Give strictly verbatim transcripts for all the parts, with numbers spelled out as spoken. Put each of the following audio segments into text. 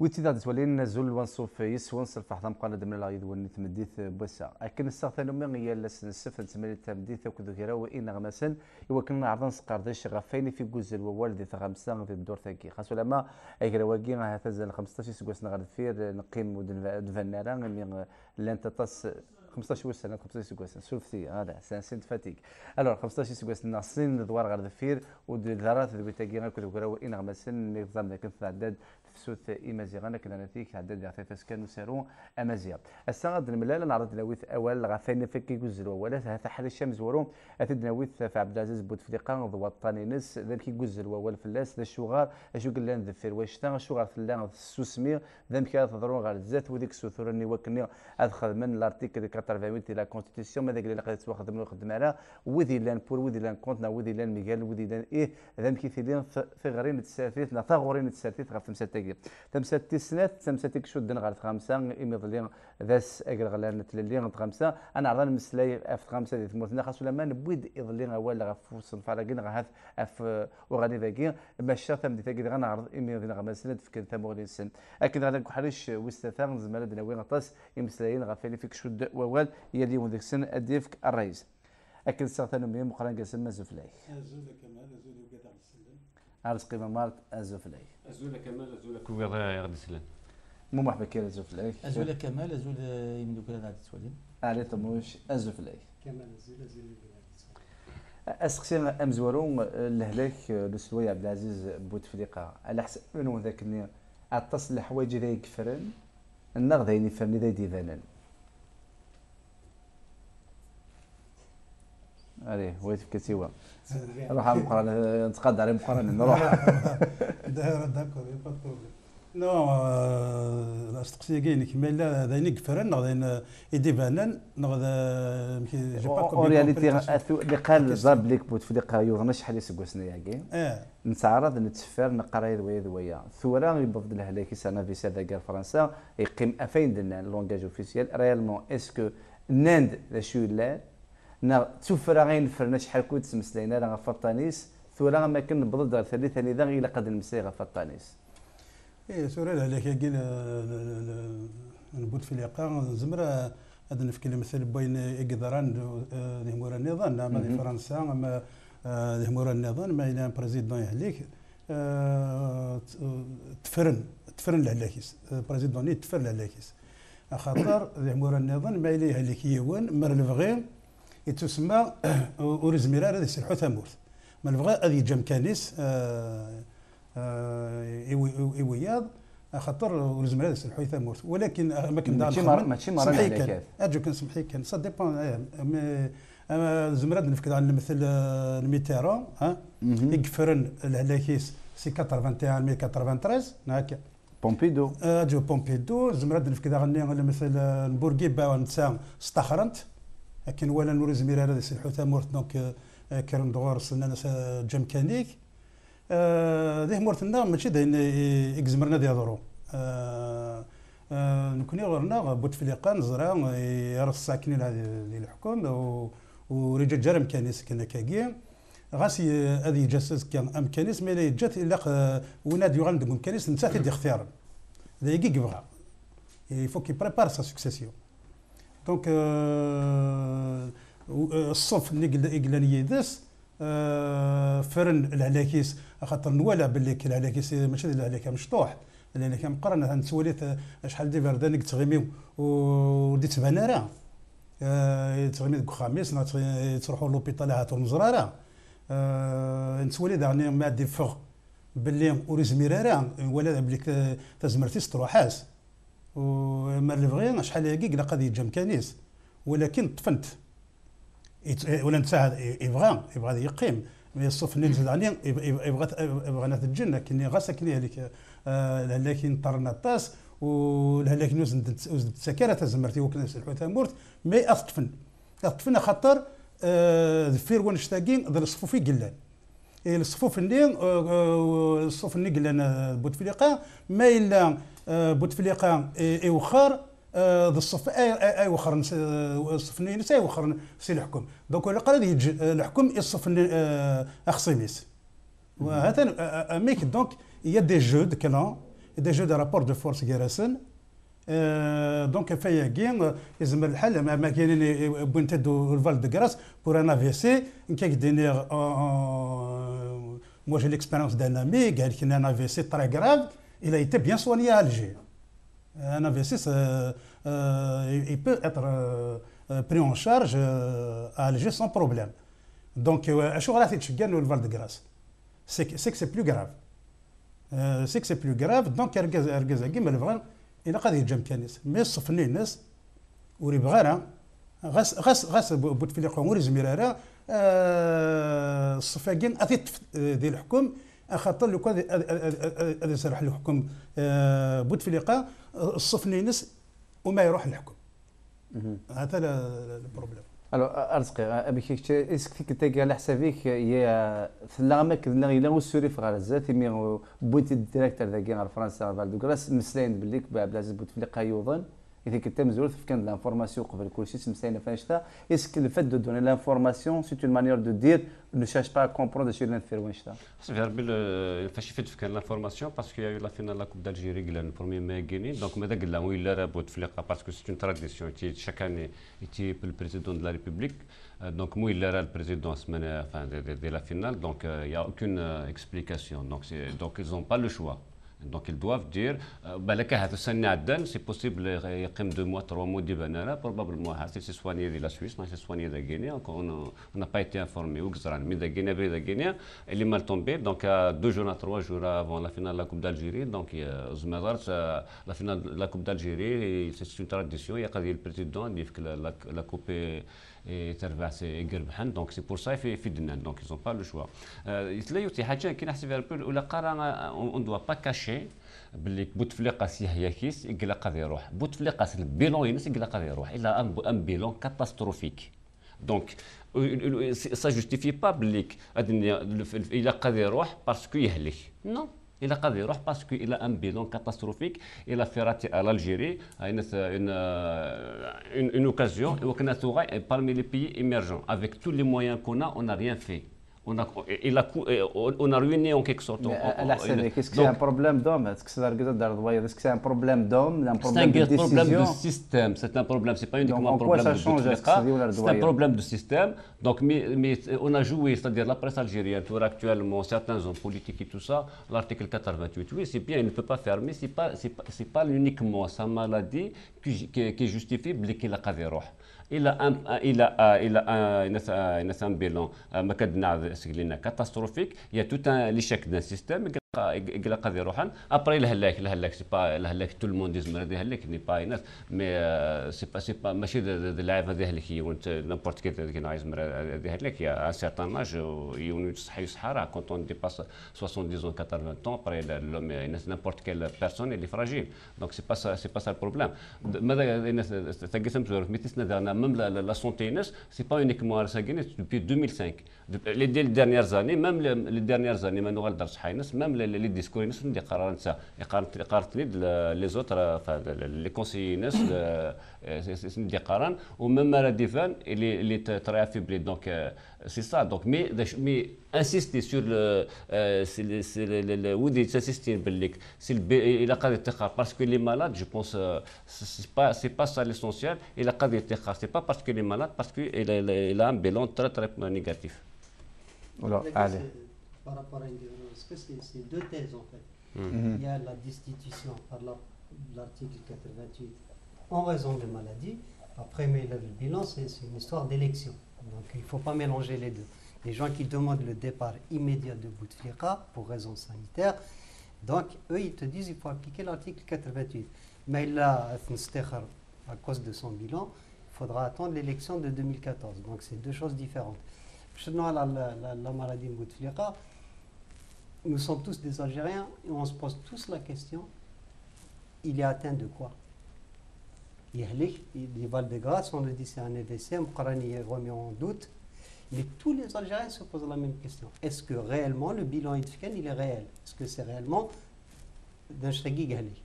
ويتيدا تولينا زول وانصوفي يسون صرف حتى مقالد من لا يدون تمديث بوسا لكن السرطان مي لا سنسف تملي تمديث وكذا كرا وان غمسن يوكلنا عرض نسقر ذا شغفين في جزر ووالدي خمسة في الدور تاكي خاصو لما اكرا واكي هتزل خمسطاش سكوس نغرد فير نقيم ودن فنارا مي لان تطس خمسطاش وسنه خمسطاش سكوس سولفتي هذا سانسين فاتيك الوغ خمسطاش سكوس ناصين دوار غرد فير ودرات تاكي كذا كرا وان غمسن نظام ذاك العداد سوت إمازيغان كذا نتيك عدد يعطي تسكن وسارو أمازيغ الساعد الملال نعرض نويث أول غفاني فكي جزر وولات هذا حل الشمس ورو أتد نويث في عبدالعزيز بوتفليقة ضد وطني نس ذلك جزر وول في اللاس ذا الشغار أشوق لان ذا فيروش تان الشغار في اللان السوسمير ذا مكان تضرون غير الزات وذيك سوثور إني وكني أدخل من لارتيكل أربعة وثمانين تاع لا كونستيتيسيون ماذاك اللي قد تواخذ من الخدمة على وذي لان بور وذي لان كونتنا وذي لان ميغال وذي لان إيه ذا مكيثيلين ثغرين تساتيث نا ثغرين تساتيث غير تمسات تمسات تسنات تمسات كشدن غير خمسة إمضلين ذاس أجر غلان تللين خمسة أنا عرض المسلي أف خمسة ذي ثمرتنا خاص ولا ما نبود إضلين ولا غفوس فراجين غهث أف وغادي ذاكين مشى ثم دي تجد غنا عرض إمضلين غمسنة فكن ثمورين سن أكيد غادي نكحرش وستثان زملاء دناوين طاس إمسلين غفالي فيك شد وول يلي وذيك سن أديفك الرئيس أكيد سرطان مين مقرن قسم مزفلي أرزق ممارت أزوفلي أزولا كمال أزولا كوفيرا يا غادي سلان مو مرحبا كي أزوفلي أزولا كمال أزولا يمدو كلا غادي تولي علي طموش أزوفلي كمال أزولا أزولا غادي تولي أسقسينا أمزورون لهلاك لسلوي عبدالعزيز بوتفليقة على حسب منو ذاك النير أتصل الحوايج ذا يكفرن النار ذا يفرن ذا يديفانن عليه ويت كتيوا نروح على المقارنه نتقاد على المقارنه نروح داير داكور با بروبليم نو الاستقسيه كاين كما لا هذا ينقفرن نغدين يديفانن نغد جي با كومبي رياليتي اللي قال ضرب ليك بوتفليقه يغنى شحال يسقسنا يا كاين نتعرض نتفر نقرا دويا دويا ثورا يبفض الهلاكي سنه في ساده كاع فرنسا يقيم افين درنا لونغاج اوفيسيال ريالمون اسكو ناند لا شو لا نا تشوف راه غينفرنا شحال كنت تمسلينا راه فطانيس ثورا ما كنبض دار ثاني ثاني دا غير قد المسيغه فطانيس. ايه ثورا لهلاك كاين بوتفليقه زمرا هذا نفكر مثلا بين اقدران ذهمور النظام نعم فرنسا اما ذهمور النظام ما الى بريزيدون يهلك تفرن تفرن لهلاكيس بريزيدوني تفرن لهلاكيس خاطر ذهمور النظام ما الى يهلك يوان مر الفغير يتسمى أوريزميرا هذا يسرحو ثمورث ما نبغى هذه يجا مكانيس إيوياض خاطر أوريزميرا هذا يسرحو ثمورث ولكن ما كان دار الخمر ماشي مرة سمحي كان أرجوك نسمحي كان سا ديبون زمرا نفكر على مثل الميتيرون ها يقفرن الهلاكيس سي واحد وثمانين مي واحد وثمانين هكا بومبيدو أرجو بومبيدو زمرا نفكر على مثل بورقيبه نتاع استخرنت لكن ولا نور زمير هذا يسلحو ثمورت دونك كرم دوار سنانا جمكانيك ذي مورتنا ماشي داين اكزمرنا دي هضروا نكوني غيرنا بوتفليقه نزرا يرى الساكنين هذه الحكم ورجال جرم كان يسكن كاكيا غاسي هذه جاسس كان امكانيس مي لا جات الا ونادي غندق امكانيس نتا تدي اختيار هذا كي يبغى يفو كي بريبار سا سكسيسيون دونك الصف اللي قلاني ذس فرن الهلاكيس خاطر نولع باللي الهلاكيس ماشي الهلاك مشطوح الهلاك مقرن نسوليت شحال دي فردان تغيميو وديت بنارا تغيمي ديك خميس تروحوا لوبيطال هاتو مزراره نسولي داني ما دي فوغ باللي اوريزميرارا ولا باللي تزمرتيس تروحاس وما الفغيان شحال هكيك لا قضيه جا مكانيس ولكن طفنت ولا نتاع يبغى يبغى يقيم الصف اللي نزل عليه يبغى يبغى تتجنى كني غاس كني هذيك هلاك نطرنا الطاس وهلاك نوزد السكاره تزمرتي وكنا نسلحو تامورت مي اطفن اطفن خاطر ذفير ونشتاقين ذا الصفوف يقلان الصفوف اللي الصف اللي قلنا بوتفليقه ما الا بوتفليقه اي وخر ذا الصف اي وخر الصف نساء وخر سي الحكم دونك ولا قال يجي الحكم الصف اخصيميس وهذا ميك دونك يا دي جو دو كلون déjà des rapports de force guérissants. Donc, il y a eu Val-de-Grâce pour un A V C. Moi, j'ai l'expérience d'un ami qui a un A V C très grave. Il a été bien soigné à Alger. Un A V C, euh, il peut être euh, pris en charge euh, à Alger sans problème. Donc, je suis relatif à le Val-de-Grâce. C'est que c'est plus grave. Euh, c'est que c'est plus grave. Donc, il a des championnats. Mais sauf les gens, ou les bras, grâce grâce Bouteflika ou les Émirats, sauf les gens à des pouvoirs, à cause de quoi des serrés le pouvoir Bouteflika, sauf les gens, ou mais ils vont le pouvoir. C'est le problème. Alors, أرزقي أبي كيكتير إسكتيك تيجي على حسابيك يا في الأماكن اللي يلاو سوريف على الزات يمي بنت الديريكتور ذاكين على فرنسا فالدوغراس مسلين بليك بعبدالعزيز بوتفليقة يوضن إذا كنت مزور في كان لانفورماسيون قبل كل شيء مسلين فانشتا إسك الفات دو دوني لانفورماسيون سيت اون مانيير دو دير ne cherche pas à comprendre sur l'intervention. C'est vrai que Fachifet fait l'information parce qu'il y a eu la finale de la Coupe d'Algérie le premier mai Guinée. Donc, il a Bouteflika parce que c'est une tradition. Chaque année, il est le président de la République. Donc, il a le président de la finale. Donc, il n'y a aucune explication. Donc, donc ils n'ont pas le choix. Donc, ils doivent dire c'est possible qu'il y ait deux mois, trois mois, dix bananes. Probablement, c'est soigné de la Suisse, c'est soigné de la Guinée. On n'a pas été informé. Mais la Guinée, la Guinée, elle est mal tombée. Donc, deux jours à trois jours avant la finale de la Coupe d'Algérie. Donc, la finale de la Coupe d'Algérie, c'est une tradition. Il y a le président qui dit que la Coupe est. Et donc c'est pour ça qu'ils n'ont pas le choix. On ne doit pas cacher que Bouteflika il a un bilan catastrophique. Donc ça ne justifie pas qu'il a parce qu'il est non. Il a cadré parce qu'il a un bilan catastrophique. Il a fait rater à l'Algérie une, une, une, une occasion. Et parmi les pays émergents, avec tous les moyens qu'on a, on n'a rien fait. On a, il a, on a ruiné en quelque sorte. Est-ce que c'est un problème d'homme? Est-ce que c'est un problème d'homme? C'est un problème de système. C'est un problème. C'est pas uniquement un problème de Bouteflika. C'est un problème de système. Donc, mais, mais on a joué, c'est-à-dire la presse algérienne, actuellement, certains hommes politiques et tout ça, l'article quatre-vingt-huit, oui, c'est bien, il ne peut pas fermer. C'est pas, c'est pas, c'est pas uniquement sa maladie qui, qui, qui justifie qu'il a Qadirou. Il a un, il a, il a un, il a un bilan catastrophique. Il y a tout un l'échec d'un système. Après, il c'est pas tout le monde dit n'est pas mais c'est pas c'est pas de n'importe qui il y a un certain âge quand on dépasse soixante-dix ans, quatre-vingts ans, après l'homme n'importe quelle personne elle est fragile. Donc c'est pas ça c'est pas ça le problème. Même la, la, la santé, ce n'est pas uniquement à la Guinée, depuis deux mille cinq. Depuis les, les dernières années, même les, les dernières années, même les, les discours, les autres, enfin, les conseillers, ou même à la Divan, il est très affaibli. Donc, c'est ça. Donc, mais, mais insister sur le. Il a qu'à l'Istikhar parce qu'il est malade, je pense, ce n'est pas, pas ça l'essentiel. Il a qu'à l'Istikhar, ce n'est pas parce qu'il est malade, parce qu'il a un bilan très très négatif. Alors, allez. Par rapport à une violence, parce que c'est deux thèses en fait. Mm-hmm. Il y a la destitution par l'article quatre-vingt-huit en raison de maladie. Après, mais le bilan, c'est une histoire d'élection. Donc il ne faut pas mélanger les deux. Les gens qui demandent le départ immédiat de Bouteflika pour raison sanitaire, donc eux, ils te disent qu'il faut appliquer l'article quatre-vingt-huit. Mais là, à cause de son bilan, il faudra attendre l'élection de deux mille quatorze. Donc c'est deux choses différentes. Concernant la, la, la maladie de Bouteflika, nous sommes tous des Algériens et on se pose tous la question, il est atteint de quoi? Il est Val-de-Grâce, on le dit c'est un A V C, Mqarani est remis en doute. Mais tous les Algériens se posent la même question. Est-ce que réellement le bilan éthique, il est réel? Est-ce que c'est réellement d'un Shaghi Ghali?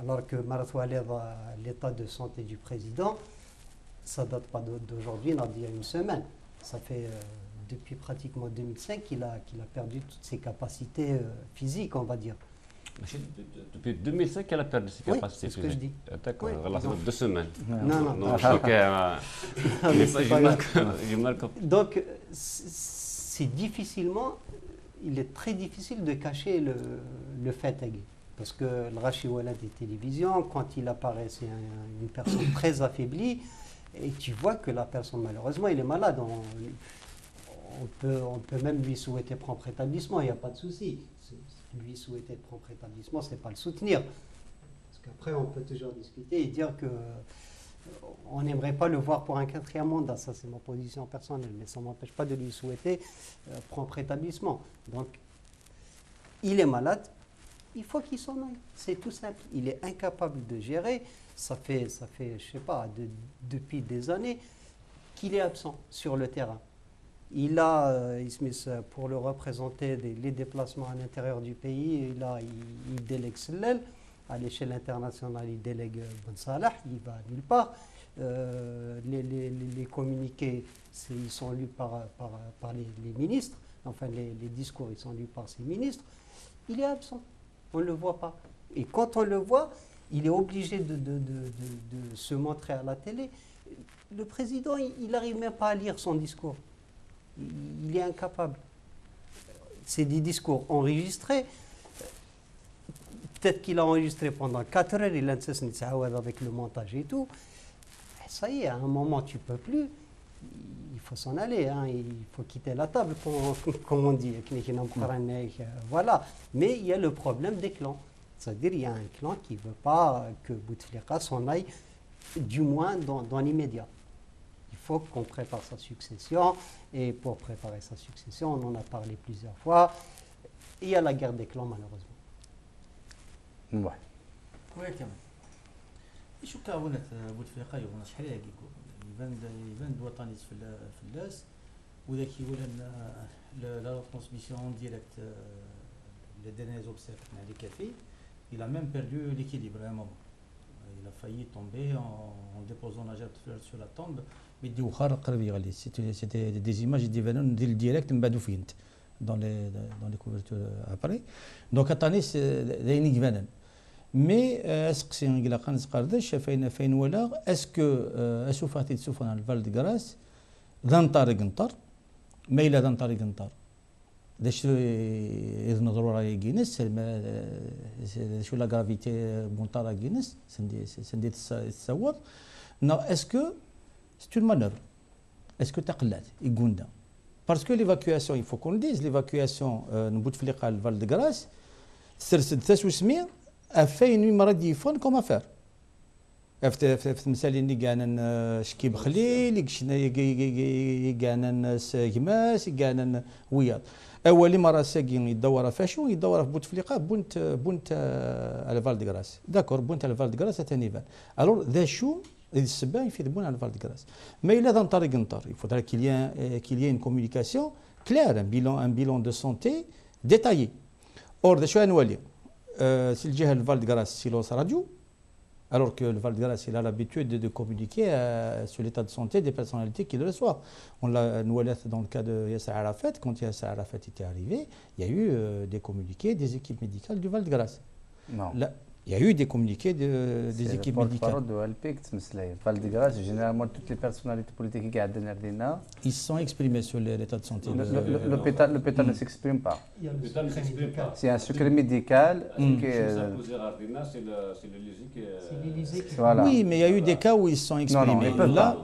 Alors que Marathou l'état de santé du président, ça ne date pas d'aujourd'hui, il y a une semaine. Ça fait euh, depuis pratiquement deux mille cinq qu'il a, qu'il a perdu toutes ses capacités euh, physiques, on va dire. Depuis deux mille cinq, elle a perdu ses capacités. Oui, c'est ce que je dis. D'accord, deux semaines. Non, non. Donc, c'est difficilement, il est très difficile de cacher le, le fatigué. Parce que le Rachid Walad des télévisions, quand il apparaît, c'est un, une personne très affaiblie. Et tu vois que la personne, malheureusement, elle est malade. On, on, peut, on peut même lui souhaiter propre établissement, il n'y a pas de souci. Lui souhaiter de propre établissement, c'est pas le soutenir. Parce qu'après, on peut toujours discuter et dire que on n'aimerait pas le voir pour un quatrième mandat. Ça, c'est ma position personnelle, mais ça ne m'empêche pas de lui souhaiter euh, propre établissement. Donc, il est malade, il faut qu'il s'en aille. C'est tout simple. Il est incapable de gérer. Ça fait, ça fait je ne sais pas, de, depuis des années qu'il est absent sur le terrain. Il a, euh, Ismis, pour le représenter, des, les déplacements à l'intérieur du pays, il, a, il, il délègue Sellal. À l'échelle internationale, il délègue Ben Salah, il va nulle part. Euh, les, les, les communiqués, ils sont lus par, par, par les, les ministres. Enfin, les, les discours, ils sont lus par ces ministres. Il est absent, on ne le voit pas. Et quand on le voit, il est obligé de, de, de, de, de se montrer à la télé. Le président, il n'arrive même pas à lire son discours. Il est incapable. C'est des discours enregistrés. Peut-être qu'il a enregistré pendant quatre heures, il a insisté avec le montage et tout. Ça y est, à un moment, tu ne peux plus. Il faut s'en aller, hein. Il faut quitter la table, pour, comme on dit. Voilà. Mais il y a le problème des clans. C'est-à-dire, il y a un clan qui ne veut pas que Bouteflika s'en aille, du moins dans, dans l'immédiat. Faut qu'on prépare sa succession, et pour préparer sa succession, on en a parlé plusieurs fois, il y a la guerre des clans, malheureusement. Ouais. Oui, quand même. Et je crois que Bouteflika, il y a un chèque, il y a vingt Watanis Fellas, où il y a la retransmission en direct des derniers obsèques du café, il a même perdu l'équilibre à un moment. Il a failli tomber en, en déposant la gerbe sur la tombe. C'était des images des vénons direct dans les, dans les couvertures après. Donc, attendez, c'est des vénons. Mais est-ce que c'est un glaçon est-ce que est-ce que souffre dans le Val-de-Grâce d'un taré gantar, mais il a d'un taré gantar. D'ailleurs, ils nous ont dit Guinness, sur la gravité montale à Guinness, c'est des savoirs. Non, est-ce que c'est une manœuvre? Est-ce que tu as collé Igunda? Parce que l'évacuation, il faut qu'on le dise, l'évacuation de Bouteflika au Val-de-Grâce, c'est sousmir a fait une maladie fun comme affaire. في المثال اللي كان شكي بخليل اللي كان ساجماس كان وياض اول مره ساكين يدور فاشو يدور في بوتفليقه بنت بنت على فالدغراس داكور بنت على فالدغراس ثاني بان الور ذا شو السبان في بون على فالدغراس ما الا ذا طريق نطر يفضل كيليان كيليان كومونيكاسيون كلير ان بيلون ان بيلون دو سونتي ديتايي اور ذا شو انوالي سي الجهه الفالدغراس سيلوس راديو. Alors que le Val-de-Grâce il a l'habitude de communiquer euh, sur l'état de santé des personnalités qui le reçoivent. On l'a nous dans le cas de Yasser Arafat. Quand Yasser Arafat était arrivé, il y a eu euh, des communiqués des équipes médicales du Val-de-Grâce. Non. Là, il y a eu des communiqués de, des équipes le médicales. De Val-de-Grâce, généralement toutes les personnalités politiques qui ont ils se sont exprimés sur l'état de santé. L'hôpital ne s'exprime pas. L'hôpital ne s'exprime pas. C'est un secret médical. Mm. Qui, euh, c'est l'Élysée qui... Voilà. Oui, mais il y a eu des cas où ils se sont exprimés. Non, non, là,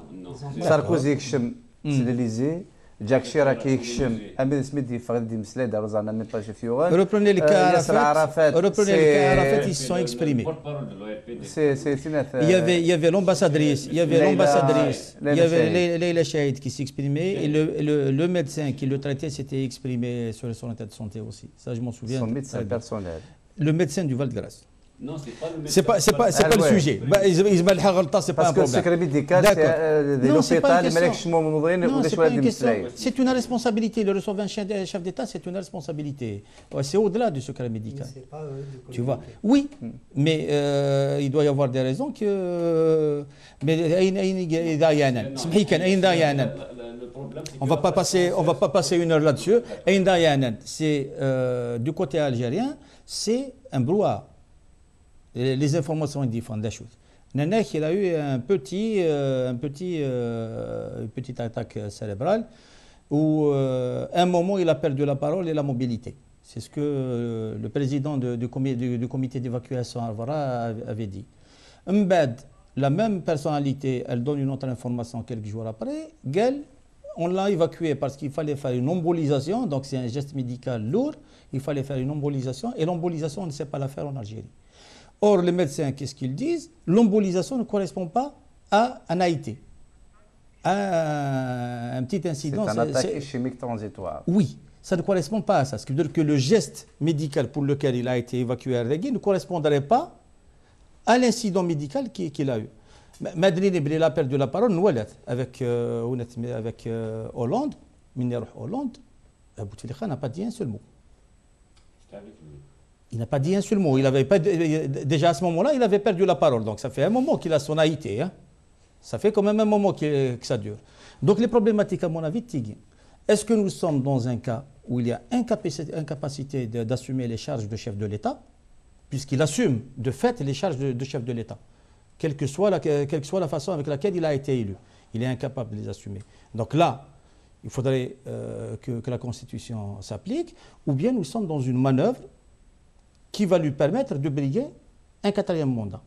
Sarkozy Ekchem, c'est l'Élysée. Jack Chirac Ekchem, Ahmed Smidi, Farid Dimsled, Arozan n'a même pas chez Fioran. Reprenez le cas Arafat. Reprenez le cas Arafat, ils se sont exprimés. Il y avait l'ambassadrice, il y avait l'ambassadrice, il y avait Leila Shahid qui s'exprimait et le médecin qui le traitait s'était exprimé sur son état de santé aussi. Ça, je m'en souviens. Son médecin personnel. Le médecin du Val-de-Grâce. Non, c'est pas le sujet. Ils mal hagalta, c'est pas un problème. Parce que le secret médical, c'est l'hôpital, les malades qui sont nourris, ou des choix d'administration. C'est une responsabilité. Le recevoir un chef d'État, c'est une responsabilité. C'est au-delà du secret médical. C'est pas eux. Tu vois. Oui, mais il doit y avoir des raisons que. Mais aïn aïn aïn dayanan. Sbhi kan aïn dayanan. le problème. On ne va pas passer, on va pas passer une heure là-dessus. C'est euh, du côté algérien, c'est un brouhaha. Les informations différentes des choses. Nanek, il a eu un petit, euh, un petit, euh, une petite attaque cérébrale où, euh, à un moment, il a perdu la parole et la mobilité. C'est ce que euh, le président de, du, comi du, du comité d'évacuation Arvara avait dit. Mbad, la même personnalité, elle donne une autre information quelques jours après. Gel, on l'a évacué parce qu'il fallait faire une embolisation, donc c'est un geste médical lourd. Il fallait faire une embolisation et l'embolisation, on ne sait pas la faire en Algérie. Or, les médecins, qu'est-ce qu'ils disent? L'embolisation ne correspond pas à un A I T, à un petit incident. C'est un attaque chimique transitoire. Oui, ça ne correspond pas à ça. Ce qui veut dire que le geste médical pour lequel il a été évacué à Régui ne correspondrait pas à l'incident médical qu'il a eu. Madeleine Ebril a perdu la parole, Noualat, avec, euh, avec euh, Hollande, Minerah Hollande, Bouteflika n'a pas dit un seul mot. J'étais avec lui. Il n'a pas dit un seul mot. Il avait pas, déjà à ce moment-là, il avait perdu la parole. Donc ça fait un moment qu'il a son A I T. Hein. Ça fait quand même un moment que, que ça dure. Donc les problématiques, à mon avis, Tigui. Est-ce que nous sommes dans un cas où il y a incapacité, incapacité d'assumer les charges de chef de l'État, puisqu'il assume de fait les charges de, de chef de l'État, quelle que soit la, quelle que soit la façon avec laquelle il a été élu. Il est incapable de les assumer. Donc là, il faudrait euh, que, que la Constitution s'applique, ou bien nous sommes dans une manœuvre qui va lui permettre de briguer un quatrième mandat.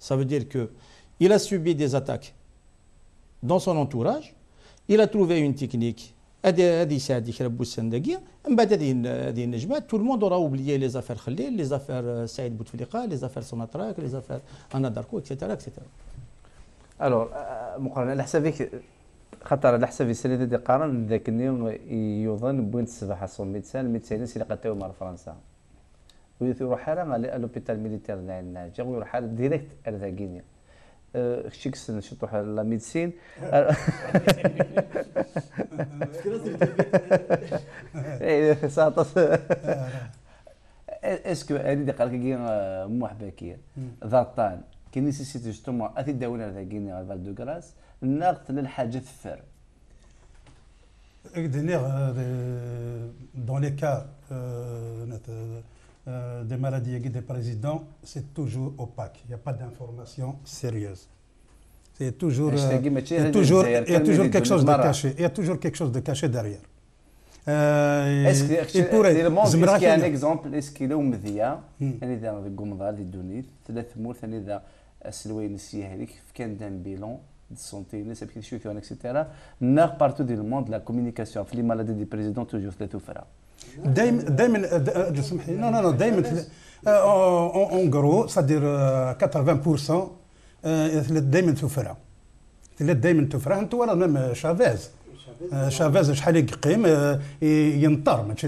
Ça veut dire qu'il a subi des attaques dans son entourage, il a trouvé une technique, tout le monde aura oublié les affaires Khalil, les affaires Saïd Bouteflika, les affaires Sonatrak, les affaires Anadarko, et cetera et cetera. Alors, je savais que خطر على حسب السنه دي قارن ذاك اليوم يظن بوين الصباح صوم ميدسان الميدسان اللي لقاتوه مع فرنسا ويروح على لوبيتال ميليتير تاعنا جا ويروح على ديريكت على غينيا شيكس نشطوا على لا ميدسين اي ساطس اسكو هذه دي قالك موحبكيه ضرطان كي نسيت جوستومون اثي داون على غينيا فال دو غراس النقط للحاجه الثر dans les cas Euh, des maladies des présidents, c'est toujours opaque. Il n'y a pas d'information sérieuse. C'est toujours, euh, il toujours, y a toujours quelque chose de caché. Il y a toujours quelque chose de caché derrière. Euh, Est-ce qu'il est y a un exemple? Est-ce qu'il y a un exemple? Il y a un exemple de santé, et cetera. Partout dans le monde, la communication, les maladies des présidents, toujours les tout faire. دايما دايما سمح لي نو نو نو دايما اون غرو صدير ثمانين بالمية دايما توفرها دايما توفرها انت ولا ميم شافيز شافيز شحال يقيم ينطر ماشي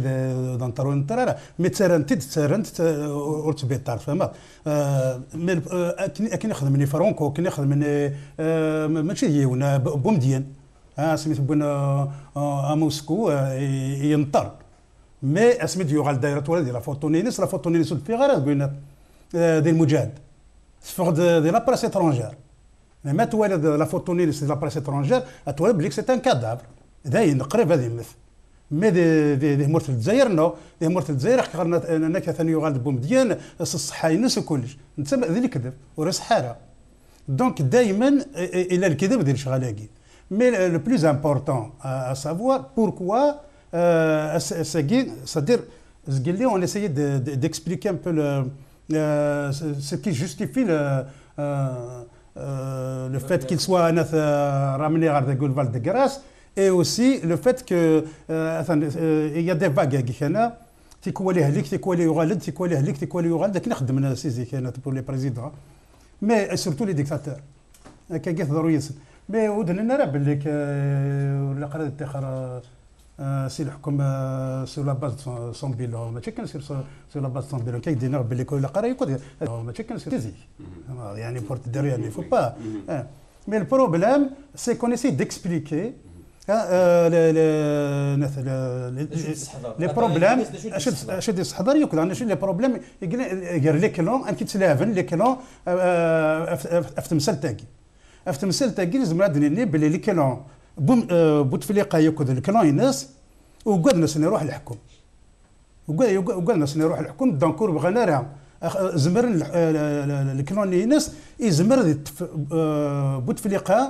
ينطر وينطر لا مي تسرنت تسرنت والسبيطار فهمت كي نخدم لي فرونكو كي نخدم ماشي ديونا بومديان سميتو بنا موسكو ينطر مي اسمي ديوغال دايره ولا دي لا فوتونينيس لا فوتونينيس الفيغارا بينات ديال المجاهد سفغ دي لا بريس اترونجير ما توالد لا فوتونينيس لا بريس اترونجير توالد بليك سي ان كادافر داين قريب هذه مثل مي دي مورت الجزائر نو دي مورت الجزائر قرنا انا كثاني يوغال بومديان الصحه ينس وكلش انت ذي الكذب وراس حاره دونك دائما الى الكذب ديال شغالاكي مي لو بلوز امبورطون ا سافوار بوركوا Euh, c'est-à-dire, on essayait d'expliquer de, de, un peu le, euh, ce qui justifie le, euh, euh, le fait qu'il soit ramené à la Val-de-Grâce et aussi le fait qu'il euh, y a des vagues qui sont là. C'est quoi les halics, c'est quoi les uralides, c'est quoi les halics, c'est quoi les uralides, c'est quoi les uralides pour les présidents, mais surtout les dictateurs. Mais on a dit que سي الحكم سور لا باز سون بيلون ماشي كنسير سور لا باز سون بيلون كيدينا باللي كل قرا يقدر ماشي كنسير كيزي يعني بور تدير يعني فو با مي البروبليم سي كون اسي ديكسبليكي مثلا لي بروبليم اش دي الصحدر ياكل انا شي لي بروبليم غير لي كلون ان كيتلافن لي كلون في تمثال تاكي في تمثال تاكي لازم نادني بلي لي كلون بوتفليقه ياخذ الكلاينس وقال الناس نروح الحكم وقال الناس نروح الحكم دونكور بغينا راه زمر الكلاينس يزمر بوتفليقه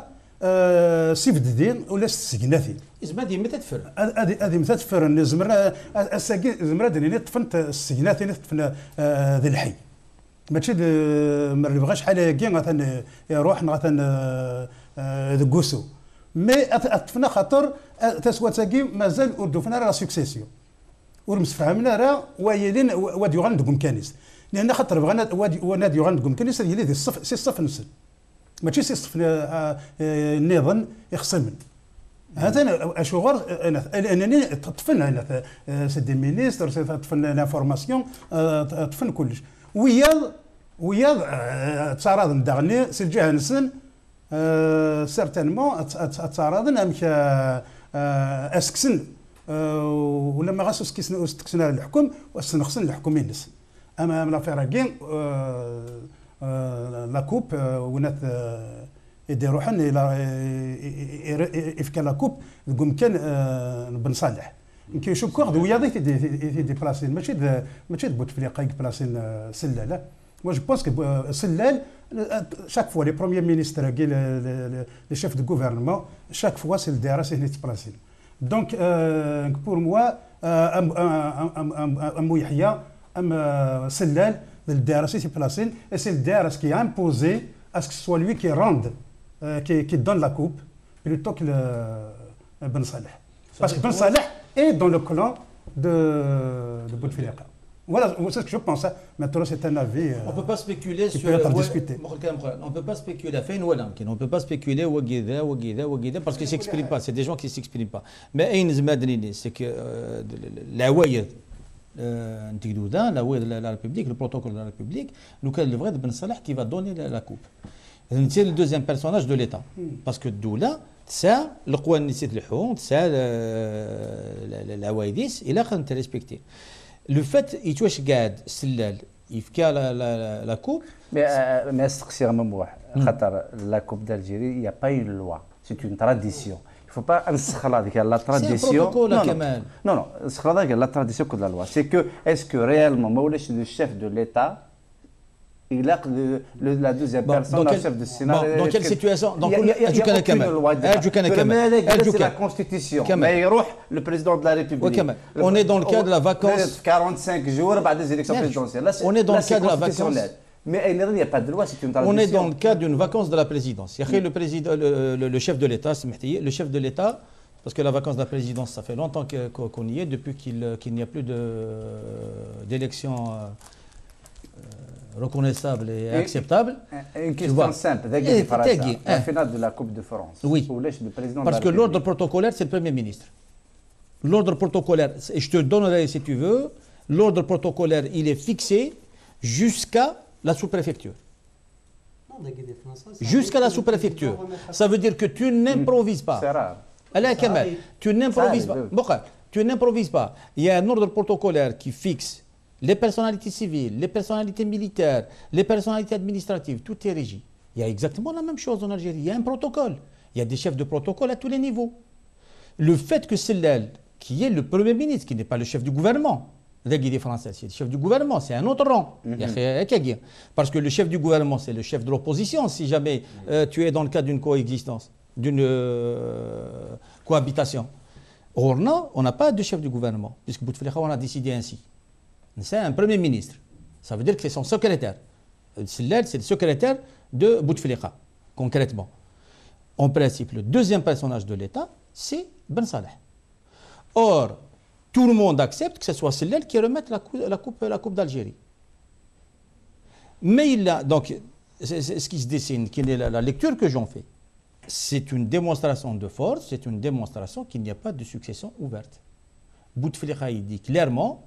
سيف الدين ولا السكناتي زعما هذه متى تفر هذه هذه متى تفر نزمر زمر دني طفنت السكناتي طفنا ذي الحي ماشي ما بغاش شحال هكا مثلا يروح مثلا دكوسو مي طفنا خاطر تسوى تاكي مازال ودفنا راه سكسيسيون ورمسفهمنا راه وايلين وادي غندق مكانيس لان خاطر بغينا وادي غندق مكانيس هي اللي الصف سي الصف نسد ماشي سي الصف النظام يخصمن هذا اشغل لانني طفنا هنا سيدي المينيستر طفنا لافورماسيون طفن كلش ويا ويا تعرض داغني سي الجهه نسن سيرتانمون تعرض امك اسكسن ولا ما غاش اسكسن استكسن الحكم وسنخصن الحكومين نسن امام لافيراكين لا كوب ونات يديروا حن يفكر لا كوب يمكن بن صالح كي يشوف كورد ويا ضيتي دي دي بلاسين ماشي ماشي بوتفليقه بلاسين سلاله واش بونس كو سلال شاك فوا لي بروميير مينيستر كي لي شيف دو غوفرنمون شاك فوا سي دي ار اس هنا تبلاسين دونك بور موا ام ام يحيى ام سلال دي ار اس تبلاسين سي دي ار اس كي امبوزي اسكو سوا لوي كي روند كي كي دون لا كوب بلوتو كو بن صالح باسكو بن صالح et dans le clan de, de Bouteflika. Voilà, c'est ce que je pense. Maintenant, c'est un avis. On ne peut pas spéculer sur. On ne peut pas spéculer. On ne peut pas spéculer parce qu'ils ne s'expriment pas. C'est des gens qui ne s'expriment pas. Mais c'est que la Ouaïd, la Ouaïd de la République, le protocole de la République, nous avons le vrai de Ben Salah qui va donner la coupe. C'est le deuxième personnage de l'État. Parce que Doula, ça, le quoi nécessite le honte, ça, la waïdis, il a quand même respecté. Le fait, il touche Gad, Sellal, il fait la coupe. Mais mais c'est un moment. La Coupe d'Algérie, il n'y a pas une loi, c'est une tradition. Il ne faut pas inscrire la tradition. Non non, inscrire la tradition que la loi. C'est que est-ce que réellement, Maoulesh, le chef de l'État. Il a le, le, la deuxième bon, personne, le chef de Sénat. Bon, dans quelle situation? Dans quelle situation? La Constitution. Mais le président de la République. Oui, on est dans le cadre de la vacance. quarante-cinq jours après les élections présidentielles. Là, on est dans là, le cadre de la vacance. Mais il n'y a pas de loi, c'est une tradition. On est dans le cadre d'une vacance de la présidence. Il y a le, président, le, le, le chef de l'État, le chef de l'État. Parce que la vacance de la présidence, ça fait longtemps qu'on y est, depuis qu'il qu'il n'y a plus d'élection. Reconnaissable et acceptable. Une question simple, la finale de la Coupe de France. Oui, parce que l'ordre protocolaire, c'est le Premier ministre. L'ordre protocolaire, je te donnerai si tu veux, l'ordre protocolaire, il est fixé jusqu'à la sous-préfecture. Jusqu'à la sous-préfecture. Ça veut dire que tu n'improvises pas. C'est rare. Alain Kamel, tu n'improvises pas. Tu n'improvises pas. Il y a un ordre protocolaire qui fixe les personnalités civiles, les personnalités militaires, les personnalités administratives, tout est régi. Il y a exactement la même chose en Algérie. Il y a un protocole. Il y a des chefs de protocole à tous les niveaux. Le fait que Sellal, qui est le Premier ministre, qui n'est pas le chef du gouvernement, la Guinée française, c'est le chef du gouvernement, c'est un autre rang. Mm-hmm. Parce que le chef du gouvernement, c'est le chef de l'opposition, si jamais euh, tu es dans le cadre d'une coexistence, d'une euh, cohabitation. Or non, on n'a pas de chef du gouvernement, puisque Bouteflika, on a décidé ainsi. C'est un Premier ministre. Ça veut dire que c'est son secrétaire. Sellal, c'est le secrétaire de Bouteflika, concrètement. En principe, le deuxième personnage de l'État, c'est Ben Salah. Or, tout le monde accepte que ce soit Sellal qui remette la, cou la Coupe, la coupe d'Algérie. Mais il a. Donc, c'est ce qui se dessine, quelle est la, la lecture que j'en fais. C'est une démonstration de force, c'est une démonstration qu'il n'y a pas de succession ouverte. Bouteflika, il dit clairement.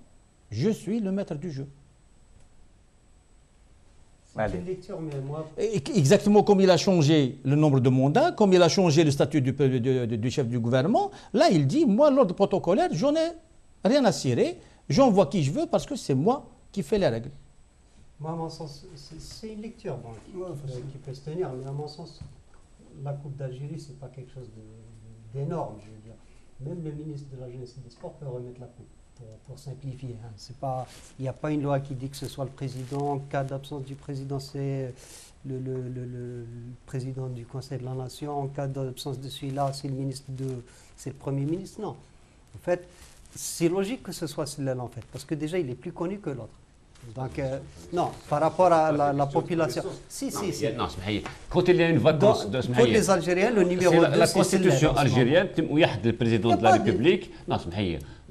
Je suis le maître du jeu. C'est une lecture, mais moi... Exactement comme il a changé le nombre de mandats, comme il a changé le statut du, du, du chef du gouvernement, là il dit, moi l'ordre protocolaire, j'en ai rien à cirer, j'envoie qui je veux parce que c'est moi qui fais les règles. Moi à mon sens, c'est une lecture donc, qui, ouais, peut, qui peut se tenir, mais à mon sens, la Coupe d'Algérie, c'est pas quelque chose de... des normes, je veux dire. Même le ministre de la Jeunesse et des Sports peut remettre la coupe, pour, pour simplifier. Hein. Il n'y a pas une loi qui dit que ce soit le président, en cas d'absence du président, c'est le, le, le, le président du Conseil de la Nation, en cas d'absence de celui-là, c'est le ministre de... c'est le Premier ministre, non. En fait, c'est logique que ce soit Sellal, en fait, parce que déjà, il est plus connu que l'autre. Donc, euh, non, par rapport à la, la population. Si, si, si. Non, quand il y a une vacance de Pour les Algériens, le numéro deux, c'est la constitution algérienne, le président de la République. Non,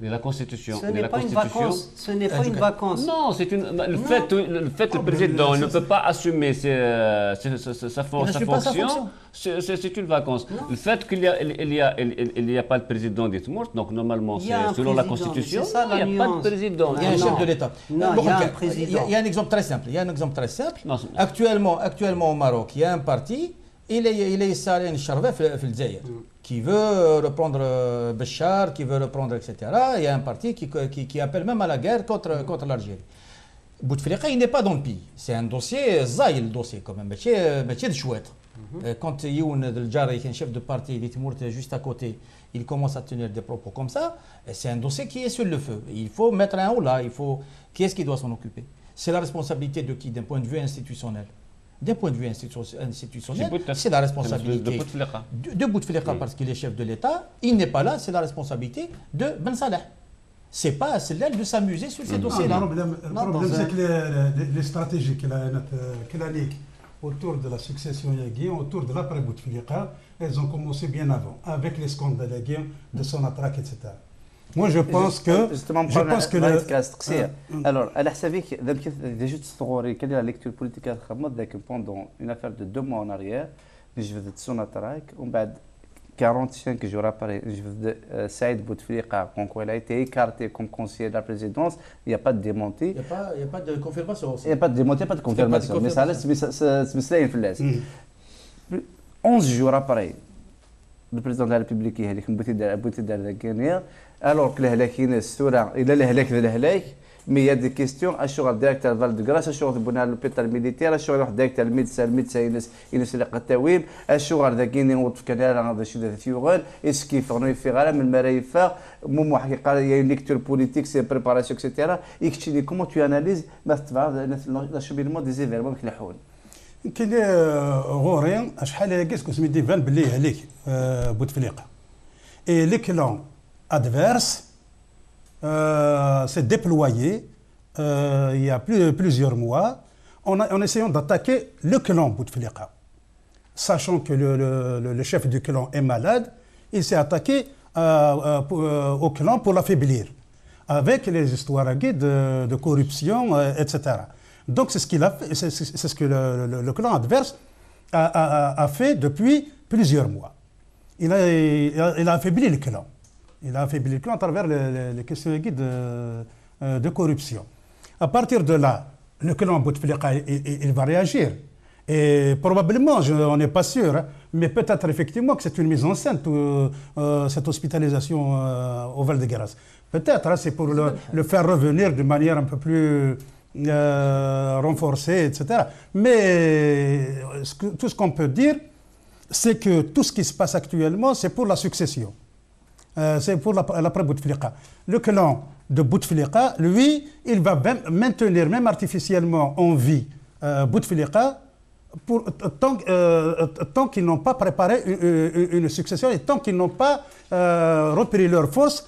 la constitution. Ce n'est pas une vacance. Ce n'est pas une vacance. Non, c'est une. Le fait que le président ne peut pas assumer sa fonction, c'est une vacance. Le fait qu'il n'y a pas le président des Tmours, donc normalement, selon la constitution, il n'y a pas de président. Il y a un chef de l'État. Il y, a, il y a un exemple très simple. Il y a un exemple très simple. Non, actuellement, actuellement au Maroc, il y a un parti, il est il est Saleh Charvet qui veut reprendre Béchar, qui veut reprendre et cetera. Il y a un parti qui, qui, qui appelle même à la guerre contre contre l'Algérie. Bouteflika, il n'est pas dans le pays. C'est un dossier zaï, le dossier quand même. Métier métier de chouette. Quand Youn Deljari, qui est un chef de parti, il est juste à côté, il commence à tenir des propos comme ça, c'est un dossier qui est sur le feu. Il faut mettre un haut là, il faut... Qui est-ce qui doit s'en occuper? C'est la responsabilité de qui, d'un point de vue institutionnel? D'un point de vue institutionnel, c'est la responsabilité de Bouteflika, parce qu'il est chef de l'État, il n'est pas là, c'est la responsabilité de Ben Salah. C'est pas à Sellal de s'amuser sur ces dossiers-là. Le problème, c'est que les stratégies qu'il a liées autour de la succession Yaghi, autour de l'après Bouteflika, elles ont commencé bien avant, avec les scandales Yaghi, de son attraque, et cetera. Moi, je pense que... Justement, je pense que... Le... Alors, à la Savik, quelle est la lecture politique à pendant une affaire de deux mois en arrière, je faisais son attraque, on bat quarante-cinq jours après, je faisais Saïd Bouteflika, donc elle a été écartée comme conseiller de la présidence, il n'y a pas de démenti. Il n'y a, a pas de confirmation aussi. Il n'y a pas de démenti, il n'y a pas de confirmation. Mais ça, c'est Mislaïn Fles. onze jours après, le président de la République, il a été de la Guinée, alors que les Halakines, il a les Halak de l'Halak, mais il y a des questions, à sur le directeur Val-de-Grâce, à sur l'hôpital militaire, à sur le directeur médecin, le médecin, il est le Qataouim, à sur le Guinée, au canal, à la Chine de Fiorel, et ce qui fait, il fait, il y a une lecture politique, c'est une préparation, et cetera. Et comment tu analyses l'acheminement des événements qui l'ont كي لي غورين شحال هاكا كنت ميديفان بلي عليك بوتفليقه اي لي كلون ادفيرس سي ديبلويي il y a plusieurs mois en en essayant d'attaquer le clan Bouteflika sachant que le le le chef du clan est malade il s'est attaqué au clan pour l'affaiblir avec les histoires de de corruption et cetera. Donc c'est ce qu'il a fait, c'est ce que le, le, le clan adverse a, a, a fait depuis plusieurs mois. Il a, il a, il a affaibli le clan. Il a affaibli le clan à travers les, les questions de, de corruption. À partir de là, le clan Bouteflika, il, il, il va réagir. Et probablement, je, on n'est pas sûr, hein, mais peut-être effectivement que c'est une mise en scène, tout, euh, cette hospitalisation euh, au Val-de-Grâce. Peut-être, hein, c'est pour le, le faire revenir de manière un peu plus... Euh, renforcé, et cetera. Mais ce que, tout ce qu'on peut dire, c'est que tout ce qui se passe actuellement, c'est pour la succession. Euh, c'est pour l'après-Bouteflika. Le clan de Bouteflika, lui, il va même maintenir, même artificiellement, en vie euh, Bouteflika pour, tant, euh, tant qu'ils n'ont pas préparé une, une succession et tant qu'ils n'ont pas euh, repéré leur force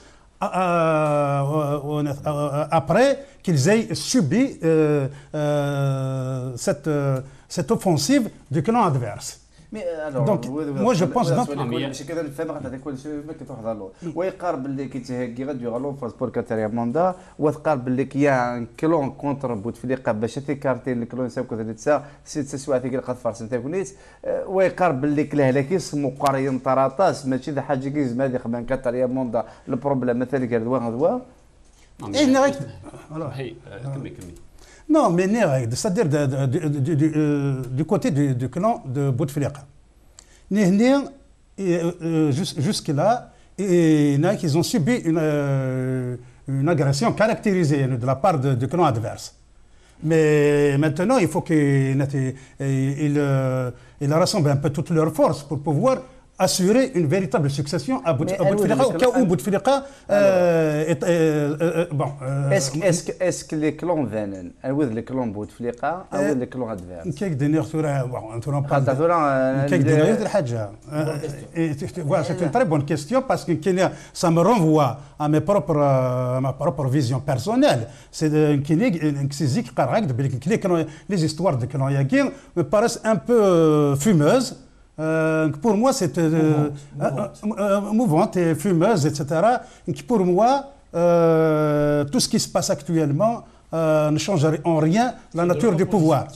après qu'ils aient subi euh, euh, cette, euh, cette offensive du clan adverse. Mais alors, donc, moi je pense donc non, mais c'est-à-dire du côté du, du clan de Bouteflika. Jusque-là, ils ont subi une, une agression caractérisée de la part du clan adverse. Mais maintenant, il faut qu'ils rassemblent un peu toutes leurs forces pour pouvoir assurer une véritable succession à Bouteflika, au cas où Bouteflika est bon. Est-ce que les clans viennent? Est-ce que les clans Bouteflika ou les clans adverses? Quelques derniers sur voilà, c'est une très bonne question parce que ça me renvoie à mes propres ma propre vision personnelle. C'est une critique correcte, les histoires de clans Yagir me paraissent un peu fumeuses. Euh, pour moi, c'est euh, mouvante. Euh, euh, mouvante et fumeuse, et cetera. Et pour moi, euh, tout ce qui se passe actuellement euh, ne change en rien la nature du pouvoir.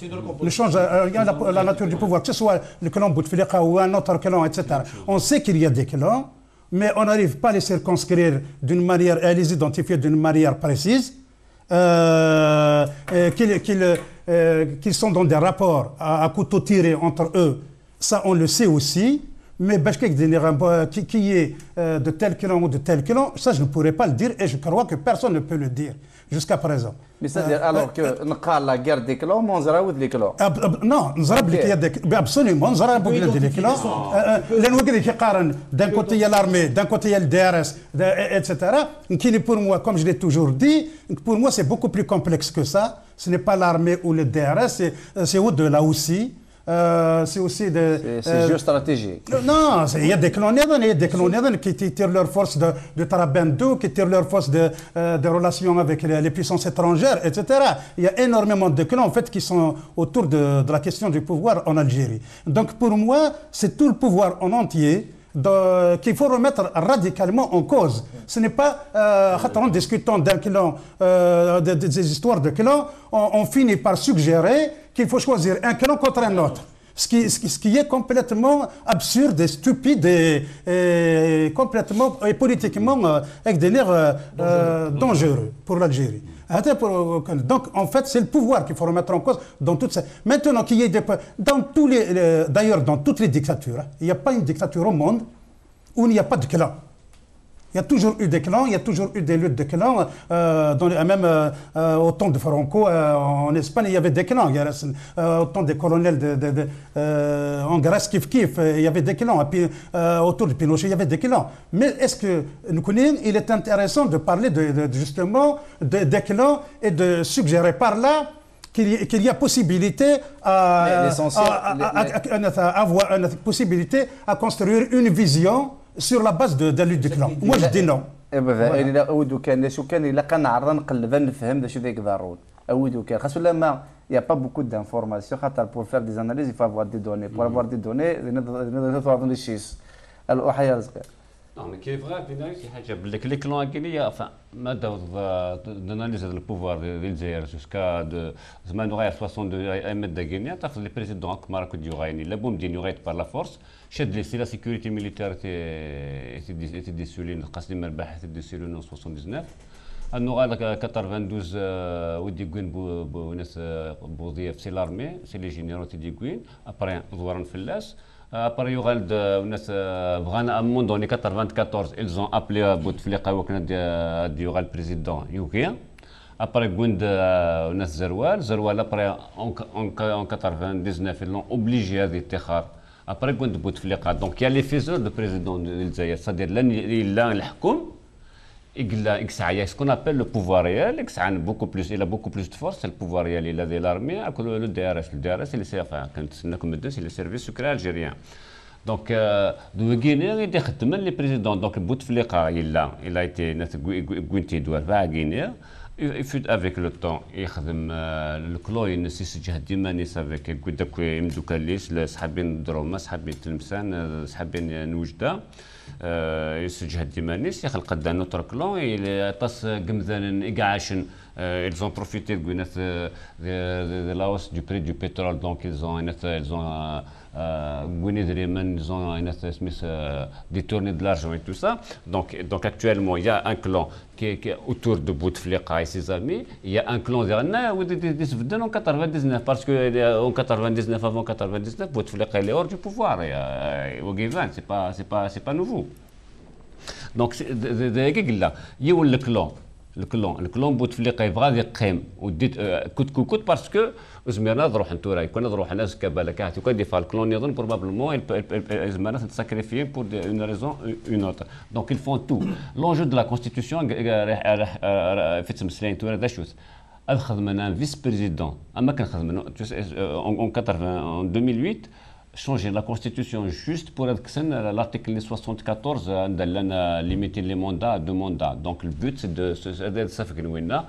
Ne change en rien la, la nature du pouvoir, que ce soit le clan Bouteflika ou un autre clan, et cetera. On sait qu'il y a des clans, mais on n'arrive pas à les circonscrire d'une manière, à les identifier d'une manière précise. Euh, qu'ils qu'ils, euh, qu'ils sont dans des rapports à, à couteau tiré entre eux. Ça, on le sait aussi, mais qui est de tel clan ou de tel clan, ça, je ne pourrais pas le dire et je crois que personne ne peut le dire jusqu'à présent. Mais c'est-à-dire, alors que nous avons la guerre des clans, mais nous avons des clans. Non, nous avons des clans. Absolument, nous avons des clans. D'un côté, il y a l'armée, d'un côté, il y a le D R S, et cetera. Qui est pour moi, comme je l'ai toujours dit, pour moi, c'est beaucoup plus complexe que ça. Ce n'est pas l'armée ou le D R S, c'est au-delà aussi. Euh, c'est aussi des... C'est euh, géostratégique. Non, il y a des clans qui tirent leur force de, de Tarabandou, qui tirent leur force de, euh, de relations avec les, les puissances étrangères, et cetera. Il y a énormément de clans, en fait, qui sont autour de, de la question du pouvoir en Algérie. Donc, pour moi, c'est tout le pouvoir en entier qu'il faut remettre radicalement en cause. Ce n'est pas euh, en discutant d'un clan, euh, des, des histoires de clans, on, on finit par suggérer qu'il faut choisir un clan contre un autre. Ce qui, ce, qui, ce qui est complètement absurde et stupide et, et complètement et politiquement euh, avec des nerfs euh, euh, dangereux pour l'Algérie. Donc, en fait, c'est le pouvoir qu'il faut remettre en cause dans toutes ces... Maintenant, qu'il y ait des... Dans tous les... D'ailleurs, dans toutes les dictatures, il n'y a pas une dictature au monde où il n'y a pas de clan. Il y a toujours eu des clans, il y a toujours eu des luttes de clans. Euh, dans les, même euh, au temps de Franco, euh, en Espagne, il y avait des clans. Il y avait, euh, au temps des colonels de, de, de, euh, en Grèce, Kif Kif, il y avait des clans. Et puis, euh, autour de Pinochet, il y avait des clans. Mais est-ce que nous connaissons, il est intéressant de parler de, de, justement de, des clans et de suggérer par là qu'il y, qu'il y a possibilité à, à, à, à, avoir une possibilité à construire une vision sur la base de, de la lutte du clan. Moi, je dis non. Il n'y a pas beaucoup d'informations. Pour faire des analyses, il faut avoir des données. Pour avoir des données, il faut avoir des chiffres. Alors, non, mais c'est vrai que les clans, enfin, d'analyse du pouvoir d'Algérie jusqu'à soixante-deux Ahmed Daguenia, le président Akmar Koudiouraini, la bombe d'Inurette par la force, si la sécurité militaire était dissolue, Kassim al-Bah était dissolue en soixante-dix-neuf, on aura quatre-vingt-douze Oudigouine Bourdiev, c'est l'armée, c'est les généraux Oudigouine, après Zouaran Fellas. Après, il y aura un monde dans les quatre-vingt-quatorze, ils ont appelé Bouteflika le président Yukian. Après, il y a un Zeroual. Zeroual, après, en quatre-vingt-dix-neuf, ils l'ont obligé à déterrer. Après, il y a Bouteflika. Donc, il y a les faiseurs du président de Zaïre. C'est-à-dire, il a le Hkoum, il a ce qu'on appelle le pouvoir réel. Il a beaucoup plus de force, c'est le pouvoir réel. Il a de l'armée, le D R S. Le D R S, il est, enfin, c'est le service secret algérien. Donc, de Guinée, il est le président. Donc, Bouteflika, il a été Gwinti Douarva à Guinée. Il fut avec le temps, il a le clan, il a été manis avec Goudakoui Mdoukalis, le Sahabin Droma, Sahabin Tlemsan, Sahabin Noujda. يسجل ديمانيس يخلق لنا نوتر كلون الى طاس قمذان اقعاشن ils ont profité de la hausse du prix du pétrole donc ils ont ils ont ils ont détourné de l'argent et tout ça donc donc actuellement il y a un clan qui est autour de Bouteflika et ses amis il y a un clan derrière ou en quatre-vingt-dix-neuf parce que en quatre-vingt-dix-neuf avant quatre-vingt-dix-neuf Bouteflika il est hors du pouvoir au Givane c'est pas c'est pas c'est pas nouveau donc c'est là il y a le clan الكلون الكلون بوتفليقه يبغى يقيم وديت كوت كوت باسكو زمرنا نروح نتوراي كنا نروح ناس كبالك هاتي كون ديفا الكلون يظن بروبابلمون زمرنا تساكريفيين بور اون ريزون اون اوتر دونك يلفون تو لونجو دو لا كونستيتيسيون في تمسلين تورا ذا شوت اخذ من فيس بريزيدون اما كنخدم من اون ألفين وثمانية changer la constitution juste pour l'article soixante-quatorze, limiter les mandats à deux mandats. Donc le but c'est de ça fait que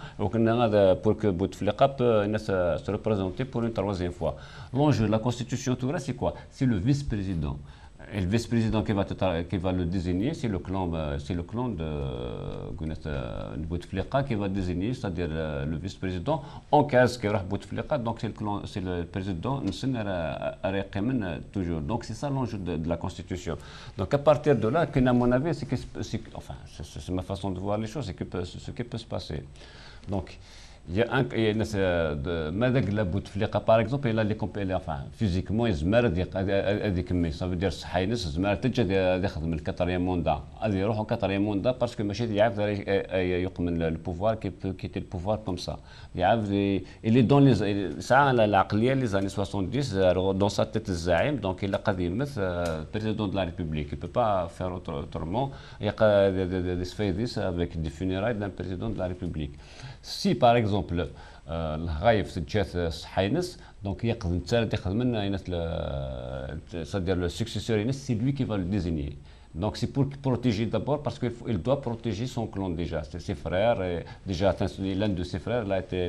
pour que Bouteflika se représente pour une troisième fois. L'enjeu de la constitution tout c'est quoi? C'est le vice-président. Et le vice-président qui va, qui va le désigner, c'est le clan, c'est le clan de Bouteflika qui va désigner, c'est-à-dire le vice-président en case qui aura Bouteflika, donc c'est le clan, c'est le président toujours. Donc c'est ça l'enjeu de, de la Constitution. Donc à partir de là, à mon avis, c'est que, enfin, c'est ma façon de voir les choses, c'est que ce qui peut se passer. Donc il y a un de Bouteflika par exemple, il a les compétences, enfin physiquement il se marre mais ça veut dire Saïnes se marre déjà d'exercer le quatrième mandat. Il y a le quatrième mandat parce que Machid il a le pouvoir qui peut quitter le pouvoir comme ça. Il est dans les ça les années soixante-dix dans sa tête le zaïm, donc il a qadim président de la République, il peut pas faire autrement. Il y a des fêtes avec des funérailles d'un président de la République. Si par exemple الغايف تجاه صحينس دونك يقدر الثالث ياخذ منا ينس سادير لو سكسيسور ينس سي لوي كي فا لو ديزيني دونك سي بور بروتيجي دابور باسكو il doit protéger son clan déjà ses frères déjà l'un de ses frères il a été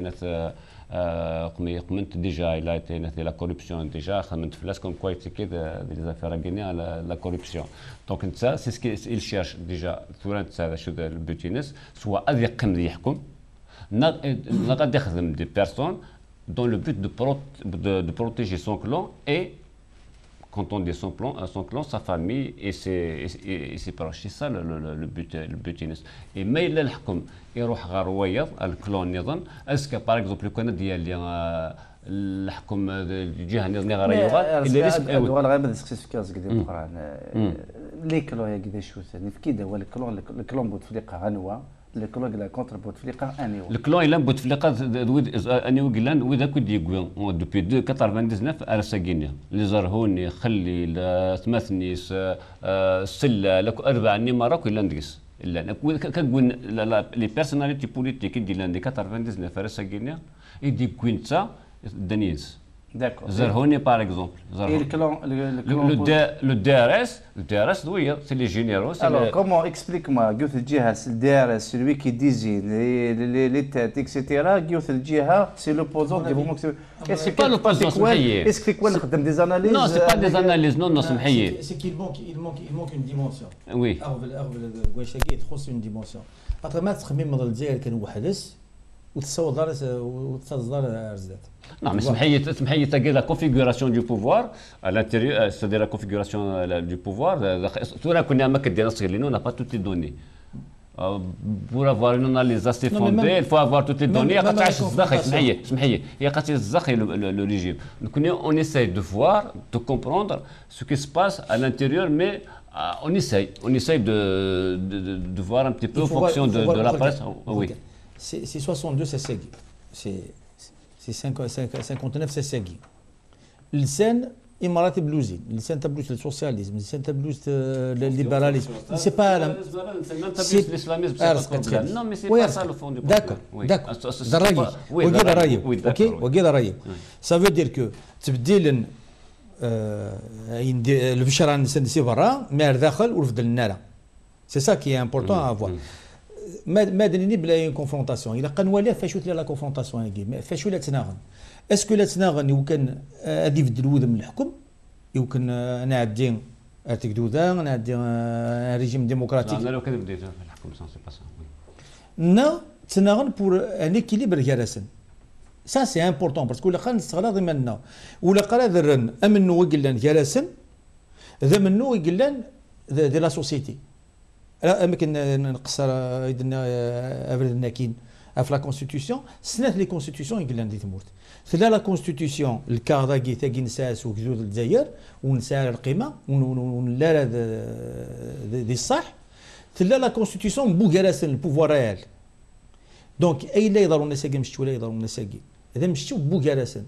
déjà il a été la corruption déjà خمنت فلاس كوم كوايت كيد des affaires غينيا la corruption دونك ça c'est ce qu'il cherche déjà ثوران هذا شو le but ينس soit اذ يقم يحكم نقد يخدم des personnes dans le but de, pro de, de protéger son clan et quand on dit son clan, son clan, sa famille et ses, et, et ses proches. C'est ça le, le, le but, le butiniste. Et mais il a le hukm, il roh garouayad, le clan nizan. Est-ce que par exemple le Canadien le hukm du jihad nizni garouayad, il risque de. Dougal غير بدي سخسيس كاز قدي مقران. ليه كلون يقدي شو يعني في كده ولا كلون الكلون بوتفليقة عنوة. Le clan de la contre Bouteflika Anéo. Le clan il a Bouteflika Anéo Guilan ou d'accord depuis mille neuf cent quatre-vingt-dix-neuf à la Saguenay. Les Arhouni, Khalli, les Smathnis, Sellal, les Arba, les Maroc, les Landis. Les personnalités politiques qui disent mille neuf cent quatre-vingt-dix-neuf à la Saguenay, ils disent Quinta Denise. D'accord. Zarhoni par exemple. Zarhoni. Et le clan, le, le, clan le, le, D R S, le D R S, oui, c'est les généraux. Alors, le... comment explique-moi, Gouth Djiha, c'est le D R S, celui qui désigne les, les, les têtes, et cetera. Gouth Djiha, c'est l'opposant du mouvement. Est-ce que c'est quoi le des analyses? Non, ce n'est pas des analyses, non, non, c'est qu'il manque, il manque, il manque une dimension. Oui. Il trop une dimension. Après, non, mais c'est la configuration du pouvoir, à l'intérieur, c'est-à-dire la configuration du pouvoir. Tout le monde n'a pas toutes les données. Pour avoir une analyse assez fondée, il faut avoir toutes les données. Le régime. On essaye de voir, de comprendre ce qui se passe à l'intérieur, mais on essaye, on essaye de, de, de, de voir un petit peu en fonction de, de la presse. Oui. C'est soixante-deux, c'est Segui. C'est cinquante-neuf, c'est Segui. Le Sen, Imarati Blouzine. Le Sen tablouse le socialisme. Le Sen tablouse le libéralisme. C'est pas la. C'est l'islamisme. Non, mais c'est pas ça le fond du problème. D'accord. D'accord. Darraïb. Ouagé Darraïb. Ok. Ouagé Darraïb. Ça veut dire que tu bdil le Bicharan de Sen de Sivara, mais il Dakhal ou le Fdel Nara. C'est ça qui est important à avoir. Madani il y a une confrontation. Il a quand même fait la confrontation. Fait la tnagan. Est-ce que la tnagan il a dit de l'oudem le hukm? Il a adhéré à un un régime démocratique. Non, non, c'est pas ça. Non, tnagan pour un équilibre jarasen. Ça c'est important parce que le khan s'grad maintenant. Ou le qaradren amnou weglan jarasen, zamnou weglan de la société. Alors, la Constitution, ce n'est pas les constitutions qui l'ont dit. C'est là la Constitution, le cadre qui est en place, ou qui est en place, ou qui est en place, ou qui est en place, c'est là la Constitution qui est en place, le pouvoir réel. دونك اي لا يضروا الناس كي مشتو لا يضروا الناس كي اذا مشتو بوكالاسن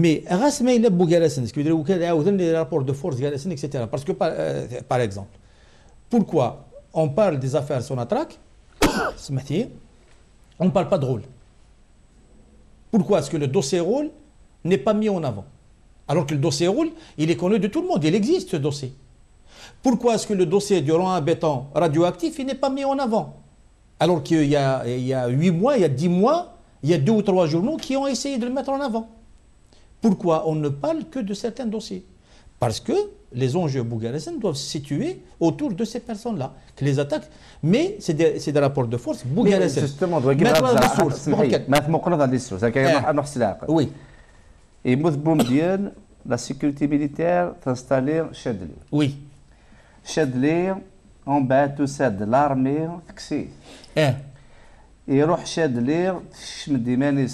مي غاس ما الا بوكالاسن سكو يديروا وكاله عاوتاني لي رابور دو فورس كالاسن اكسيتيرا باسكو باغ اكزومبل بوركوا اون بارل دي زافير سوناتراك سمحتي اون بارل با درول بوركوا اسكو لو دوسي رول n'est pas mis en avant. Alors que le dossier roule, il est connu de tout le monde, il existe ce dossier. Pourquoi est-ce que le dossier du Roi Béton radioactif, il n'est pas mis en avant? Alors qu'il y a, il y a huit mois, il y a dix mois, il y a deux ou trois journaux qui ont essayé de le mettre en avant. Pourquoi on ne parle que de certains dossiers? Parce que les enjeux bougarésens doivent se situer autour de ces personnes-là, que les attaques, mais c'est des, des rapports de force bougarésens. Justement, on doit garder les sources. Oui. Et la sécurité militaire est installée chez lui. Oui. Chez lui, on bat tout ça de l'armée fixée. Eh. Et chez lui, je me demande,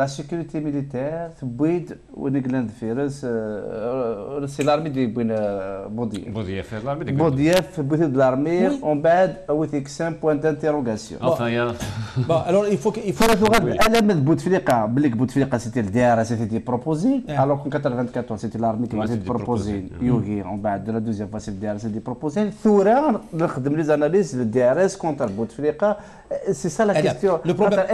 la sécurité militaire, c'est l'armée de Boudiaf. Boudiaf, c'est l'armée de Boudiaf, de l'armée, on bat avec cinq points d'interrogation. Bon, alors il faut qu'il faut regarder l'élément de Bouteflika. Bouteflika, c'était le D R S, c'était proposé. Alors qu'en quatre-vingt-quatorze, c'était l'armée qui nous a proposé. Yogi, on bat de la deuxième fois, c'est le D R S, c'était proposé. Thoura, les analyses, le D R S contre Bouteflika. C'est ça la question.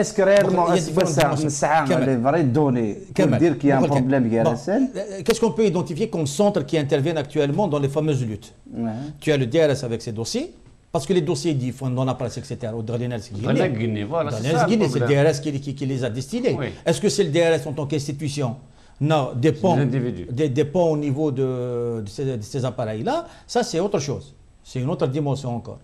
Est-ce que réellement, est-ce que ça, les vraies données, pour dire qu'il y a un problème D R S L? Qu'est-ce qu'on peut identifier comme centre qui interviennent actuellement dans les fameuses luttes? Tu as le D R S avec ses dossiers. Parce que les dossiers disent, on a parlé, et cetera. Au Dralinel Guinée, c'est le D R S qui, qui, qui les a destinés. Oui. Est-ce que c'est le D R S en tant qu'institution? Non, dépend, des, dépend au niveau de, de ces, ces appareils-là. Ça, c'est autre chose. C'est une autre dimension encore.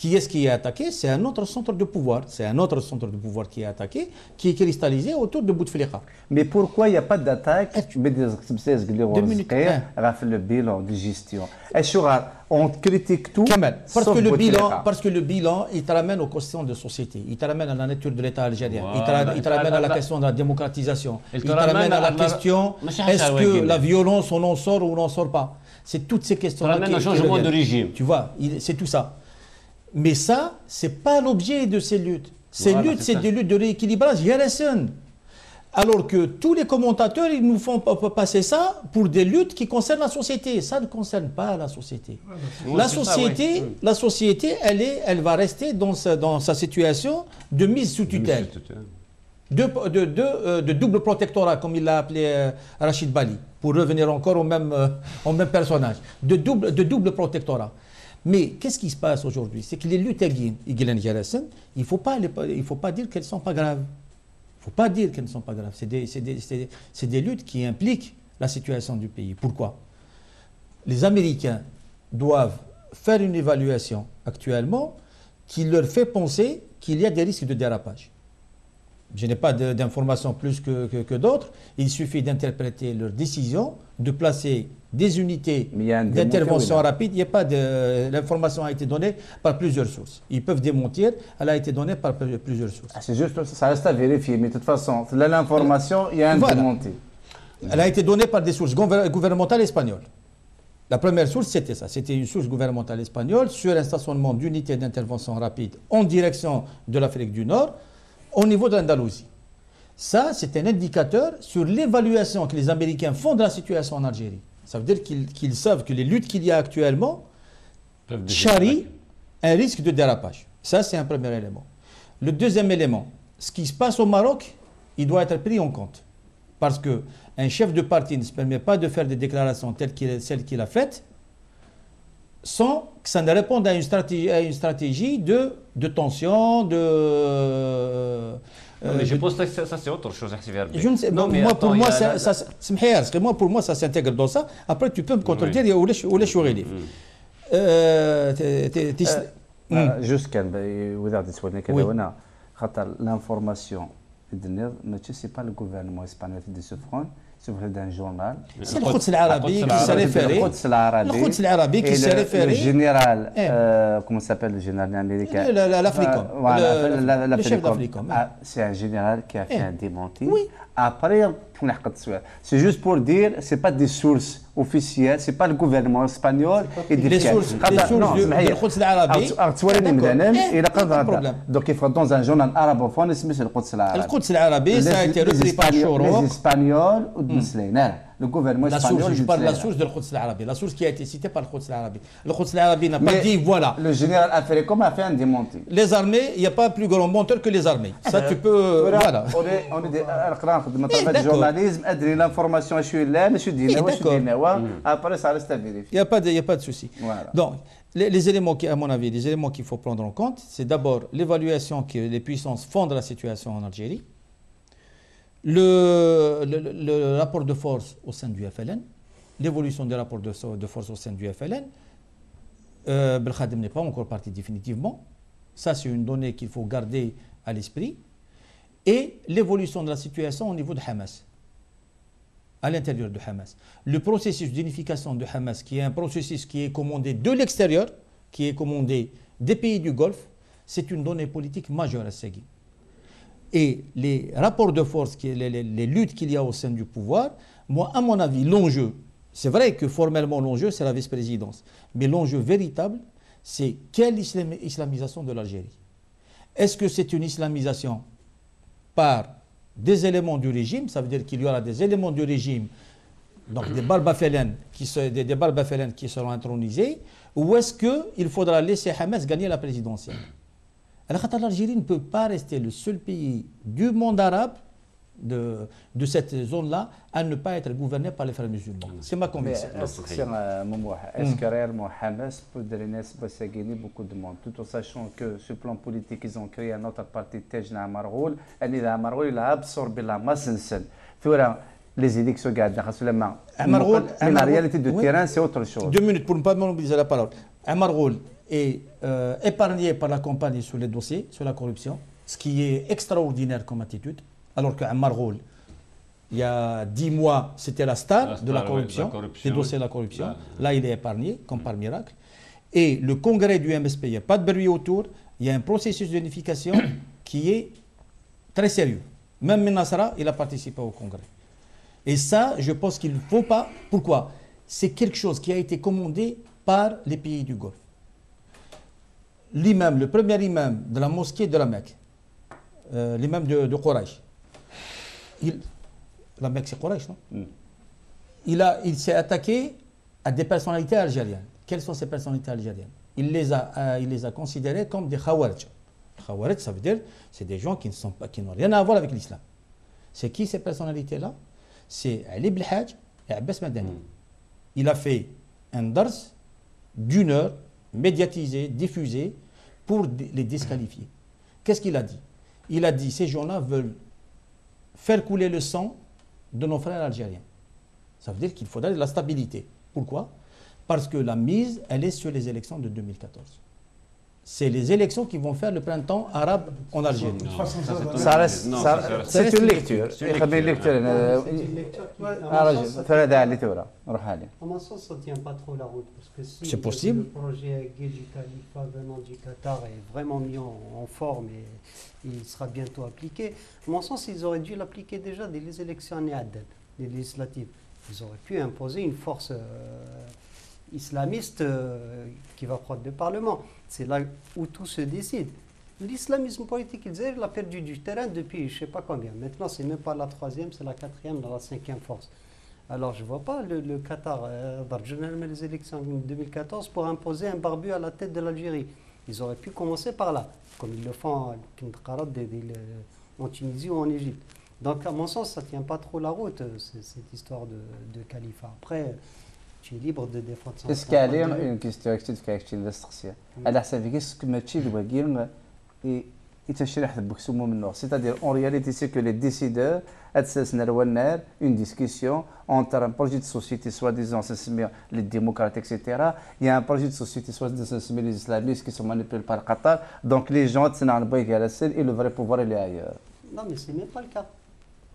Qui est-ce qui est attaqué? C'est un autre centre de pouvoir. C'est un autre centre de pouvoir qui est attaqué, qui est cristallisé autour de Bouteflika. Mais pourquoi il n'y a pas d'attaque? Tu mets des seize le bilan de gestion. On critique tout, parce que, le bilan, parce que le bilan, il te ramène aux questions de société, il te ramène à la nature de l'État algérien, voilà. Il te ramène à la question de la démocratisation, il te ramène à la question, est-ce que la violence, on en sort ou on n'en sort pas? C'est toutes ces questions-là. Il te ramène qui, un changement de régime. Tu vois, c'est tout ça. Mais ça, ce n'est pas l'objet de ces luttes. Ces voilà, luttes, c'est des luttes de rééquilibrage. Alors que tous les commentateurs, ils nous font passer ça pour des luttes qui concernent la société. Ça ne concerne pas la société. Oui, la, société ça, oui. la société, elle, est, elle va rester dans sa, dans sa situation de mise sous tutelle. De, de, de, euh, de double protectorat, comme il l'a appelé euh, Rachid Bali, pour revenir encore au même, euh, au même personnage. De double, de double protectorat. Mais qu'est-ce qui se passe aujourd'hui? C'est que les luttes aguines, il ne faut pas dire qu'elles ne sont pas graves. Il ne faut pas dire qu'elles ne sont pas graves. C'est des, des, des luttes qui impliquent la situation du pays. Pourquoi? Les Américains doivent faire une évaluation actuellement qui leur fait penser qu'il y a des risques de dérapage. Je n'ai pas d'informations plus que, que, que d'autres. Il suffit d'interpréter leurs décisions, de placer des unités d'intervention rapide. Il n'y a pas de... L'information a été donnée par plusieurs sources. Ils peuvent démentir. Elle a été donnée par plusieurs sources. Ah, c'est juste, ça reste à vérifier. Mais de toute façon, là, l'information, il y a un voilà. démenti. Elle a été donnée par des sources gouvernementales espagnoles. La première source, c'était ça. C'était une source gouvernementale espagnole sur un stationnement d'unités d'intervention rapide en direction de l'Afrique du Nord, au niveau de l'Andalousie. Ça, c'est un indicateur sur l'évaluation que les Américains font de la situation en Algérie. Ça veut dire qu'ils qu'ils savent que les luttes qu'il y a actuellement charrient un risque de dérapage. Ça, c'est un premier élément. Le deuxième élément, ce qui se passe au Maroc, il doit être pris en compte. Parce qu'un chef de parti ne se permet pas de faire des déclarations telles que celles qu'il a faites sans que ça ne réponde à une stratégie, à une stratégie de, de tension, de... Non, mais je pense que ça, ça c'est autre chose. Je ne sais, non, mais moi, attends, pour moi, ça, la... ça, ça, moi, pour moi, ça s'intègre dans ça. Après, tu peux me contredire oui. où les choix relèvent. Juste l'information, ce n'est pas le gouvernement espagnol de ce front. C'est un journal. C'est le Qods Al-Arabi qui s'est référé. Le Qods Al-Arabi qui s'est référé. Le général, euh, comment s'appelle le général américain? L'Africom. Voilà, l'Africom. C'est un général qui a fait un démenti. Oui. Après, C'est juste pour dire, ce n'est pas des sources officielles, ce n'est pas le gouvernement espagnol. Et les sources de l'Arabie. Donc il faut dans un journal arabophone, il s'appelle Al-Qods Al-Arabi. Al-Qods Al-Arabi, ça a été repris par les Espagnols ou les Musulmans. Le gouvernement espagnol. Je parle de la source de Al-Qods Al-Arabi, la source qui a été citée par Al-Qods Al-Arabi. Al-Qods Al-Arabi n'a pas dit voilà. Le général Africain a fait un démenti. Les armées, il n'y a pas plus grand menteur que les armées. Ça, tu peux. Voilà. On est des journalisme, aider l'information, je suis là, je suis dit, je suis dit, après ça reste à vérifier. Il n'y a pas de, il n'y a pas de souci. Voilà. Donc, les, les éléments qui, à mon avis, les éléments qu'il faut prendre en compte, c'est d'abord l'évaluation que les puissances font de la situation en Algérie, le, le, le, le rapport de force au sein du F L N, l'évolution des rapports de, de force au sein du F L N. Euh, Belkhadem n'est pas encore parti définitivement. Ça, c'est une donnée qu'il faut garder à l'esprit. Et l'évolution de la situation au niveau de Hamas, à l'intérieur de Hamas. Le processus d'unification de Hamas, qui est un processus qui est commandé de l'extérieur, qui est commandé des pays du Golfe, c'est une donnée politique majeure à Ségui. Et les rapports de force, les, les, les luttes qu'il y a au sein du pouvoir, moi, à mon avis, l'enjeu, c'est vrai que formellement l'enjeu, c'est la vice-présidence, mais l'enjeu véritable, c'est quelle islam- islamisation de l'Algérie? Est-ce que c'est une islamisation par des éléments du régime, ça veut dire qu'il y aura des éléments du régime, donc des barbafélènes qui, se, des, des barbafélènes qui seront intronisés, ou est-ce qu'il faudra laisser Hamas gagner la présidentielle? L'Algérie ne peut pas rester le seul pays du monde arabe, de, de cette zone-là, à ne pas être gouverné par les frères musulmans. C'est ma conviction. Est-ce que réellement Hamas peut drainer beaucoup de monde, tout en sachant que sur le plan politique, ils ont créé un autre parti, Téjna Amar Ghoul, et Amar Ghoul a absorbé la masse. Les élections gardent la main. Amar Ghoul, mais la réalité de terrain, c'est autre chose. Deux minutes pour ne pas mobiliser la parole. Amar Ghoul est euh, épargné par la campagne sur les dossiers, sur la corruption, ce qui est extraordinaire comme attitude. Alors qu'Ammar Ghoul, il y a dix mois, c'était la star, la star de la corruption, oui, la corruption, des dossiers de la corruption. Là, là il est épargné, comme par miracle. Et le congrès du M S P, il n'y a pas de bruit autour. Il y a un processus d'unification qui est très sérieux. Même Menasra, il a participé au congrès. Et ça, je pense qu'il ne faut pas. Pourquoi? C'est quelque chose qui a été commandé par les pays du Golfe. L'imam, le premier imam de la mosquée de la Mecque, euh, l'imam de, de Quraysh, Il, la Mecque, c'est Quraysh, non? Mm. Il, il s'est attaqué à des personnalités algériennes. Quelles sont ces personnalités algériennes? Il les a, euh, il les a considérées comme des Khawarij. Khawarij, ça veut dire c'est des gens qui ne sont pas, qui n'ont rien à voir avec l'islam. C'est qui ces personnalités-là? C'est Ali Belhadj et Abbas Madani. Mm. Il a fait un dars d'une heure, médiatisé, diffusé, pour les disqualifier. Qu'est-ce qu'il a dit? Il a dit ces gens-là veulent faire couler le sang de nos frères algériens. Ça veut dire qu'il faudra de la stabilité. Pourquoi? Parce que la mise, elle est sur les élections de deux mille quatorze. C'est les élections qui vont faire le printemps arabe en Algérie. C'est une lecture. C'est une lecture. À mon sens, ça ne tient pas trop la route. C'est possible. Le projet Gay du Khalifa venant du Qatar est vraiment mis en, en forme et il sera bientôt appliqué. À mon sens, ils auraient dû l'appliquer déjà dès les élections années des législatives. Ils auraient pu imposer une force... Euh, islamiste euh, qui va prendre le Parlement. C'est là où tout se décide. L'islamisme politique, il a perdu du terrain depuis je ne sais pas combien. Maintenant, c'est même pas la troisième, c'est la quatrième, dans la cinquième force. Alors, je ne vois pas le, le Qatar, euh, les élections en deux mille quatorze, pour imposer un barbu à la tête de l'Algérie. Ils auraient pu commencer par là, comme ils le font en Tunisie ou en Égypte. Donc, à mon sens, ça ne tient pas trop la route, cette histoire de, de califat. Après... tu es libre de défendre son Est-ce qu'il y a une question qui est très importante? Alors, ça veut dire que le Mathieu doit dire et il te cherche le maximum de nord. C'est-à-dire, en réalité, c'est que les décideurs ont une discussion entre un projet de société, soi-disant, les démocrates, et cetera. Il y a un projet de société, soi-disant, les islamistes qui sont manipulés par le Qatar. Donc, les gens sont en train de se faire et le vrai pouvoir est ailleurs. Non, mais ce n'est pas le cas.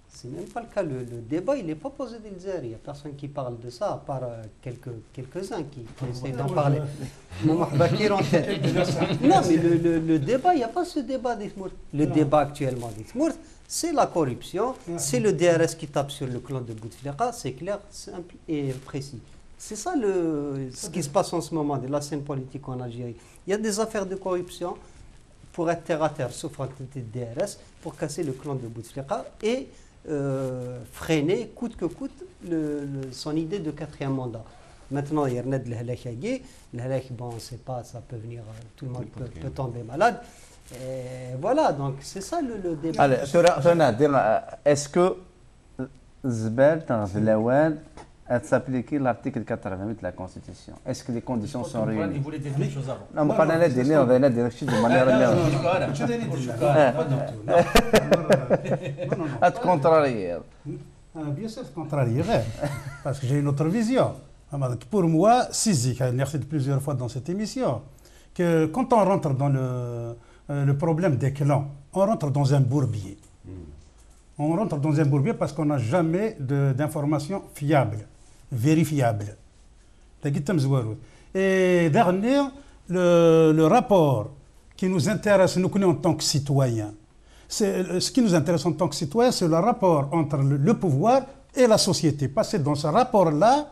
C'est même pas le cas. Le, le débat, il n'est pas posé d'Elzer. Il n'y a personne qui parle de ça, à part euh, quelques, quelques-uns qui, qui essaient d'en parler. Non, mais le, le, le débat, il n'y a pas ce débat des Mourtes. Le non. débat actuellement des Mourtes, c'est la corruption, c'est le D R S qui tape sur le clan de Bouteflika, c'est clair, simple et précis. C'est ça le, ce qui se passe en ce moment, de la scène politique en Algérie. Il y a des affaires de corruption pour être terre à terre, sauf en tête de D R S, pour casser le clan de Bouteflika et euh, freiner, coûte que coûte, le, le, son idée de quatrième mandat. Maintenant, il y a de l'halakagé. L'halak, bon, on ne sait pas, ça peut venir, tout le monde peut, peut tomber malade. Et voilà, donc c'est ça le, le débat. Allez, est-ce que Zbel, Tanzilawad, à s'appliquer l'article quatre-vingt-huit de la Constitution. Est-ce que les conditions sont réunies? Vous voulez dire des choses avant. Non, mais pas la dernière, on va la dire de manière générale. À te contrarier. Bien sûr, contrarier, parce que j'ai une autre vision. Pour moi, Sisi, j'ai dit plusieurs fois dans cette émission, que quand on rentre dans le, le problème des clans, on rentre dans un bourbier. On rentre dans un bourbier parce qu'on n'a jamais d'informations fiables. Vérifiable. Et dernier, le, le rapport qui nous intéresse, nous connaissons en tant que citoyens. Ce qui nous intéresse en tant que citoyens, c'est le rapport entre le, le pouvoir et la société. Parce que dans ce rapport-là,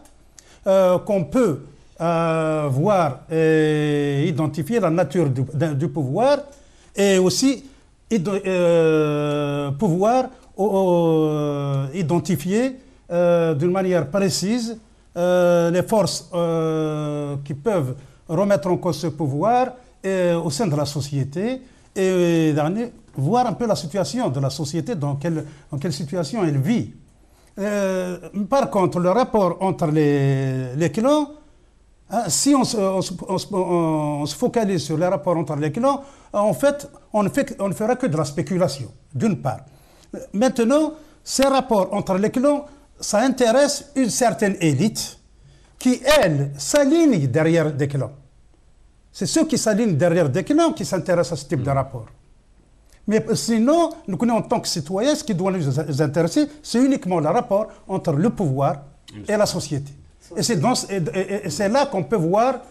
euh, qu'on peut euh, voir et identifier la nature du, du pouvoir et aussi et de, euh, pouvoir euh, identifier euh, d'une manière précise euh, les forces euh, qui peuvent remettre en cause ce pouvoir et, au sein de la société et, et dernier, voir un peu la situation de la société, dans quelle, dans quelle situation elle vit. Euh, par contre, le rapport entre les, les clans, hein, si on se, on, se, on, se, on se focalise sur les rapports entre les clans, en fait, on ne, fait, on ne fera que de la spéculation, d'une part. Maintenant, ces rapports entre les clans, ça intéresse une certaine élite qui, elle, s'aligne derrière des clans. C'est ceux qui s'alignent derrière des clans qui s'intéressent à ce type de rapport. Mais sinon, nous connaissons en tant que citoyens, ce qui doit nous intéresser, c'est uniquement le rapport entre le pouvoir et la société. Et c'est là qu'on peut voir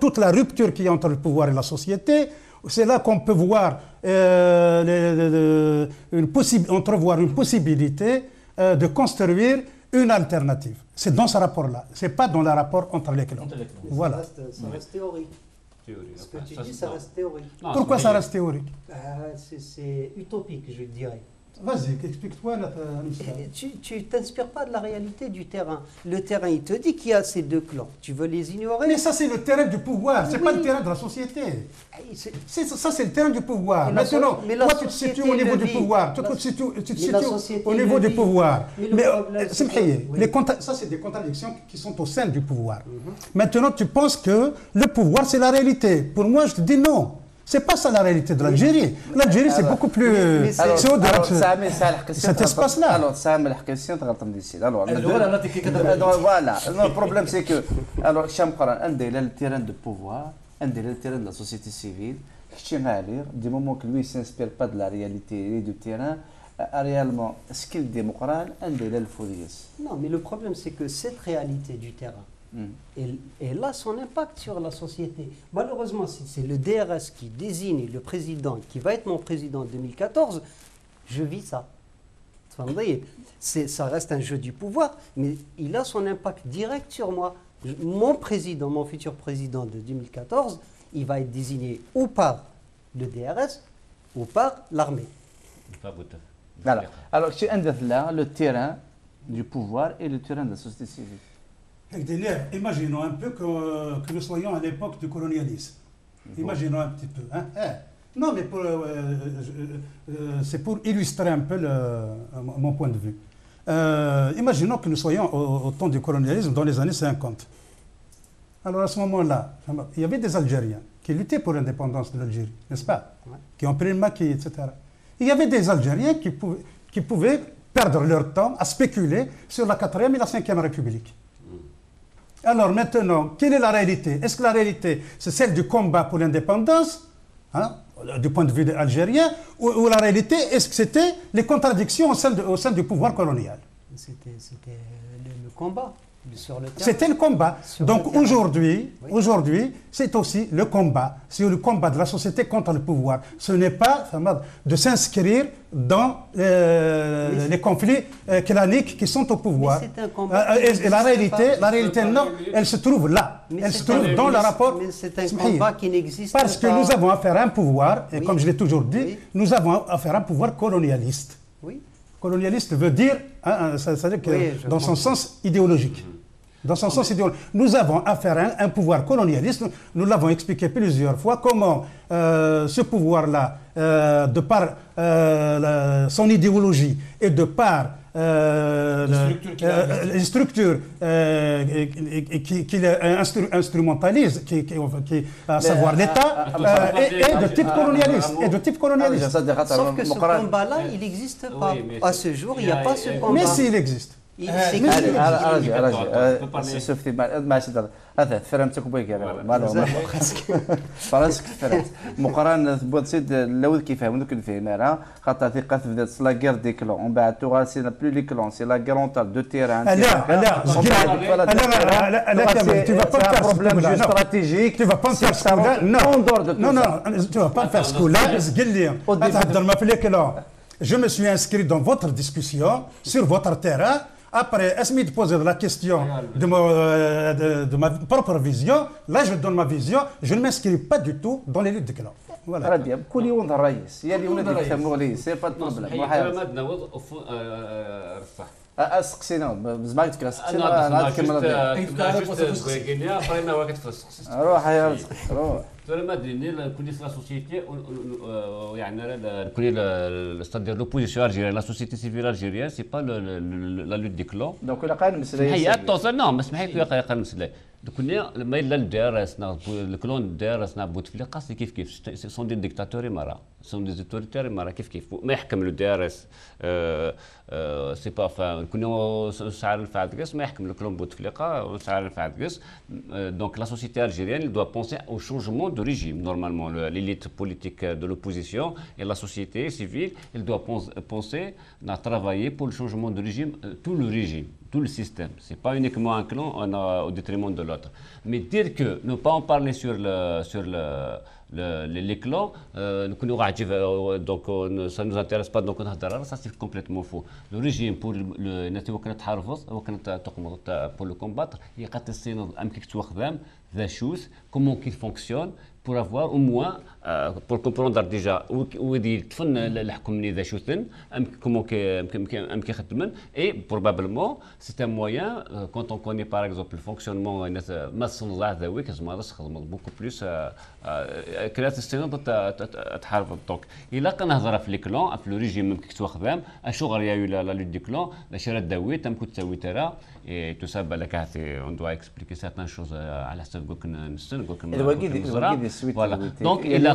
toute la rupture qu'il y a entre le pouvoir et la société. C'est là qu'on peut voir, euh, les, les, une possib- entrevoir une possibilité euh, de construire une alternative. C'est dans ce rapport-là. Ce n'est pas dans le rapport entre les clans. Voilà. Ça reste, ça reste théorique. Théorie, ce que tu ça, dis, ça reste théorique. Non, pourquoi ça reste théorique? euh, C'est utopique, je dirais. Vas-y, explique-toi. Tu t'inspires pas de la réalité du terrain. Le terrain, il te dit qu'il y a ces deux clans. Tu veux les ignorer. Mais ça, c'est le terrain du pouvoir. C'est oui. pas le terrain de la société. C'est, ça, c'est le terrain du pouvoir. Maintenant, so toi, tu te situes au niveau du pouvoir. Toi, tu te situes au niveau du pouvoir. Mais c'est oui. Ça, c'est des contradictions qui sont au sein du pouvoir. Mm-hmm. Maintenant, tu penses que le pouvoir, c'est la réalité. Pour moi, je te dis non. C'est pas ça la réalité de l'Algérie. L'Algérie, c'est beaucoup plus. C'est au-delà de cet espace-là. Alors, ça a la question de Ratam d'ici. Alors, voilà. Le problème, c'est que. Alors, Chamkara, un des le terrain de pouvoir, un des le terrain de la société civile, du moment que lui ne s'inspire pas de la réalité et du terrain, réellement, ce qu'il démocrate, un des le fouillés. Non, mais le problème, c'est que cette réalité du terrain, Mmh. Et, et là, son impact sur la société. Malheureusement, si c'est le D R S qui désigne le président, qui va être mon président en deux mille quatorze, je vis ça. Vous voyez, ça reste un jeu du pouvoir, mais il a son impact direct sur moi. Je, mon président, mon futur président de deux mille quatorze, il va être désigné ou par le D R S ou par l'armée. Alors, alors chez Andethla, le terrain du pouvoir et le terrain de la société civile. Imaginons un peu que, que nous soyons à l'époque du colonialisme. Imaginons un petit peu. Hein? Eh. Non, mais euh, euh, c'est pour illustrer un peu le, mon point de vue. Euh, imaginons que nous soyons au, au temps du colonialisme dans les années cinquante. Alors à ce moment-là, il y avait des Algériens qui luttaient pour l'indépendance de l'Algérie, n'est-ce pas? Ouais. Qui ont pris le maquis, et cetera. Il y avait des Algériens qui pouvaient, qui pouvaient perdre leur temps à spéculer sur la quatrième et la cinquième République. Alors maintenant, quelle est la réalité? Est-ce que la réalité, c'est celle du combat pour l'indépendance, hein, du point de vue algérien, ou, ou la réalité, est-ce que c'était les contradictions au sein, de, au sein du pouvoir colonial? C'était le combat. C'était le combat. Sur Donc aujourd'hui, oui. aujourd'hui, c'est aussi le combat. C'est le combat de la société contre le pouvoir. Ce n'est pas de s'inscrire dans euh, oui. les conflits euh, claniques qui sont au pouvoir. Mais un combat. Euh, et, et la réalité, pas, la réalité non, pas. elle se trouve là. Mais elle se trouve dans le rapport. C'est un combat qui n'existe pas. Parce que nous avons affaire à un pouvoir, et oui. comme je l'ai toujours dit, oui. nous avons affaire à un pouvoir colonialiste. Oui. Colonialiste veut dire, hein, ça, ça veut dire que oui, dans son sens idéologique. Dans son sens idéologique. Nous avons affaire à un, un pouvoir colonialiste. Nous, nous l'avons expliqué plusieurs fois comment euh, ce pouvoir-là, euh, de par euh, la, son idéologie et de par euh, les structures, euh, les structures euh, qui, qui instru, instrumentalisent, qui, qui, qui, à savoir l'État, euh, et, et de type colonialiste. Et de type colonialiste. Sauf que ce combat-là, il n'existe pas. À ce jour, il n'y a pas ce combat. Mais s'il existe. أراجي أراجي شفتي ما شد هذا فرنت كوبيك أنا ما له فرنسك فرنت مقارنة بوتسيد الأول كيف هم ذكر فيه مرة خاطر ثقة في ذات سلاجر ديكلون ومن بعد تغاسي لا بلي ديكلون سي لا جرانتال دو تيران لا لا لا لا لا كامل tu vas pas faire problème stratégique tu vas pas faire ça non non non tu vas pas faire ce coup là قل لي أتحضر ما في ديكلون je me suis inscrit dans votre discussion sur votre terrain. Après, est-ce que je pose la question de ma, euh, de, de ma propre vision? Là, je donne ma vision. Je ne m'inscris pas du tout dans les luttes de clan. Voilà. C'est pas de problème. اسقسينا بزاف تكراسقسينا انا نكمل روح يا روح ترى ما ادري كوني في لا سوسيتي يعني كوني ستادير لوبوزيسيون الجيريان لا سوسيتي سيفيل الجيريان سي با لا لوت دي كلون دونك لا قال مسلاي هي توصل نو ما سمحي لي قال مسلاي كنا ما الا دراسنا الكلون دراسنا بوتفليقه سي كيف كيف سون دي ديكتاتوري مره سون دي زيتوريتير مره كيف كيف ما يحكم لو دي ار اس سي با فا كنا سعر الفعدقس ما يحكم الكلون بوتفليقه وسعر الفعدقس دونك لا سوسيتي الجيريان دو بونسي او شونجمون دو ريجيم نورمالمون ليليت بوليتيك دو لوبوزيسيون اي لا سوسيتي سيفيل دو بونسي نا ترافايي بور شونجمون دو ريجيم تو لو ريجيم tout le système. Ce n'est pas uniquement un clan on a, au détriment de l'autre. Mais dire que, ne pas en parler sur, le, sur le, le, les, les clans, euh, donc on, ça ne nous intéresse pas, donc on a d'arrêt, ça c'est complètement faux. Le régime pour le combattre, il y a des choses, comment il fonctionne, pour avoir au moins, euh, pour comprendre déjà où est-il comment et probablement c'est un moyen, euh, quand on connaît par exemple le fonctionnement beaucoup plus donc il a qu'on a les clans, le régime il y a eu la lutte des clans, la chère Dawit, et tout ça, on doit expliquer certaines choses à la seule voilà. Donc il a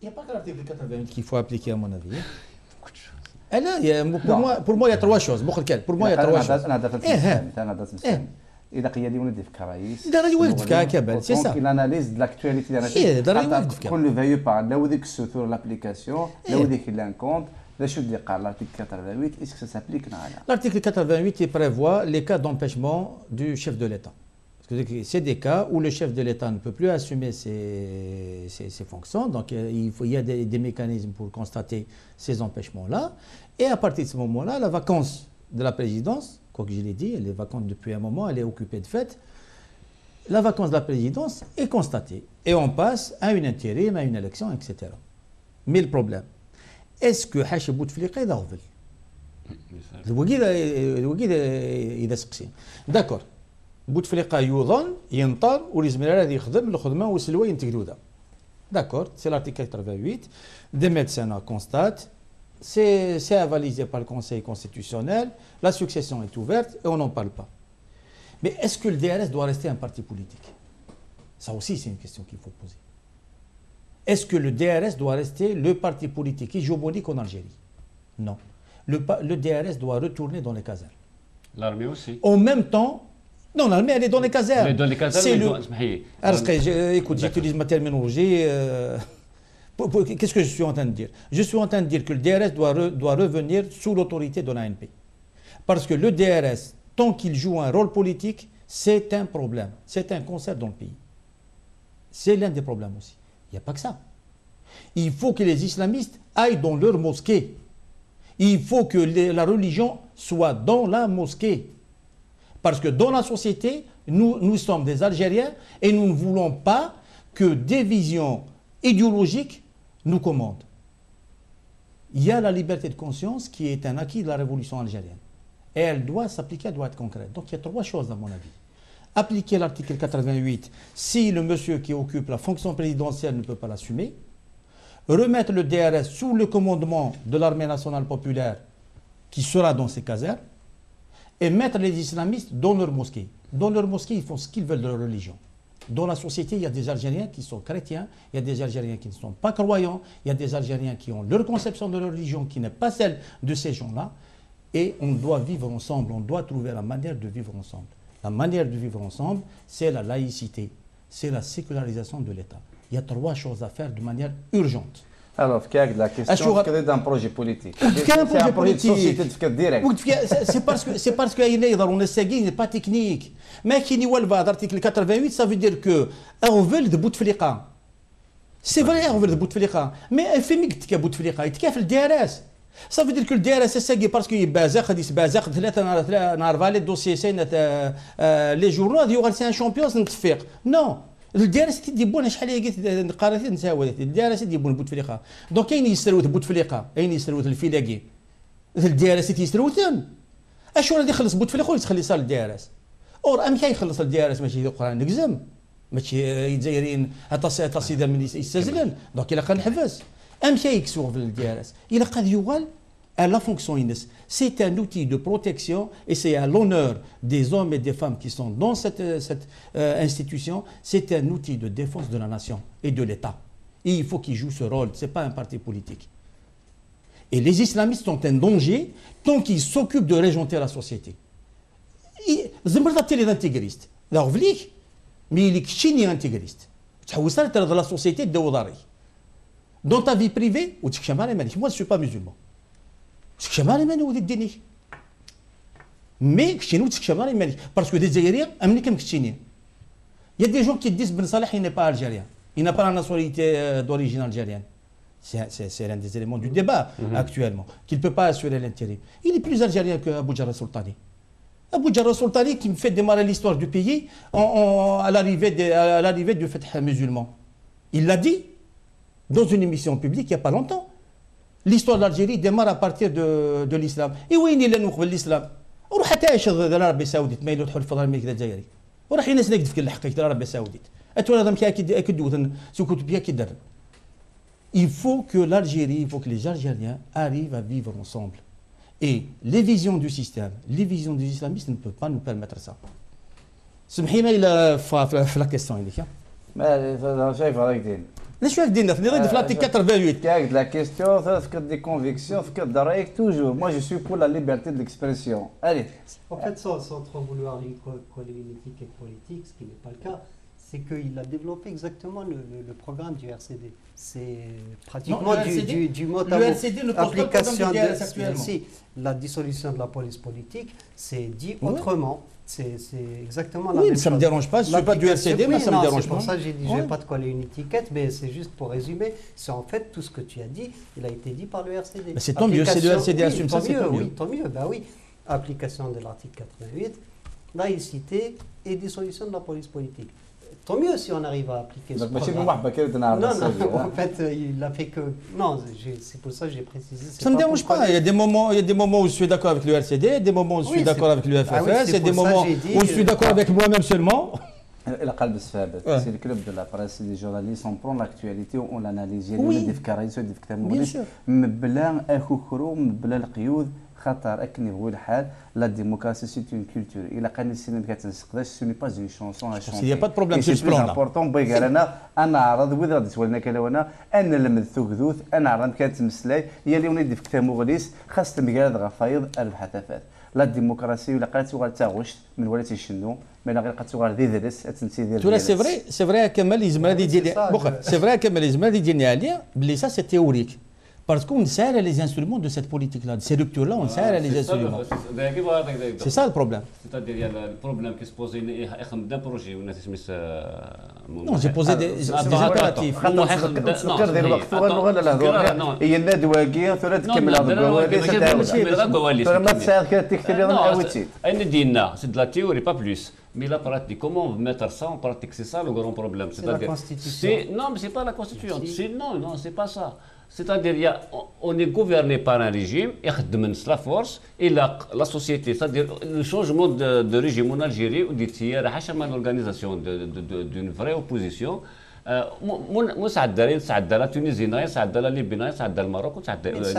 Il n'y a pas que l'article quatre-vingt-huit qu'il faut appliquer à mon avis. Il y a beaucoup de choses. Pour moi, pour moi, il y a trois choses. Pour moi, il y a trois choses. Il y a l'analyse de l'actualité. Quand le veilleux parle, là où il se trouve l'application, là où il l'incompte, l'article quatre-vingt-huit, est-ce que ça s'applique? L'article quatre-vingt-huit prévoit les cas d'empêchement du chef de l'État. C'est des cas où le chef de l'État ne peut plus assumer ses, ses, ses fonctions, donc il, faut, il y a des, des mécanismes pour constater ces empêchements-là. Et à partir de ce moment-là, la vacance de la présidence, quoi que je l'ai dit, elle est vacante depuis un moment, elle est occupée de fait, la vacance de la présidence est constatée. Et on passe à une intérim, à une élection, et cetera. Mais le problème, est-ce que Rachid Bouteflika est là? D'accord. Bouteflika يوضن ينطر والزميل الذي يخدم الخدمه والسلوى ينتقلوا ذا داكور سي l'article quatre-vingt-huit des médecins constatent c'est c'est avalisé par le Conseil constitutionnel la succession est ouverte et on n'en parle pas mais est-ce que le D R S doit rester un parti politique Ça aussi, c'est une question qu'il faut poser. Est-ce que le D R S doit rester le parti politique hégémonique en Algérie? Non. Le, le D R S doit retourner dans les casernes. L'armée aussi. En même temps, non, l'armée, elle est dans les casernes. Mais dans les casernes, c'est le... Doit... Alors, je, écoute, j'utilise ma terminologie. Euh... Qu'est-ce que je suis en train de dire? Je suis en train de dire que le D R S doit, re, doit revenir sous l'autorité de l'A N P. Parce que le D R S, tant qu'il joue un rôle politique, c'est un problème. C'est un concept dans le pays. C'est l'un des problèmes aussi. Il n'y a pas que ça. Il faut que les islamistes aillent dans leur mosquée. Il faut que les, la religion soit dans la mosquée. Parce que dans la société, nous, nous sommes des Algériens et nous ne voulons pas que des visions idéologiques nous commandent. Il y a la liberté de conscience qui est un acquis de la révolution algérienne. Et elle doit s'appliquer, elle doit être concrète. Donc il y a trois choses à mon avis. Appliquer l'article quatre-vingt-huit si le monsieur qui occupe la fonction présidentielle ne peut pas l'assumer. Remettre le D R S sous le commandement de l'armée nationale populaire qui sera dans ses casernes. Et mettre les islamistes dans leur mosquée. Dans leur mosquée, ils font ce qu'ils veulent de leur religion. Dans la société, il y a des Algériens qui sont chrétiens, il y a des Algériens qui ne sont pas croyants, il y a des Algériens qui ont leur conception de leur religion qui n'est pas celle de ces gens-là. Et on doit vivre ensemble, on doit trouver la manière de vivre ensemble. La manière de vivre ensemble, c'est la laïcité, c'est la sécularisation de l'État. Il y a trois choses à faire de manière urgente. Alors, quelle est la question d'un projet politique? C'est un projet politique. C'est parce que c'est parce qu'il est dans n'est pas technique. Mais qui n'y voit pas l'article quatre-vingt-huit, ça veut dire que Abdelaziz Bouteflika. C'est vrai, Abdelaziz Bouteflika. Mais il fait mieux que Bouteflika. Il fait le D R S. Ça veut dire que le D R S est ségé parce qu'il bazarde, il se bazarde. Les dossiers, les journaux, c'est un champion, c'est un tfir. Non. الدارس كيديبون شحال هي قلت قراتي نساوات الدارس يديبون بوتفليقه دونك اين يسروت بوتفليقه اين يسروت الفلاقي الدارس تيسروتن اش ولا يخلص بوتفليقه ويتخلي صار الدارس اور ام كي يخلص الدارس ماشي القران نكزم ماشي الجزائريين حتى تصيد من يستزلن دونك الا كنحبس ام كي يكسور في الدارس الا قاد يوال la fonction I N S. C'est un outil de protection et c'est à l'honneur des hommes et des femmes qui sont dans cette, cette euh, institution. C'est un outil de défense de la nation et de l'État. Et il faut qu'ils jouent ce rôle. Ce n'est pas un parti politique. Et les islamistes sont un danger tant qu'ils s'occupent de régenter la société. Ils sont les intégristes. Mais ils sont les intégristes. Ils sont de la société de Ouadari. Dans ta vie privée, moi je ne suis pas musulman. Mais parce que les Algériens, il y a des gens qui disent Ben Salah n'est pas algérien, il n'a pas la nationalité d'origine algérienne. C'est l'un des éléments du débat mm-hmm. actuellement, qu'il ne peut pas assurer l'intérêt. Il est plus algérien que Abou Jarrah Sultani. Abou Jarrah Sultani qui me fait démarrer l'histoire du pays en, en, à l'arrivée du Fatah musulman. Il l'a dit dans une émission publique il n'y a pas longtemps. L'histoire de l'Algérie démarre à partir de, de l'islam. Et où est-ce que nous avons l'islam? On va aller dans l'Arabie Saoudite, mais il faut faire l'Amérique d'Algérie. On va aller dans l'Arabie Saoudite. Il faut que l'Algérie, il faut que les Algériens arrivent à vivre ensemble. Et les visions du système, les visions des islamistes ne peuvent pas nous permettre ça. C'est la question. Je suis avec quatre-vingt-huit. La question, c'est des convictions, c'est des règles, toujours. Moi, je suis pour la liberté de l'expression. Allez. En fait, sans, sans trop vouloir lui coller une étiquette politique, ce qui n'est pas le cas, c'est qu'il a développé exactement le, le, le programme du R C D. C'est pratiquement non, R C D, du, du, du mot à mot. Le R C D, le application de, actuellement. Si, la dissolution de la police politique, c'est dit oui. Autrement. C'est exactement la oui, même chose. Oui, ça ne me dérange pas. Je ne suis pas du R C D, oui, mais ça ne me dérange pas. C'est pour ça que j'ai dit, je n'ai pas de coller une étiquette, mais c'est juste pour résumer. C'est en fait tout ce que tu as dit, il a été dit par le R C D. C'est tant mieux, c'est le R C D assume oui, ça, c'est tant mieux. Oui, tant mieux, ben oui. Application de l'article quatre-vingt-huit, laïcité et dissolution de la police politique. Tant mieux si on arrive à appliquer donc, ce programme. Non, non, en fait, il a fait que... Non, c'est pour ça que j'ai précisé. Ça ne me dérange pas. Il y a des moments, il y a des moments où je suis d'accord avec le R C D, des moments où je suis oui, d'accord avec le F F S, ah oui, et des moments où je suis d'accord avec moi-même seulement. C'est le club de la presse, c'est des journalistes, on prend l'actualité, on l'analyse. Il y a des défcarations, des défcarations. La démocratie, c'est une culture. Il a ce n'est pas une chanson à chanter. Il n'y a pas de problème sur ce plan. C'est important. La démocratie, il a c'est vrai, c'est vrai que les ça c'est théorique. Parce qu'on sert les instruments de cette politique-là, de ces ruptures-là, on sert les instruments. C'est ça le problème. C'est-à-dire, il y a le problème qui se pose d'un projet. Non, j'ai posé des impératifs. Non, c'est de la théorie, pas plus. Mais la pratique, comment on mettre ça en pratique, c'est ça le grand problème. C'est la Constitution. Non, mais c'est pas la Constitution. Non, non, c'est pas ça. C'est-à-dire on est gouverné par un régime, la force et la, la société. C'est-à-dire le changement de, de régime en Algérie, on dit qu'il y a l'organisation d'une vraie opposition. Moi, ça a été la Tunisie, ça a été la Libye, ça a été le Maroc, ça a été le...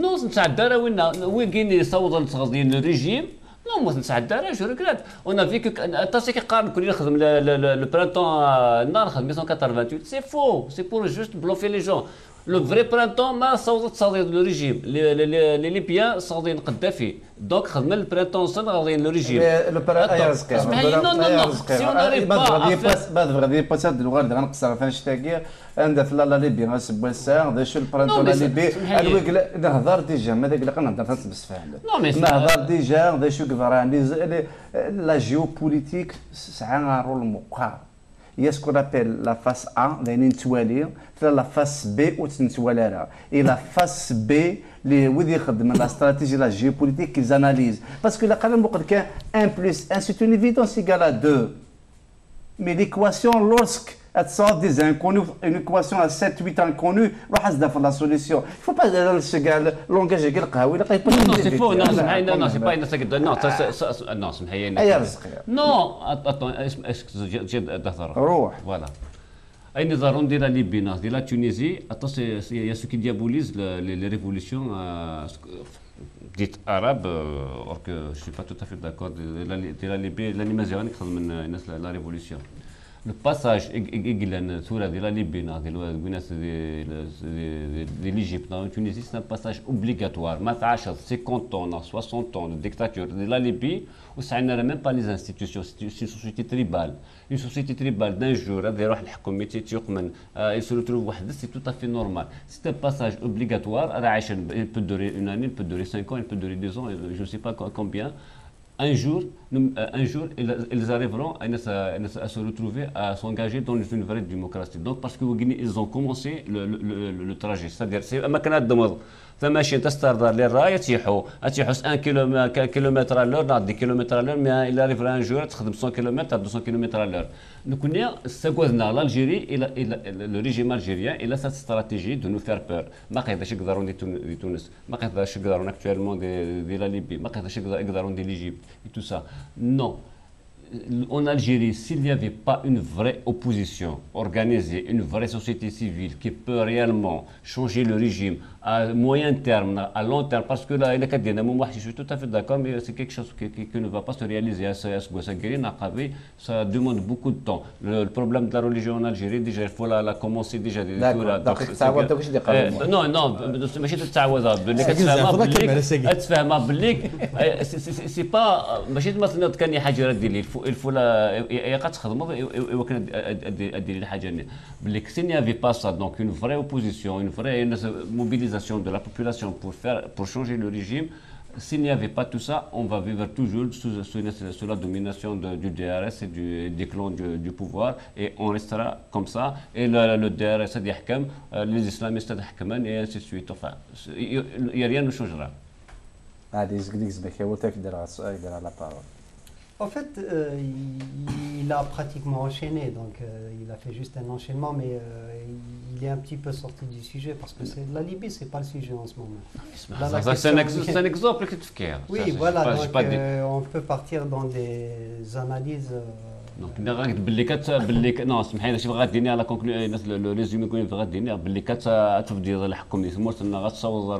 Non, ça a été le régime. Non, moi, je regrette. On a vu que le printemps c'est faux, c'est pour juste bluffer les gens. Le vrai printemps, ma saoudite saoudite le régime. Les les les Libyens saoudite Kadhafi. Donc, le printemps saoudite le régime. Le printemps. Non non non. Si on n'arrive pas à faire. Pas de vrai. Pas ça. Le roi de Ghanak Sarafin Ch'tagir. عند فلا لا ليبي غنسبوا الساعه داش البرانتو لا ليبي الوكله نهضر ديجا ما داك لا كنهضر تنسبس فهمت نهضر ديجا داش كفراني لا جيوبوليتيك ساعه رول مقارن هي سكو لابيل لا فاس ا لاني نتوالي لا فاس بي وتنتوالى لا اي لا فاس بي les la stratégie, la géopolitique qu'ils analysent parce que la calme quelqu'un un plus un c'est une évidence égale à deux mais l'équation lorsque elle sort des inconnus, une équation à sept huit inconnus, on la solution. Il ne faut pas le langage de quelqu'un. Non, c'est faux. Non, c'est pas une seconde. Non, c'est Non, c'est Non, attends, j'ai d'accord. Voilà. Nous avons dit la Libye, de la Tunisie. Attends, il y a ce qui diabolise les révolutions dites arabes, alors que je ne suis pas tout à fait d'accord. De la Libye, l'animation, c'est la révolution. Le passage de la Libye, de l'Égypte en Tunisie, c'est un passage obligatoire. cinquante ans, soixante ans de dictature de la Libye, où ça n'a même pas les institutions, c'est une société tribale. Une société tribale d'un jour, il se retrouve, c'est tout à fait normal. C'est un passage obligatoire, il peut durer une année, il peut durer cinq ans, il peut durer deux ans, je ne sais pas combien. Un jour, un jour, ils arriveront à se retrouver, à s'engager dans une vraie démocratie. Donc, parce que ils ont commencé le, le, le, le trajet. C'est-à-dire, c'est un maquinat de mort. ثم ماشي تستردر لي الرايه تيحو تيحوس واحد كيلومتر على الور نعدي كيلومتر على الور مي الا ريف ان جور تخدم مئة كيلومتر مئتين كيلومتر على الور نكونيا استقوزنا لالجيري الى لو ريجيم الجيريان الى سات استراتيجي دو نو فير بور ما قداش يقدروا دي تونس ما قداش يقدروا اكتوالمون دي لا ليبي ما قداش يقدروا دي ليجيبت اي تو سا نو En Algérie, s'il n'y avait pas une vraie opposition organisée, une vraie société civile qui peut réellement changer le régime à moyen terme, à long terme, parce que là, je suis tout à fait d'accord, mais c'est quelque chose qui, qui, qui ne va pas se réaliser. Ça demande beaucoup de temps. Le, le problème de la religion en Algérie, déjà, il faut la, la commencer déjà. Non, non, c'est pas... Il faut la. S'il n'y avait pas ça, donc une vraie opposition, une vraie mobilisation de la population pour, faire, pour changer le régime, s'il n'y avait pas tout ça, on va vivre toujours sous, sous, sous la domination de, du D R S et du, des clans du, du pouvoir, et on restera comme ça. Et le, le D R S, les islamistes, et ainsi de suite. Enfin, il n'y a rien ne changera. La parole. En fait, euh, il, il a pratiquement enchaîné, donc euh, il a fait juste un enchaînement, mais euh, il est un petit peu sorti du sujet parce que la Libye, c'est pas le sujet en ce moment. C'est un, ex un exemple que tu fais. Oui, ça, voilà, pas, donc, euh, on peut partir dans des analyses euh, دونك غادي باللي كت باللي نو سمح لي شي غاديني على لو ريزومي كوين غاديني باللي كتفضي الحكم اللي سموت ان غتصور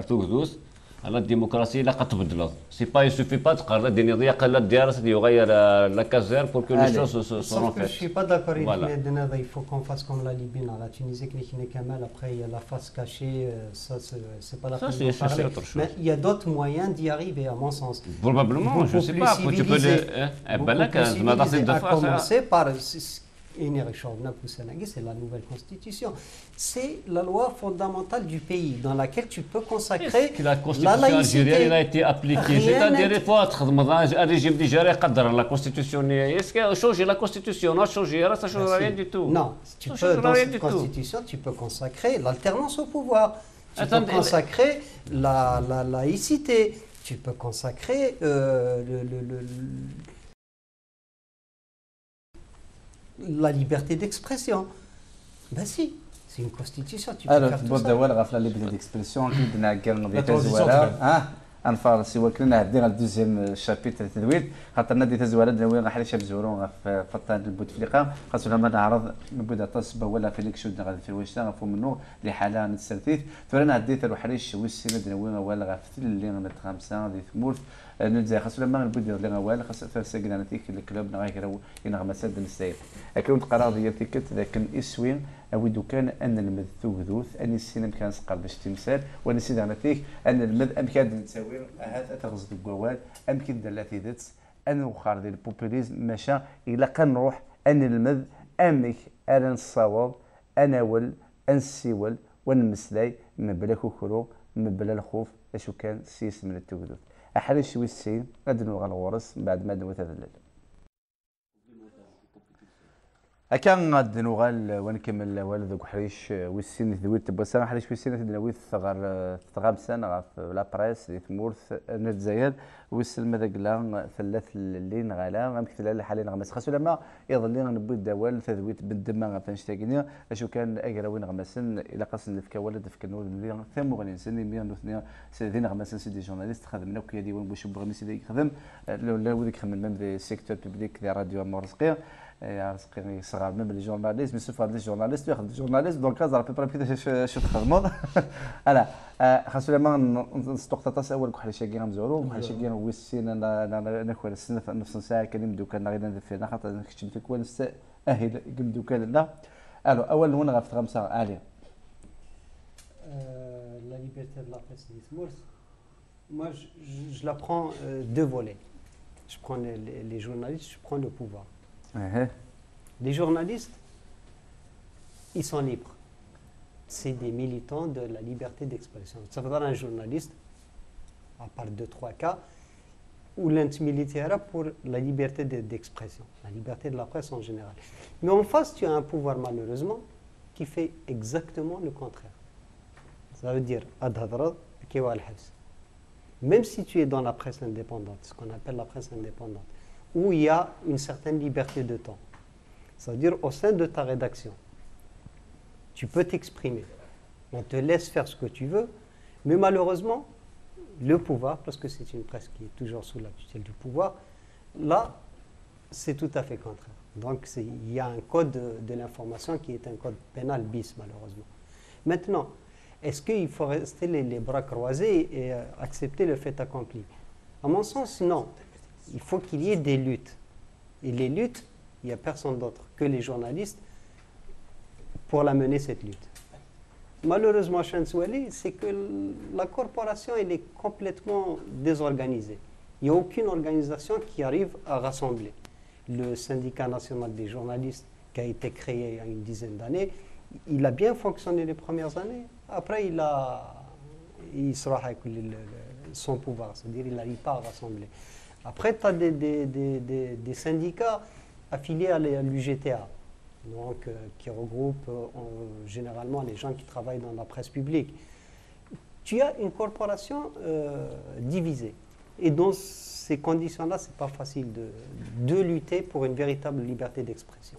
تكدوس على الديمقراطيه الا قتبدلات سي با يسوفي با تقرر دينيا قال الدراسه يغير لا كازير بور كو لي شوز سون فيت شي با داكور il il faut qu'on fasse comme la Libye dans la Tunisie qui n'est qu'un mal après il y a la face cachée ça c'est pas la peine de parler mais il y a d'autres moyens d'y arriver à mon sens probablement je sais pas tu peux le balak ma tasse de face commencer par c'est la nouvelle constitution. C'est la loi fondamentale du pays dans laquelle tu peux consacrer la constitution algérienne a été appliquée. J'ai des fois un régime d'Algérie cadre la constitution. Est-ce qu'il a changé la constitution? On a changé, ça ne change rien du tout. Non, tu peux dans cette constitution, tu peux consacrer l'alternance au pouvoir. Tu peux consacrer la laïcité. Tu peux consacrer le... la liberté d'expression. Ben si, c'est une constitution. Tu peux alors, faire tout ça. Alors, la liberté d'expression, il y a des thèses voilà. On va dans le deuxième chapitre, on a des thèses voilà, on a des thèses voilà, on a des thèses voilà, on a des thèses voilà, on a des thèses voilà, on a des thèses voilà, on a des thèses voilà, on a des thèses voilà, نتزاي خاصو لما نبداو اللي غوال خاص فسكناتيك الكلوب نغيرو ينغمسات السير اكلون القرار ديال تيكت لكن اسوين اودو كان ان المذ ذوث ان السينم كان سقر باش تمثال ونسيد غناتيك ان المذ امكان نساوير هذا تغزد الجوال امكن دلاتي ذات ان وخر ديال البوبوليزم ماشا الا كنروح ان المذ امك انا نصاوب انا ول انسيول ونمسلاي من بلا كوكرو من بلا الخوف اشو كان سيس من التوذوث أحد الشيء السين أدنو غن ورس بعد ما دنو تذلل. أكان أدنو غل ونكمل والد وحريش والسين ذويت بسنا حريش والسين ذويت ثغر ثغام سنة غف لا بريس ثمورث نتزايد والسلم ذاك لان ثلاث اللين غلام غم كثلال حالين غمس خاصو لما يظلين نبود دول ثذويت بالدم غفنشتاقينيا أشو كان أجراوين غمسن إلى قصن ذفك ولد ذفك نور اللين ثم غنين سنين مية نوثنيا سيدين غمسن سيدي جورناليست خدمنا وكيادي ونبوش بغمسي ذيك خدم لو لو ذيك خدم من ذي سيكتور بيبليك ذي راديو مورسقير يعني صغار من لي جورناليست مي سوف هاد لي جورناليست ياخذ جورناليست دونك هذا بي بري شفت خدمه انا خاصو لما نستقطط اول كحل شاكي غنزورو بحال شاكي ويسين انا انا كوير السنه نفس الساعه كلمه دوك انا غير ندير فينا خاطر كنت في كوير اهل دوك لنا الو اول هنا غفت خمسه عليه لا ليبرتي دو لا بريس دي سمورس moi je la prends deux volets je prends les journalistes je prends le pouvoir. Les journalistes, ils sont libres. C'est des militants de la liberté d'expression. Ça veut dire un journaliste, à part deux, trois cas, ou l'un militaire pour la liberté d'expression, la liberté de la presse en général. Mais en face, tu as un pouvoir, malheureusement, qui fait exactement le contraire. Ça veut dire, même si tu es dans la presse indépendante, ce qu'on appelle la presse indépendante, où il y a une certaine liberté de temps. C'est-à-dire au sein de ta rédaction. Tu peux t'exprimer. On te laisse faire ce que tu veux, mais malheureusement, le pouvoir, parce que c'est une presse qui est toujours sous la tutelle du pouvoir, là, c'est tout à fait contraire. Donc, il y a un code de, de l'information qui est un code pénal bis, malheureusement. Maintenant, est-ce qu'il faut rester les, les bras croisés et euh, accepter le fait accompli? À mon sens, non. Il faut qu'il y ait des luttes. Et les luttes, il n'y a personne d'autre que les journalistes pour la mener, cette lutte. Malheureusement, Chansouali, c'est que la corporation, elle est complètement désorganisée. Il n'y a aucune organisation qui arrive à rassembler. Le syndicat national des journalistes, qui a été créé il y a une dizaine d'années, il a bien fonctionné les premières années. Après, il a... il sera avec son pouvoir, c'est-à-dire qu'il n'arrive pas à rassembler. Après, tu as des, des, des, des, des syndicats affiliés à l'U G T A, donc euh, qui regroupent euh, généralement les gens qui travaillent dans la presse publique. Tu as une corporation euh, divisée. Et dans ces conditions-là, ce n'est pas facile de, de lutter pour une véritable liberté d'expression.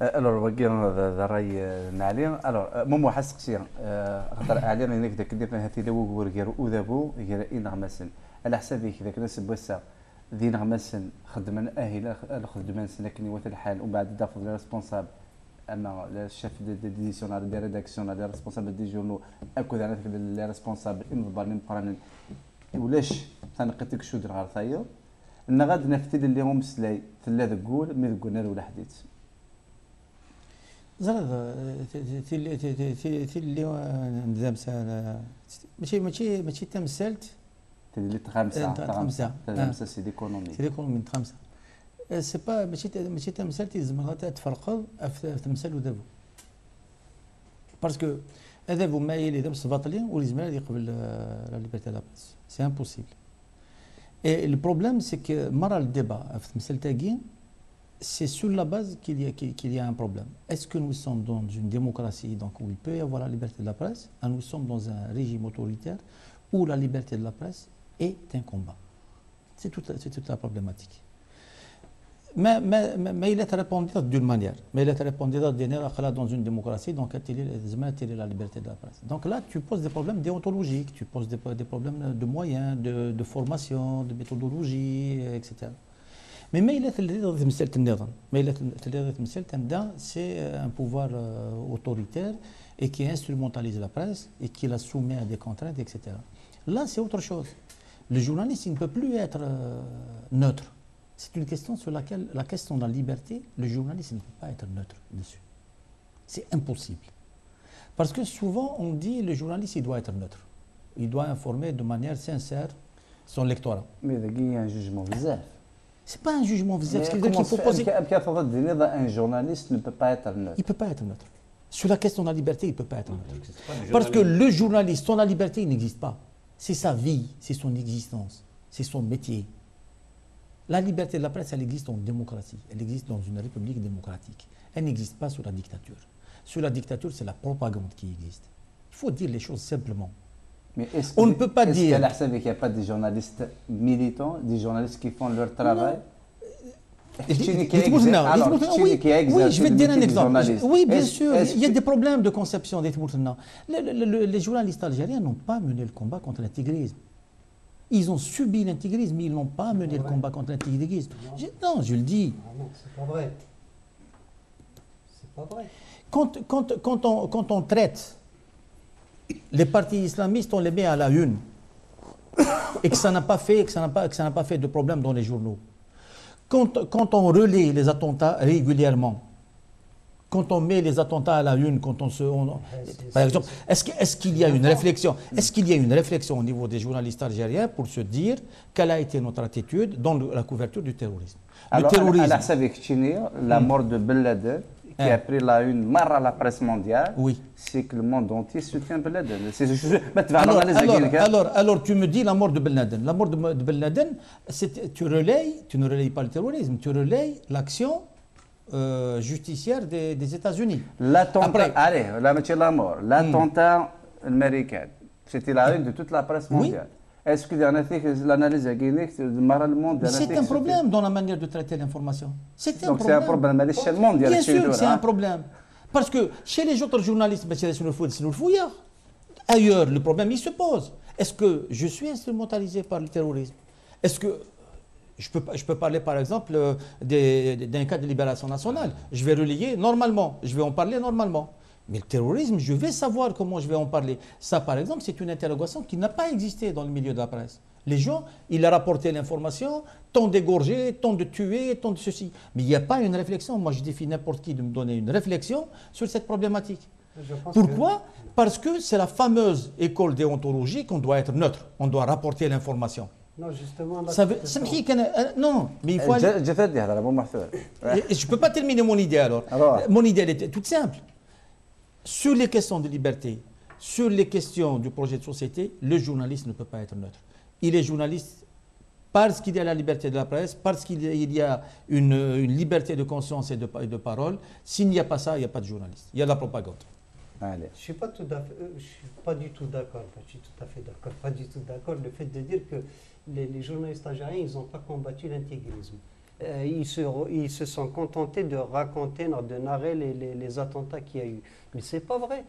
Alors, je vais vous dire, alors, Momo Haskir, je vais vous dire, على حسابك إذا كنا نسبوا الساعة دين غمسن خدم الأهل الخدمة سنكني وتلحال وبعد دافض الريسبونساب أنا الشيف ديديسيونال دي ريداكسيونال دي ريسبونسابل دي جورنو أكد أنا في الريسبونسابل إنضبار نمقرن ولاش تنقيتك شو درغار ثايا أنا غاد نفتيد اللي هم سلاي تلا ذقول مي ذقولنا له ولا حديث زرد تل تل تل اللي نذاب سال ماشي ماشي ماشي تمثلت تدلت خمسة خمسة خمسة سيد إيكونومي سيد إيكونومي خمسة سي با ماشي ماشي تمثلت زعما تفرقض في تمثال ودابو باسكو هذا ما يلي دابا سباطلي ولازم هذا يقبل لا ليبرتي لاباس سي امبوسيبل اي البروبليم سي كو مرة الديبا في تمثال تاكين. C'est sur la base qu'il y, qu y a un problème. Est-ce que nous sommes dans une démocratie donc, où il peut y avoir la liberté de la presse, ou nous sommes dans un régime autoritaire où la liberté de la presse est un combat? C'est toute, toute la problématique. Mais, mais, mais, mais il est répondu d'une manière. Mais il est répondu d'une manière dans une démocratie, donc attirer la liberté de la presse. Donc là, tu poses des problèmes déontologiques, tu poses des, des problèmes de moyens, de, de formation, de méthodologie, et cetera. Mais Maïla c'est un pouvoir autoritaire et qui instrumentalise la presse et qui la soumet à des contraintes, et cetera. Là, c'est autre chose. Le journaliste il ne peut plus être neutre. C'est une question sur laquelle, la question de la liberté, le journaliste ne peut pas être neutre dessus. C'est impossible. Parce que souvent, on dit que le journaliste il doit être neutre. Il doit informer de manière sincère son lectorat. Mais il y a un jugement bizarre. C'est pas un jugement visage. Comment se fait un journaliste ne peut pas être neutre? Il peut pas être neutre. Sur la question de la liberté, il peut pas être neutre. Parce que le journaliste, sans la liberté, il n'existe pas. C'est sa vie, c'est son existence, c'est son métier. La liberté de la presse, elle existe en démocratie. Elle existe dans une république démocratique. Elle n'existe pas sous la dictature. Sur la dictature, c'est la propagande qui existe. Il faut dire les choses simplement. Mais on ne peut pas dire. Est-ce qu'il n'y a pas des journalistes militants, des journalistes qui font leur travail? Oui, je vais te donner un exemple. Oui, bien sûr, il y a des problèmes de conception des Tibourtenans. Les journalistes algériens n'ont pas mené le combat contre l'intégrisme. Ils ont subi l'intégrisme, mais ils n'ont pas mené le combat contre l'intégrisme. Non, je le dis. Non, c'est pas vrai. C'est pas vrai. Quand on traite les partis islamistes, on les met à la une. Et que ça n'a pas fait, que ça n'a pas, que ça n'a pas fait de problème dans les journaux. Quand, quand on relaie les attentats régulièrement, quand on met les attentats à la une, quand on se... On, par exemple, est-ce que, est-ce qu'il y a une réflexion? Est-ce qu'il y a une réflexion au niveau des journalistes algériens pour se dire quelle a été notre attitude dans la couverture du terrorisme? Le Alors, terrorisme. Alors, à la mort de Ben Laden, qui a pris la une marre à la presse mondiale, oui. C'est que le monde entier soutient Ben Laden. Alors, alors, alors, alors, tu me dis la mort de Ben Laden. La mort de, de Ben Laden, tu relayes, tu ne relayes pas le terrorisme, tu relayes l'action euh, judiciaire des, des États-Unis. L'attentat, allez, la moitié de la mort, l'attentat hum. américain, c'était la une de toute la presse mondiale. Oui. Est-ce que l'analyse à Guinée, c'est un problème dans la manière de traiter l'information. C'est un, un problème à l'échelle mondiale. Bien sûr, c'est un problème. Parce que chez les autres journalistes, ailleurs, le problème, il se pose. Est-ce que je suis instrumentalisé par le terrorisme? Est-ce que je peux, je peux parler, par exemple, d'un cas de libération nationale? Je vais relayer normalement, je vais en parler normalement. Mais le terrorisme, je vais savoir comment je vais en parler. Ça, par exemple, c'est une interrogation qui n'a pas existé dans le milieu de la presse. Les gens, ils ont rapporté l'information, tant d'égorgés, tant de tués, tant de ceci. Mais il n'y a pas une réflexion. Moi, je défie n'importe qui de me donner une réflexion sur cette problématique. Pourquoi? que... Parce que c'est la fameuse école déontologique qu'on doit être neutre. On doit rapporter l'information. Non, justement... Là, ça veut... Non, mais il faut... Aller... Je ne peux pas terminer mon idée, alors. alors... Mon idée, elle était toute simple. Sur les questions de liberté, sur les questions du projet de société, le journaliste ne peut pas être neutre. Il est journaliste parce qu'il y a la liberté de la presse, parce qu'il y a une, une liberté de conscience et de, et de parole. S'il n'y a pas ça, il n'y a pas de journaliste. Il y a de la propagande. Allez. Je ne suis pas tout à fait, je suis pas du tout d'accord. Enfin, je suis tout à fait d'accord. Pas du tout d'accord. Le fait de dire que les, les journalistes algériens, ils n'ont pas combattu l'intégrisme. Euh, ils, se, ils se sont contentés de raconter, de narrer les, les, les attentats qu'il y a eu. Mais ce n'est pas vrai.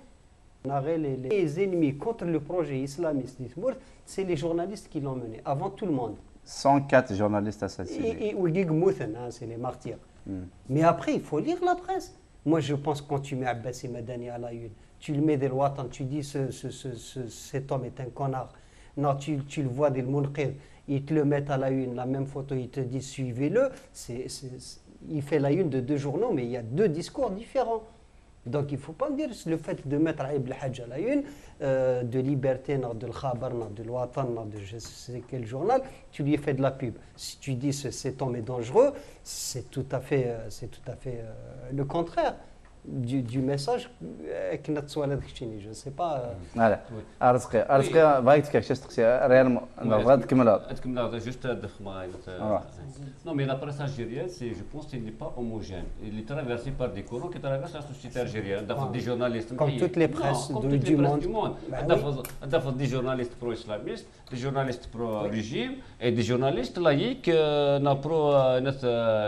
Narrer les, les ennemis contre le projet islamiste, c'est les journalistes qui l'ont mené, avant tout le monde. cent quatre journalistes assassinés. C'est les martyrs. Mm. Mais après, il faut lire la presse. Moi, je pense que quand tu mets Abbas Madani à la une, tu le mets des Watan, tu dis ce, ce, ce, ce, cet homme est un connard. Non, tu, tu le vois des Moulqir, ils te le mettent à la une, la même photo, ils te disent suivez-le. Il fait la une de deux journaux, mais il y a deux discours différents. Donc il ne faut pas me dire le fait de mettre Ali Belhadj à la une, euh, de Liberté, de l'Khabar, de l'Watan, de je sais quel journal, tu lui fais de la pub. Si tu dis que cet homme est dangereux, c'est tout à fait, euh, tout à fait euh, le contraire du, du message que nous sommes je ne sais pas. Voilà. Arrêtez. Arrêtez. Vaït quelque chose qui est réellement. Juste à non, mais la presse algérienne, je pense qu'elle n'est pas homogène. Elle est traversée par des courants qui traversent la société algérienne. Ah. Des journalistes comme toutes les presses, non, comme de, toutes du, les presses monde. du monde. Bah, oui. Des journalistes pro-islamistes, des journalistes pro-régime et des journalistes laïques euh, pro euh,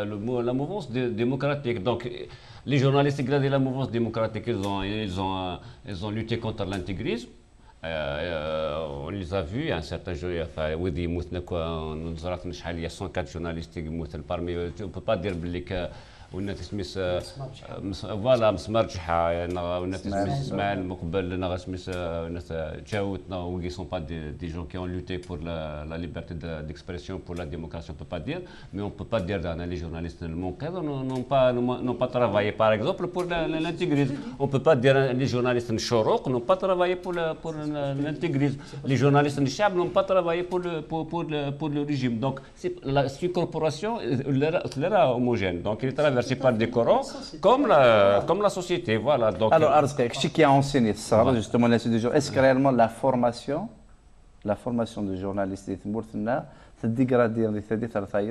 le, la mouvance de, démocratique. Donc, les journalistes gradés de la mouvance démocratique, ils ont, ils ont, ils ont lutté contre l'intégrisme. Euh, on les a vus, un certain jour, enfin, oui, ils mourent, quoi, nous avons il y a cent quatre journalistes qui mourent parmi eux. On ne peut pas dire que on a dismiss, voilà, Msmarjha, on a dismiss Ismaël, Moukbel, on a dismiss Jaout, non, ils ne sont pas des, des gens qui ont lutté pour la, la liberté d'expression, pour la démocratie, on ne peut pas dire, mais on ne peut pas dire que les journalistes n'ont pas, n'ont pas travaillé, par exemple, pour l'intégrisme. On ne peut pas dire que les journalistes n'ont pas travaillé pour la, pour l'intégrisme. Les journalistes n'chab n'ont pas travaillé pour le, pour, pour le, pour le régime. Donc, la corporation, elle est homogène. Donc, il traversée par des corons, comme la, comme la société. Voilà. Donc, alors, Arzka, qui qui a enseigné ça, justement, est-ce que réellement la formation, la formation de journalistes, c'est dégradé, c'est c'est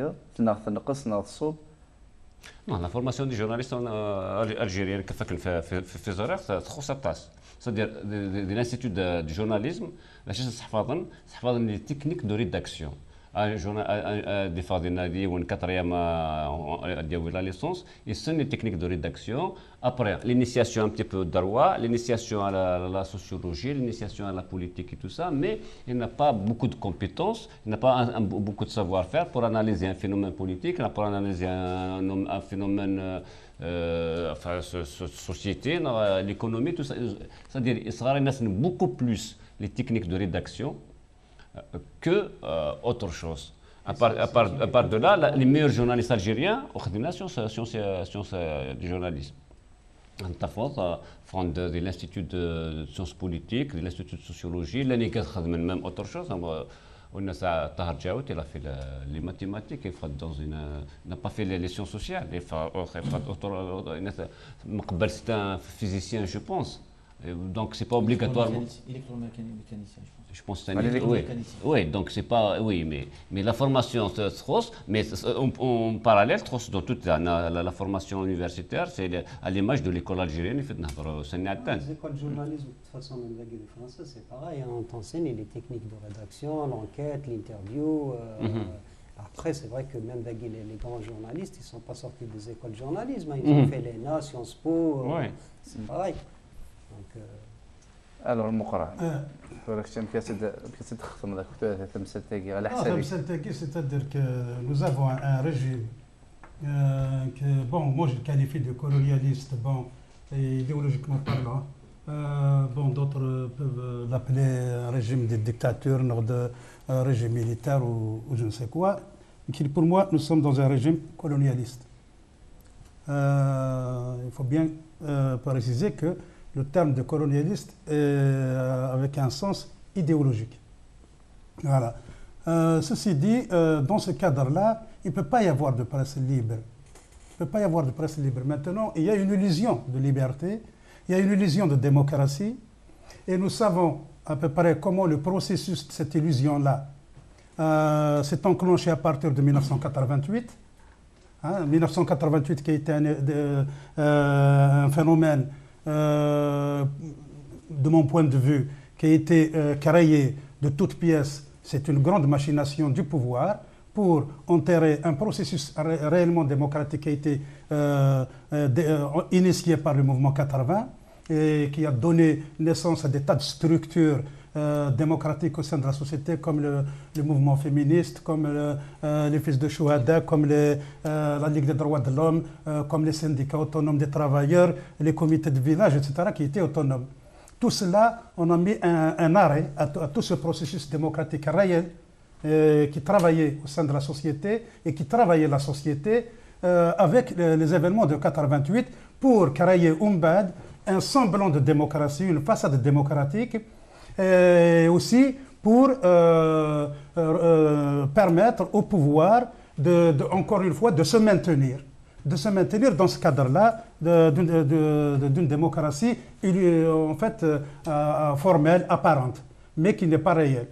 non, la formation des journalistes algériens, c'est-à-dire de l'Institut du journalisme, c'est les techniques de rédaction. Des fois, il y a une quatrième la licence, et ce sont les techniques de rédaction. Après, l'initiation un petit peu au droit, l'initiation à la, la sociologie, l'initiation à la politique et tout ça, mais il n'a pas beaucoup de compétences, il n'a pas un, un, beaucoup de savoir-faire pour analyser un phénomène politique, pour analyser un, un phénomène euh, euh, enfin, société, l'économie, tout ça. C'est-à-dire, il sera beaucoup plus les techniques de rédaction que euh, autre chose. À part, à part, à part de là, la, les meilleurs journalistes algériens ont des sciences du journalisme. De l'Institut de sciences politiques, de l'Institut de sociologie, l'année quatre, même autre chose. On a ça, Tahar Jaout, il a fait les mathématiques, il n'a pas fait les sciences sociales. C'est un physicien, je pense. Donc, ce n'est pas obligatoirement. Électromécanicien, je pense. Je pense que oui. oui, donc c'est pas. Oui, mais, mais la formation, c'est trop. Mais en parallèle, trop dans toute la, la, la formation universitaire, c'est à l'image de l'école algérienne. Ah, les écoles de journalisme, de toute façon, même la Guinée française, c'est pareil. On t'enseigne les techniques de rédaction, l'enquête, l'interview. Euh, mm-hmm. Après, c'est vrai que même les, les grands journalistes, ils ne sont pas sortis des écoles de journalisme. Hein. Ils mm-hmm. ont fait l'E N A, Sciences Po. Ouais. Euh, c'est mm-hmm. pareil. Donc, euh... alors, le Mokhra, c'est-à-dire que nous avons un régime euh, que, bon, moi je le qualifie de colonialiste, bon, et idéologiquement parlant. Euh, bon, d'autres peuvent l'appeler un régime de dictature, de, un régime militaire ou, ou je ne sais quoi. Et pour moi, nous sommes dans un régime colonialiste. Euh, il faut bien euh, préciser que le terme de colonialiste est, euh, avec un sens idéologique. Voilà. Euh, ceci dit, euh, dans ce cadre-là, il ne peut pas y avoir de presse libre. Il ne peut pas y avoir de presse libre. Maintenant, il y a une illusion de liberté, il y a une illusion de démocratie, et nous savons à peu près comment le processus de cette illusion-là euh, s'est enclenché à partir de mille neuf cent quatre-vingt-huit. Hein, mille neuf cent quatre-vingt-huit qui a été un, euh, un phénomène Euh, de mon point de vue, qui a été euh, créé de toutes pièces, c'est une grande machination du pouvoir pour enterrer un processus ré réellement démocratique qui a été euh, euh, initié par le mouvement quatre-vingts, et qui a donné naissance à des tas de structures euh, démocratiques au sein de la société, comme le, le mouvement féministe, comme le, euh, les fils de Chouhada, comme les, euh, la Ligue des droits de l'homme, euh, comme les syndicats autonomes des travailleurs, les comités de village, et cetera, qui étaient autonomes. Tout cela, on a mis un, un arrêt à, à tout ce processus démocratique réel euh, qui travaillait au sein de la société et qui travaillait la société euh, avec les, les événements de quatre-vingt-huit pour créer Umbad, un semblant de démocratie, une façade démocratique, et aussi pour euh, euh, permettre au pouvoir, de, de, encore une fois, de se maintenir. De se maintenir dans ce cadre-là d'une démocratie, en fait, euh, formelle, apparente, mais qui n'est pas réelle.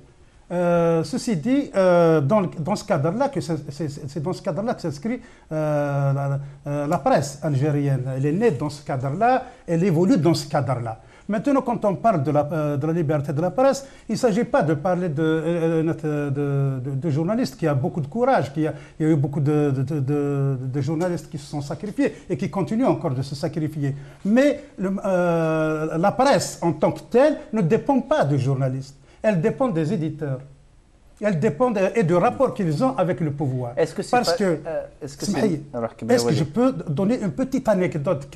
Euh, ceci dit, euh, dans, dans ce cadre-là, c'est dans ce cadre-là que s'inscrit euh, la, euh, la presse algérienne. Elle est née dans ce cadre-là, elle évolue dans ce cadre-là. Maintenant, quand on parle de la, euh, de la liberté de la presse, il ne s'agit pas de parler de, euh, de, de, de journalistes qui a beaucoup de courage, qui a, il y a eu beaucoup de, de, de, de journalistes qui se sont sacrifiés et qui continuent encore de se sacrifier. Mais le, euh, la presse en tant que telle ne dépend pas des journalistes. Elle dépend des éditeurs. Elle dépend de, et du rapport qu'ils ont avec le pouvoir. Est-ce que, est Parce pas, que, euh, est -ce que, est, est que je peux donner une petite anecdote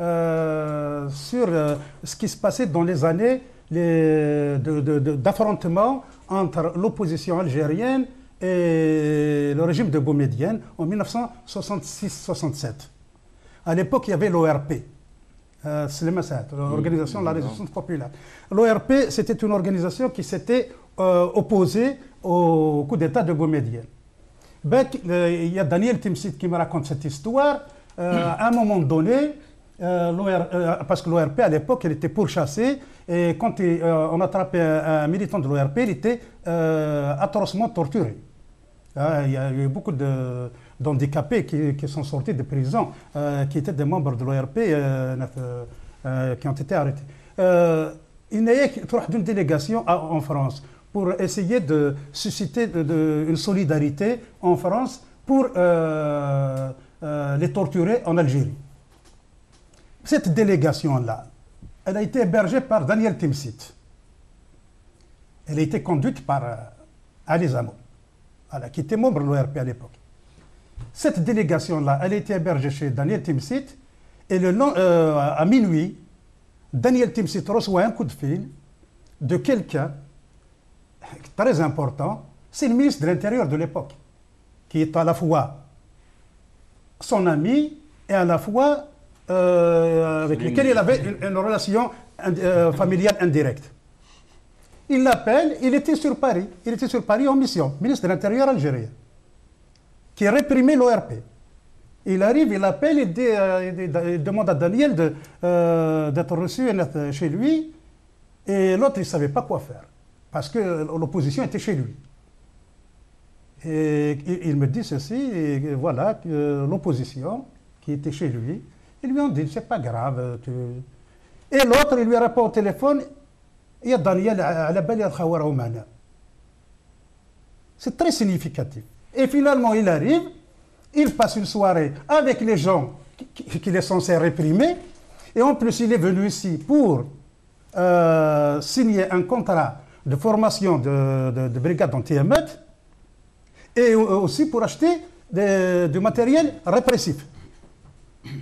euh, sur euh, ce qui se passait dans les années d'affrontement entre l'opposition algérienne et le régime de Boumedienne en mille neuf cent soixante-six soixante-sept. À l'époque, il y avait l'O R P. Euh, l'organisation de la résistance populaire. L'O R P, c'était une organisation qui s'était euh, opposée au coup d'État de Boumedienne. Ben, euh, il y a Daniel Timsit qui me raconte cette histoire. Euh, à un moment donné, euh, euh, parce que l'O R P, à l'époque, elle était pourchassée, et quand il, euh, on attrapait un, un militant de l'O R P, il était euh, atrocement torturé. Ah, il y a eu beaucoup de... d'handicapés qui, qui sont sortis de prison, euh, qui étaient des membres de l'O R P, euh, euh, euh, qui ont été arrêtés. Euh, il y a eu une délégation à, en France pour essayer de susciter de, de, une solidarité en France pour euh, euh, les torturer en Algérie. Cette délégation-là, elle a été hébergée par Daniel Timsit. Elle a été conduite par euh, Ali Zamo, voilà, qui était membre de l'O R P à l'époque. Cette délégation-là, elle a été hébergée chez Daniel Timsit, et le long, euh, à minuit, Daniel Timsit reçoit un coup de fil de quelqu'un très important, c'est le ministre de l'Intérieur de l'époque, qui est à la fois son ami et à la fois euh, avec lequel il avait une, une relation ind euh, familiale indirecte. Il l'appelle, il était sur Paris, il était sur Paris en mission, ministre de l'Intérieur algérien, qui réprimait l'O R P. Il arrive, il appelle, il, dit, euh, il demande à Daniel d'être euh, reçu chez lui, et l'autre, il ne savait pas quoi faire, parce que l'opposition était chez lui. Et il me dit ceci, et voilà, euh, l'opposition qui était chez lui, ils lui ont dit, c'est pas grave. Tu... Et l'autre, il lui répond au téléphone, il y a Daniel à la belle Khawara Oumana. C'est très significatif. Et finalement, il arrive, il passe une soirée avec les gens qu'il est censé réprimer. Et en plus, il est venu ici pour euh, signer un contrat de formation de, de, de brigade anti-émeute et aussi pour acheter des, du matériel répressif.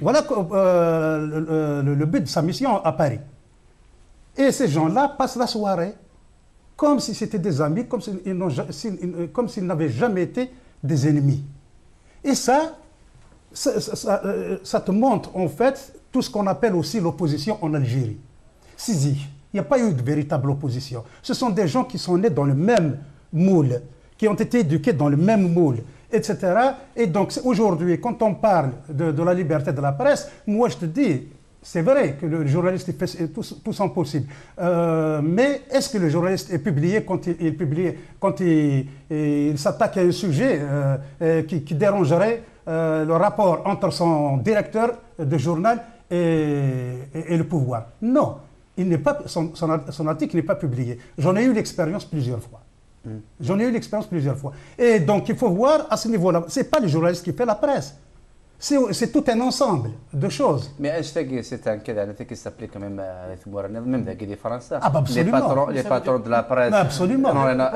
Voilà euh, le, le but de sa mission à Paris. Et ces gens-là passent la soirée comme si c'était des amis, comme s'ils n'avaient jamais été des ennemis. Et ça, ça, ça, ça te montre en fait tout ce qu'on appelle aussi l'opposition en Algérie. Si, si, il n'y a pas eu de véritable opposition. Ce sont des gens qui sont nés dans le même moule, qui ont été éduqués dans le même moule, et cetera. Et donc aujourd'hui, quand on parle de, de la liberté de la presse, moi je te dis... C'est vrai que le journaliste fait tout, tout son possible. Euh, mais est-ce que le journaliste est publié quand il, il publie, quand il, il s'attaque à un sujet euh, qui, qui dérangerait euh, le rapport entre son directeur de journal et, et, et le pouvoir? Non, il n'est pas, son, son, son article n'est pas publié. J'en ai eu l'expérience plusieurs fois. Mmh. J'en ai eu l'expérience plusieurs fois. Et donc il faut voir à ce niveau-là, ce n'est pas le journaliste qui fait la presse. C'est tout un ensemble de choses. Mais c'est un cas qui s'applique quand même même des Français. Ah bah absolument. Les patrons, les patrons de la presse. Mais absolument. Non, non,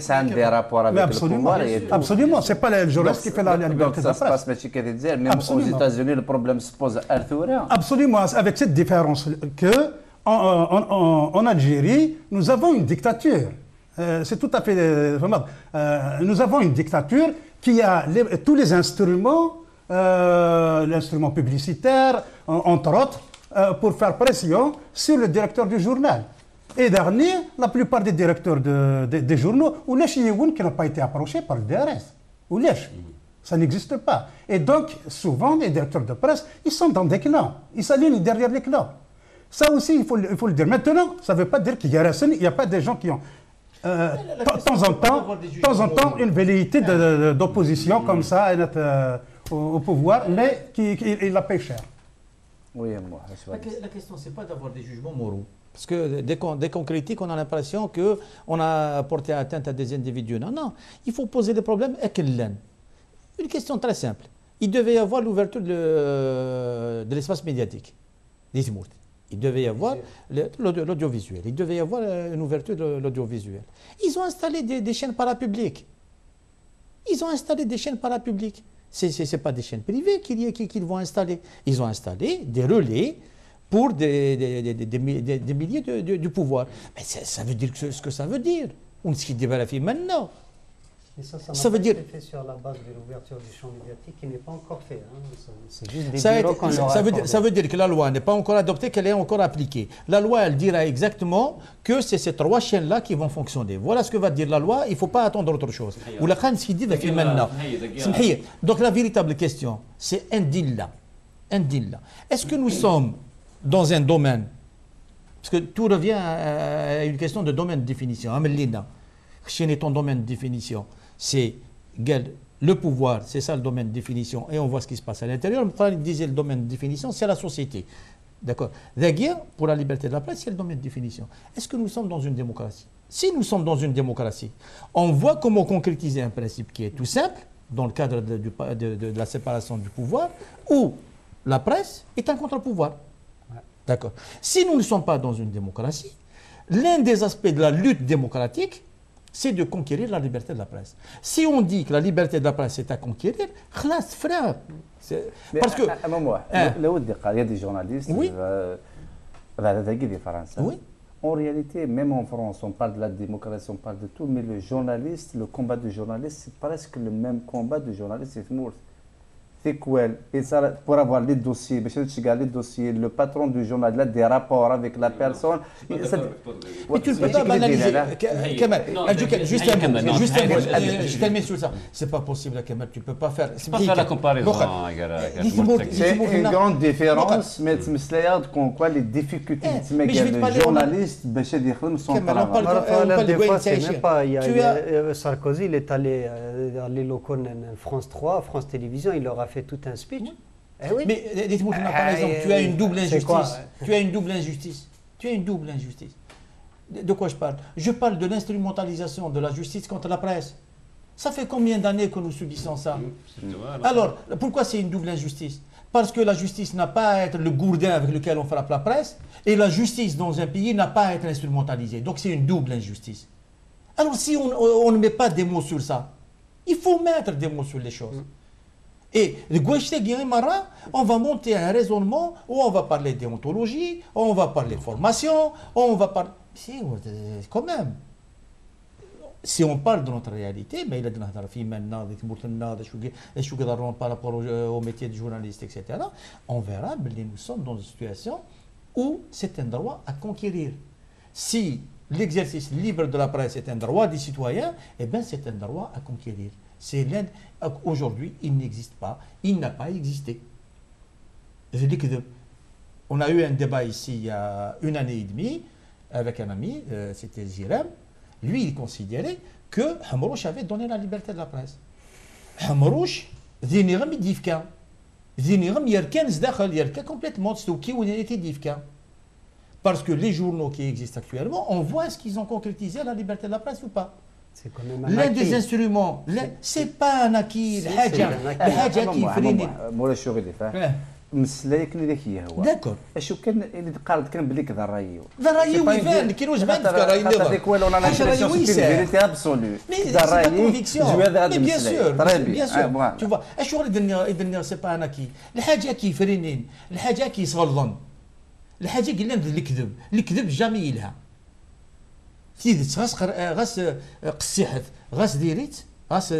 ça a des rapports avec le pouvoir. Absolument. C'est pas le juriste qui fait la liberté de la presse. Ça se passe, mais même aux États-Unis, le problème se pose à Arthur. Absolument. Avec cette différence que en, en, en Algérie, nous avons une dictature. Euh, c'est tout à fait. Euh, nous avons une dictature qui a les, tous les instruments. Euh, l'instrument publicitaire, entre autres, euh, pour faire pression sur le directeur du journal. Et dernier, la plupart des directeurs de, de, des journaux, ou les Chiyoun qui n'ont pas été approchés par le D R S. Ou les ça n'existe pas. Et donc, souvent, les directeurs de presse, ils sont dans des clans. Ils s'alignent derrière les clans. Ça aussi, il faut, il faut le dire. Maintenant, ça ne veut pas dire qu'il n'y a, a pas des gens qui ont... Euh, de temps en temps, temps en temps, une velléité d'opposition comme ça, à notre, euh, au pouvoir, mais qui, qui, il la paye cher. Oui, moi, la, la question, ce n'est pas d'avoir des jugements moraux. Parce que dès qu'on qu'on critique, on a l'impression qu'on a porté atteinte à des individus. Non, non. Il faut poser les problèmes avec l'un. Une question très simple. Il devait y avoir l'ouverture de, de l'espace médiatique. Dites-moi. Il devait y avoir l'audiovisuel. Il devait y avoir une ouverture de l'audiovisuel. Ils ont installé des, des chaînes parapubliques. Ils ont installé des chaînes parapubliques. Ce n'est pas des chaînes privées qu'ils qui, qui vont installer. Ils ont installé des relais pour des, des, des, des, des, des milliers de, de, du pouvoir. Mais ça, ça veut dire ce, ce que ça veut dire. On se dit maintenant. Mais ça, ça, ça veut dire fait sur la base de l'ouverture du champ médiatique qui n'est pas encore fait. Hein. C'est juste des ça, bureaux qu'on leur a accordé. Ça veut dire que la loi n'est pas encore adoptée, qu'elle est encore appliquée. La loi, elle dira exactement que c'est ces trois chaînes-là qui vont fonctionner. Voilà ce que va dire la loi. Il ne faut pas attendre autre chose. Ou la Khan s'y dit maintenant. Donc la véritable question, c'est Indilla. Indilla. Est-ce que nous sommes dans un domaine, parce que tout revient à une question de domaine de définition. Amelina, Chine est ton domaine de définition. C'est le pouvoir, c'est ça le domaine de définition. Et on voit ce qui se passe à l'intérieur. Il disait le domaine de définition, c'est la société. D'accord. La guerre pour la liberté de la presse, c'est le domaine de définition. Est-ce que nous sommes dans une démocratie? Si nous sommes dans une démocratie, on voit comment concrétiser un principe qui est tout simple, dans le cadre de, de, de, de la séparation du pouvoir, où la presse est un contre-pouvoir. D'accord. Si nous ne sommes pas dans une démocratie, l'un des aspects de la lutte démocratique, c'est de conquérir la liberté de la presse. Si on dit que la liberté de la presse est à conquérir, classe frère. Parce que... Il y a des journalistes, oui. des Français. Oui. En réalité, même en France, on parle de la démocratie, on parle de tout, mais le journaliste, le combat du journaliste, c'est presque le même combat du journaliste. C'est quoi? Pour avoir les dossiers, les dossiers, le patron du journal a des rapports avec la personne. Mais tu ne peux pas banaliser. Juste un mot, je termine sur ça. C'est pas possible, Kamal, tu ne peux pas faire. C'est pas faire la comparaison. C'est une grande différence, mais quoi les difficultés les journalistes sont pas là. Des fois, c'est même pas. Sarkozy, il est allé à l'Élocon France trois, France Télévision, il leur a fait tout un speech. Oui. Eh oui. Mais dites-moi, ah, par exemple, tu as une double injustice. Tu as une double injustice. Tu as une double injustice. De, de quoi je parle? Je parle de l'instrumentalisation de la justice contre la presse. Ça fait combien d'années que nous subissons ça? Alors, pourquoi c'est une double injustice? Parce que la justice n'a pas à être le gourdin avec lequel on frappe la presse, et la justice dans un pays n'a pas à être instrumentalisée. Donc c'est une double injustice. Alors si on, on ne met pas des mots sur ça, il faut mettre des mots sur les choses. Mm. Et on va monter un raisonnement où on va parler déontologie, on va parler formation, on va parler... Quand même. Si on parle de notre réalité, mais il y a des filles maintenant, des Mourtenna, des Chougé, des Chougé par rapport au métier de journaliste, et cetera. On verra, mais nous sommes dans une situation où c'est un droit à conquérir. Si l'exercice libre de la presse est un droit des citoyens, eh bien c'est un droit à conquérir. C'est l'Inde. Aujourd'hui, il n'existe pas. Il n'a pas existé. Je dis que de... On a eu un débat ici il y a une année et demie avec un ami, euh, c'était Zirem. Lui, il considérait que Hamrouch avait donné la liberté de la presse. Hamrouch, Ziniram Divka. Ziniram Yerken Zdakhal Yerka complètement. C'est qui où il était Divka. Parce que les journaux qui existent actuellement, on voit est-ce qu'ils ont concrétisé la liberté de la presse ou pas. L'un des instruments, c'est pas un acquis. مسلايك نديكيه هو داكور شوف كان اللي قالت كان بلي كذا رايو ذا رايو ويفان كاين واش بان كذا رايو نظر هذاك ولا انا فيريتي ابسولو ذا رايو جو هذا هذا المسلايك طريبي شوف اش هو يدير يدير سي با انا كي الحاجه كيفرينين الحاجه كيصغلون الحاجه قلنا الكذب الكذب جامي يلها تيدت غاس غاس قسيحت غاس ديريت غاس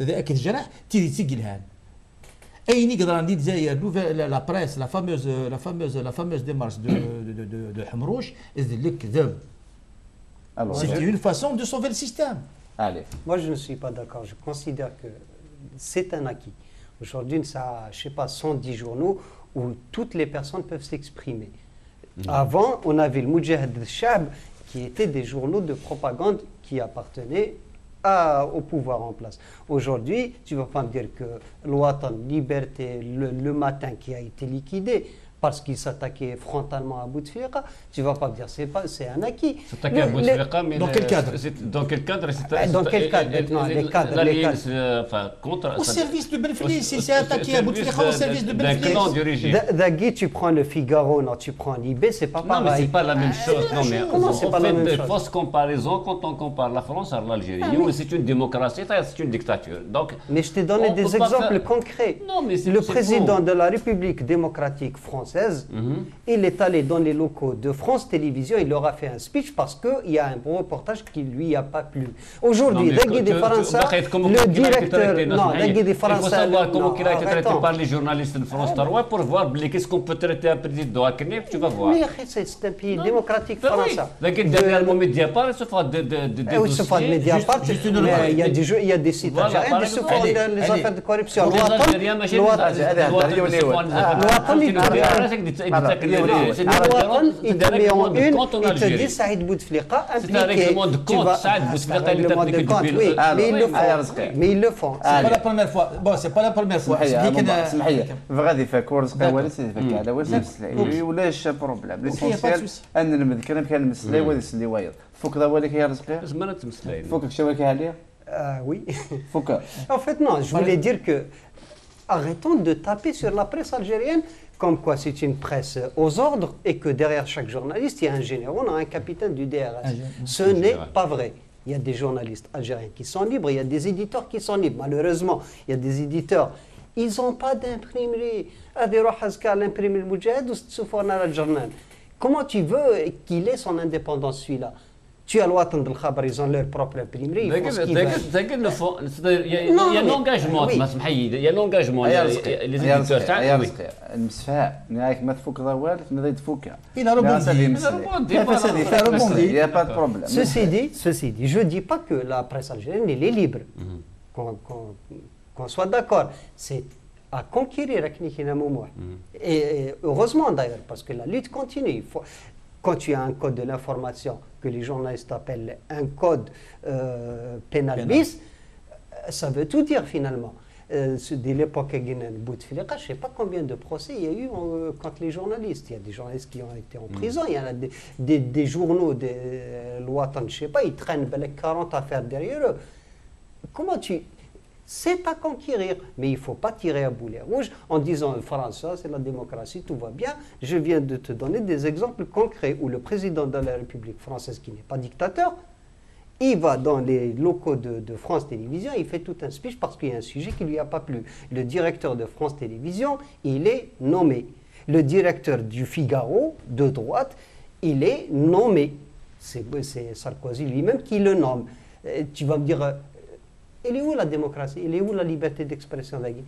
ذاك الجرح تيدت يقلها Et il y la presse, la fameuse, la fameuse, la fameuse démarche de, de, de, de Hamrouche, c'était une façon de sauver le système. Allez. Moi, je ne suis pas d'accord. Je considère que c'est un acquis. Aujourd'hui, ça a, je ne sais pas, cent dix journaux où toutes les personnes peuvent s'exprimer. Mmh. Avant, on avait le Moudjahed al-Shab qui étaient des journaux de propagande qui appartenaient À, au pouvoir en place. Aujourd'hui, tu ne vas pas me dire que Watan, Liberté, le, le Matin qui a été liquidé parce qu'il s'attaquait frontalement à Bouteflika, tu ne vas pas me dire c'est c'est un acquis. S'attaquer à Bouteflika, mais dans quel cadre? Dans quel cadre? Dans quel cadre? L'alliance contre... Au service de Benflis, il s'est attaqué à Bouteflika au service de Benflis. Dagui, tu prends le Figaro, non, tu prends l'I B, c'est pas pareil. Non, mais c'est pas la même chose. Non, mais on fait de fausses comparaisons quand on compare la France à l'Algérie. C'est une démocratie, c'est une dictature. Mais je t'ai donné des exemples concrets. Le président de la République démocratique française, Mm-hmm. il est allé dans les locaux de France Télévision, il leur a fait un speech parce qu'il y a un bon reportage qui lui a pas plu. Aujourd'hui, Dagui des Français, le directeur... Non, Dagui des Français... Il faut savoir comment il a été traité par les journalistes de France Taroua pour voir qu'est-ce qu'on peut traiter un président à Knef, tu vas voir. Mais c'est un pays démocratique français. Dagui, dernièrement, Mediapart, il se fera des dossiers... Oui, il se fera de Mediapart, il y a des sites algériens, il se fera des affaires de corruption. Il te met en une, il te dit Saïd Bouteflika impliqué. C'est un règlement de compte, Saïd Bouteflika est impliqué depuis longtemps. Mais ils le font, c'est pas la première fois. Bon, c'est pas la première fois. غادي فاك ورزقي والو سيدي فاك على والو مسلاي ولاش بروبليم ليسونسيال ان المذكر كان مسلاي والو سلي وايض فوك ذا والك يا رزقي زعما تمسلاي فوك شواك عليه وي فوك ان فيت نو جو فولي دير كو arrêtons de taper sur la presse algérienne comme quoi c'est une presse aux ordres et que derrière chaque journaliste, il y a un général, un capitaine du D R S. Ce n'est pas vrai. Il y a des journalistes algériens qui sont libres, il y a des éditeurs qui sont libres. Malheureusement, il y a des éditeurs. Ils n'ont pas d'imprimerie. Comment tu veux qu'il ait son indépendance, celui-là ? Tu as l'ouatan de l'Khabar, ils ont leur propre imprimerie. Il y a un engagement. Il y a un engagement. Il y a un engagement. Il n'y a pas de problème. Ceci dit, ceci dit, je ne dis pas que la presse algérienne est libre. Qu'on soit d'accord. C'est à conquérir à Moumoua. Et heureusement d'ailleurs, parce que la lutte continue. Quand tu as un code de l'information que les journalistes appellent un code euh, pénal bis, ça veut tout dire finalement. Euh, dès l'époque de Bouteflika, je ne sais pas combien de procès il y a eu euh, contre les journalistes. Il y a des journalistes qui ont été en prison, il y en a des, des, des journaux, des euh, lois, je ne sais pas, ils traînent les quarante affaires derrière eux. Comment tu... C'est à conquérir, mais il ne faut pas tirer à boulet rouge en disant « France, c'est la démocratie, tout va bien ». Je viens de te donner des exemples concrets où le président de la République française, qui n'est pas dictateur, il va dans les locaux de, de France Télévisions, il fait tout un speech parce qu'il y a un sujet qui ne lui a pas plu. Le directeur de France Télévisions, il est nommé. Le directeur du Figaro, de droite, il est nommé. C'est Sarkozy lui-même qui le nomme. Et tu vas me dire... Il est où la démocratie? Il est où la liberté d'expression, Dagui?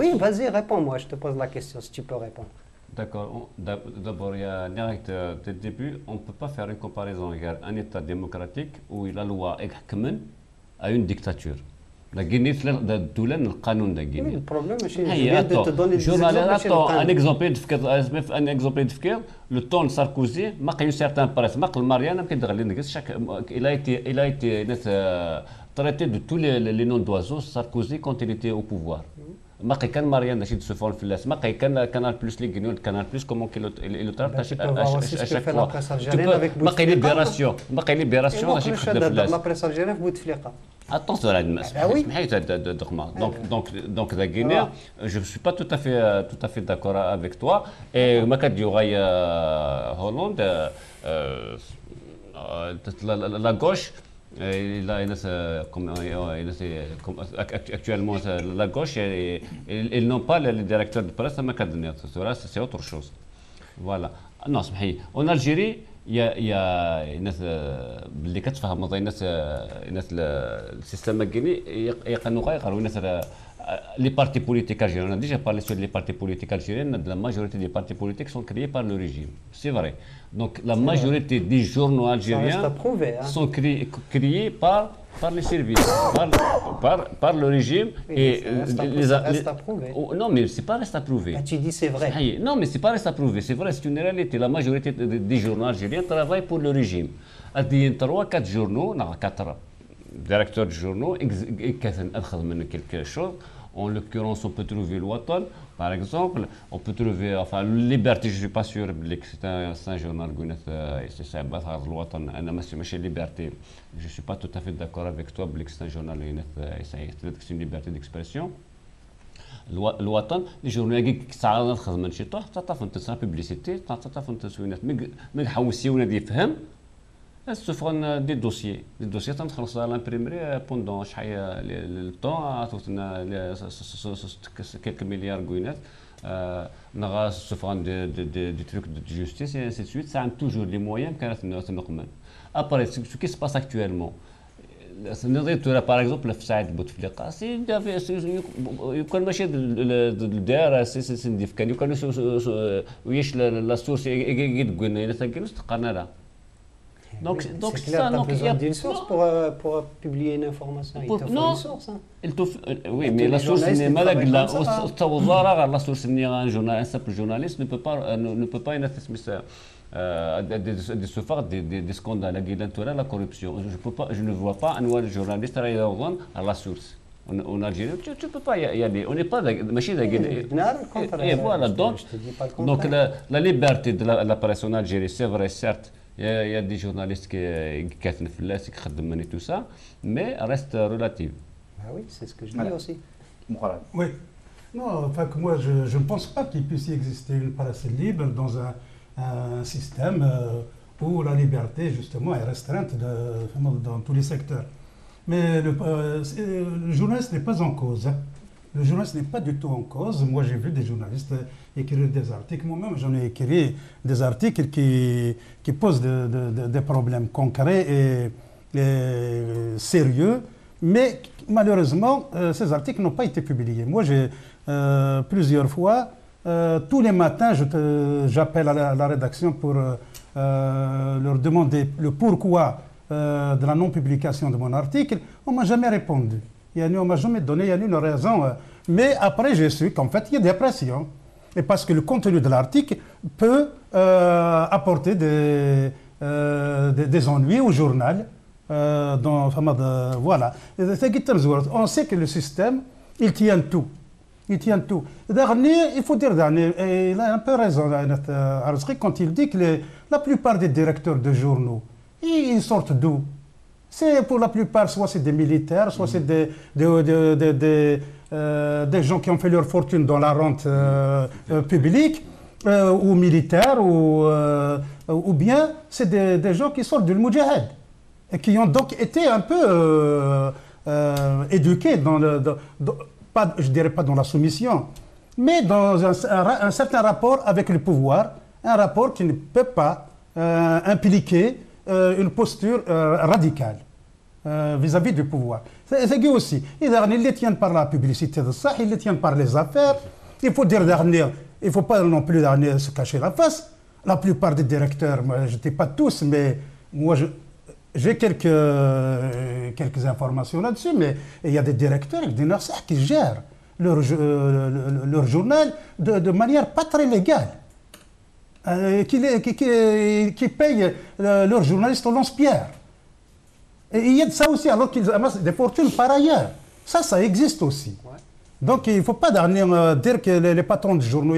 Oui, vas-y, réponds-moi, je te pose la question, si tu peux répondre. D'accord. D'abord, il y a direct, dès le début, on ne peut pas faire une comparaison. Il y a un État démocratique où la loi est commune à une dictature. La Guinée, c'est le canon de la Guinée. Le problème, je viens de te donner des exemples. Un exemple de le temps de Sarkozy, il y a certains presse, il a été, il a été traité de tous les noms d'oiseaux, Sarkozy, quand il était au pouvoir. ماقي كان ماريان نشيد سوفون فلاس ماقي كان كانال بلس لي غنول كانال بلس كومون كيلو لو تراب تاع شاك فوا ماقي ليبيراسيون ماقي ليبيراسيون ماشي فلاس لا بريس الجيري في بوتفليقه attention à donc donc la Guinée, je ne suis pas tout à fait tout à fait d'accord avec toi et il y aura Hollande la gauche actuellement la gauche et ils n'ont pas les directeurs de presse c'est autre chose voilà non en Algérie يا يا الناس اللي كتفهم مزيان الناس الناس السيستم الكيني يقنوا غير يقراو الناس لي بارتي بوليتيك الجيريان انا ديجا بارلي سور لي بارتي بوليتيك الجيريان لا ماجوريتي دي بارتي بوليتيك سون كريي بار لو ريجيم سي فري دونك لا ماجوريتي دي جورنو الجيريان سون كريي كريي بار par les services, par, par, par le régime. Oui, et reste les, les, reste les, oh, non, mais ce n'est pas reste à prouver. Bah, tu dis c'est vrai. Non, mais ce n'est pas reste à prouver. C'est vrai, c'est une réalité. La majorité des journaux algériens travaillent pour le régime. Il y a trois quatre journaux, non, quatre directeurs de journaux, quelque chose. En l'occurrence, on peut trouver le Watan, par exemple. On peut trouver, enfin, Liberté, je ne suis pas sûr que c'est un, un journal et c'est ça, le Watan, c'est Liberté. Je ne suis pas tout à fait d'accord avec toi, que c'est un journal et c'est une liberté d'expression. Le Watan, les journaux qui sont en train de se faire, ils sont en publicité, ils sont en train de se faire, ils sont en train elles se font des dossiers. Les dossiers sont en train de l'imprimer pendant le temps, quelques milliards de guinettes. Ils se font des trucs de justice et ainsi de suite. Ça a toujours les moyens qu'ils ont. Après, ce qui se passe actuellement, par exemple, le Saïd Bouteflika, c'est le D R S, c'est une différence. La source est donc, c'est donc clair, tu as besoin d'une source pour, euh, pour publier une information. Pour, il non, une source, hein. Il oui, mais la source n'est pas là. La source n'est pas un simple journaliste, ne peut pas, ne, ne peut pas euh, se faire des, des, des scandales, la corruption. Je, peux pas, je ne vois pas un journaliste à la source. En Algérie, tu ne peux pas y aller. On n'est pas machine à gagner. Et voilà, donc, donc la, la liberté de la, la presse en Algérie, c'est vrai, certes. Il y, a, il y a des journalistes qui font flasque, qui travaillent et tout ça, mais reste relative. Ah oui, c'est ce que je dis aussi. Voilà. Oui. Non, enfin que moi, je, je ne pense pas qu'il puisse y exister une presse libre dans un, un système euh, où la liberté justement est restreinte de, dans tous les secteurs. Mais le, euh, le journaliste n'est pas en cause. Le journaliste n'est pas du tout en cause. Moi, j'ai vu des journalistes écrire des articles. Moi-même, j'en ai écrit des articles qui, qui posent de, de, de, des problèmes concrets et, et sérieux. Mais malheureusement, euh, ces articles n'ont pas été publiés. Moi, j'ai euh, plusieurs fois, euh, tous les matins, j'appelle à, à la rédaction pour euh, leur demander le pourquoi euh, de la non-publication de mon article. On ne m'a jamais répondu. On m'a jamais donné une raison. Mais après, j'ai su qu'en fait, il y a des pressions. Et parce que le contenu de l'article peut euh, apporter des, euh, des, des ennuis au journal. Euh, dans, voilà. On sait que le système, il tient tout. Il tient tout. Dernier, il faut dire, dernier, et il a un peu raison, quand il dit que les, la plupart des directeurs de journaux, ils sortent d'où? C'est pour la plupart, soit c'est des militaires, soit c'est des, des, des, des, des, euh, des gens qui ont fait leur fortune dans la rente euh, euh, publique, euh, ou militaires, ou, euh, ou bien c'est des, des gens qui sortent du Moudjahad, et qui ont donc été un peu euh, euh, éduqués, dans le, dans, dans, pas, je dirais pas dans la soumission, mais dans un, un, un certain rapport avec le pouvoir, un rapport qui ne peut pas euh, impliquer Euh, une posture euh, radicale vis-à-vis euh, -vis du pouvoir. C'est que aussi, ils les tiennent par la publicité de ça, ils les tiennent par les affaires. Il faut dire dernier, il ne faut pas non plus dernier se cacher la face. La plupart des directeurs, moi, je ne dis pas tous, mais moi j'ai quelques, euh, quelques informations là-dessus, mais il y a des directeurs qui gèrent leur, euh, leur journal de, de manière pas très légale. Euh, qui, qui, qui, qui payent euh, leurs journalistes au lance-pierre. Et il y a de ça aussi, alors qu'ils amassent des fortunes par ailleurs. Ça, ça existe aussi. Ouais. Donc il ne faut pas dire que les, les patrons de journaux,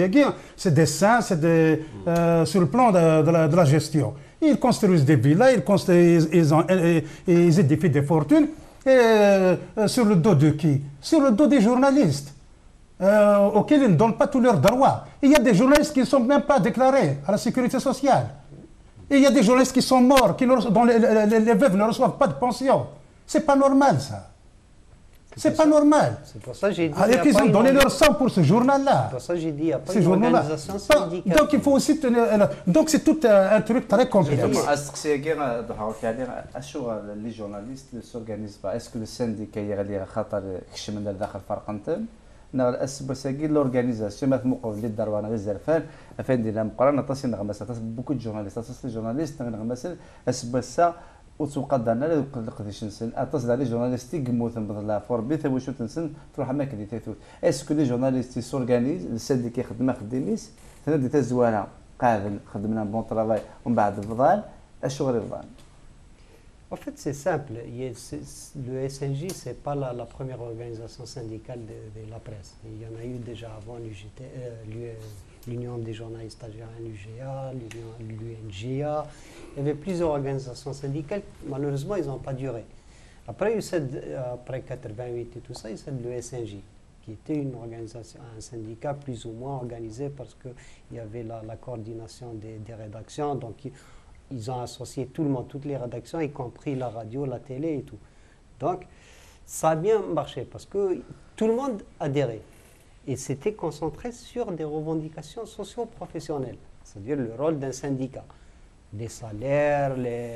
c'est des saints, c'est euh, sur le plan de, de, la, de la gestion. Ils construisent des villas, ils, construisent, ils, ont, ils, ils édifient des fortunes. Et euh, sur le dos de qui? Sur le dos des journalistes, euh, auxquels ils ne donnent pas tous leurs droits. Il y a des journalistes qui ne sont même pas déclarés à la sécurité sociale. Et il y a des journalistes qui sont morts, qui ne, dont les, les, les veuves ne reçoivent pas de pension. C'est pas normal, ça. C'est pas normal. C'est pour ça que j'ai dit. Alors qu'ils ont donné leur sang pour ce journal-là. C'est pour ça que j'ai dit, il n'y a pas d'organisation syndicale. Donc il faut aussi tenir. Donc c'est tout un truc très complexe. Les journalistes ne s'organisent pas. Est-ce que le syndicat est en l'organisation, beaucoup de journalistes, les journalistes, وتقدرنا لا قداش نسن اتص على جورناليستيك موثم بالله فور بي ثو شو تنسن تروح اماكن تاثو اسكو لي جورناليستي سورغانيز السادي كيخدم خدميس حنا ديت الزوانه قابل خدمنا بون طرافاي ومن بعد الفضال الشغل الفضال. En fait, c'est simple. Le S N J, ce n'est pas la, la première organisation syndicale de, de la presse. Il y en a eu déjà avant l'Union euh, des journalistes algériens, l'U G A, l'U N G A. Il y avait plusieurs organisations syndicales. Malheureusement, ils n'ont pas duré. Après, après quatre-vingt-huit et tout ça, il y a le S N J, qui était une organisation, un syndicat plus ou moins organisé parce qu'il y avait la, la coordination des, des rédactions. Donc, il, Ils ont associé tout le monde, toutes les rédactions, y compris la radio, la télé et tout. Donc, ça a bien marché parce que tout le monde adhérait. Et c'était concentré sur des revendications socio-professionnelles, c'est-à-dire le rôle d'un syndicat. Les salaires, les,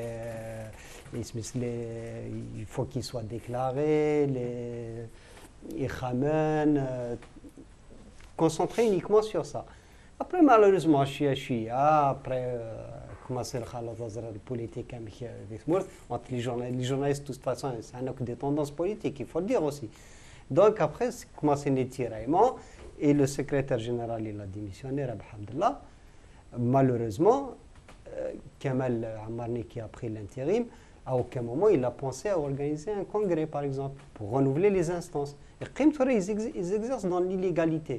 les, les, il faut qu'ils soient déclarés, les khamens, euh, concentré uniquement sur ça. Après, malheureusement, je suis ah, après... Euh, commencer la politique entre les journalistes, les journalistes, de toute façon, ça n'a que des tendances politiques, il faut le dire aussi. Donc après, c'est commencé les tiraillements, et le secrétaire général, il a démissionné, Abdellah. Malheureusement, Kamal Amarni, qui a pris l'intérim, à aucun moment, il a pensé à organiser un congrès, par exemple, pour renouveler les instances. Et ils exercent dans l'illégalité.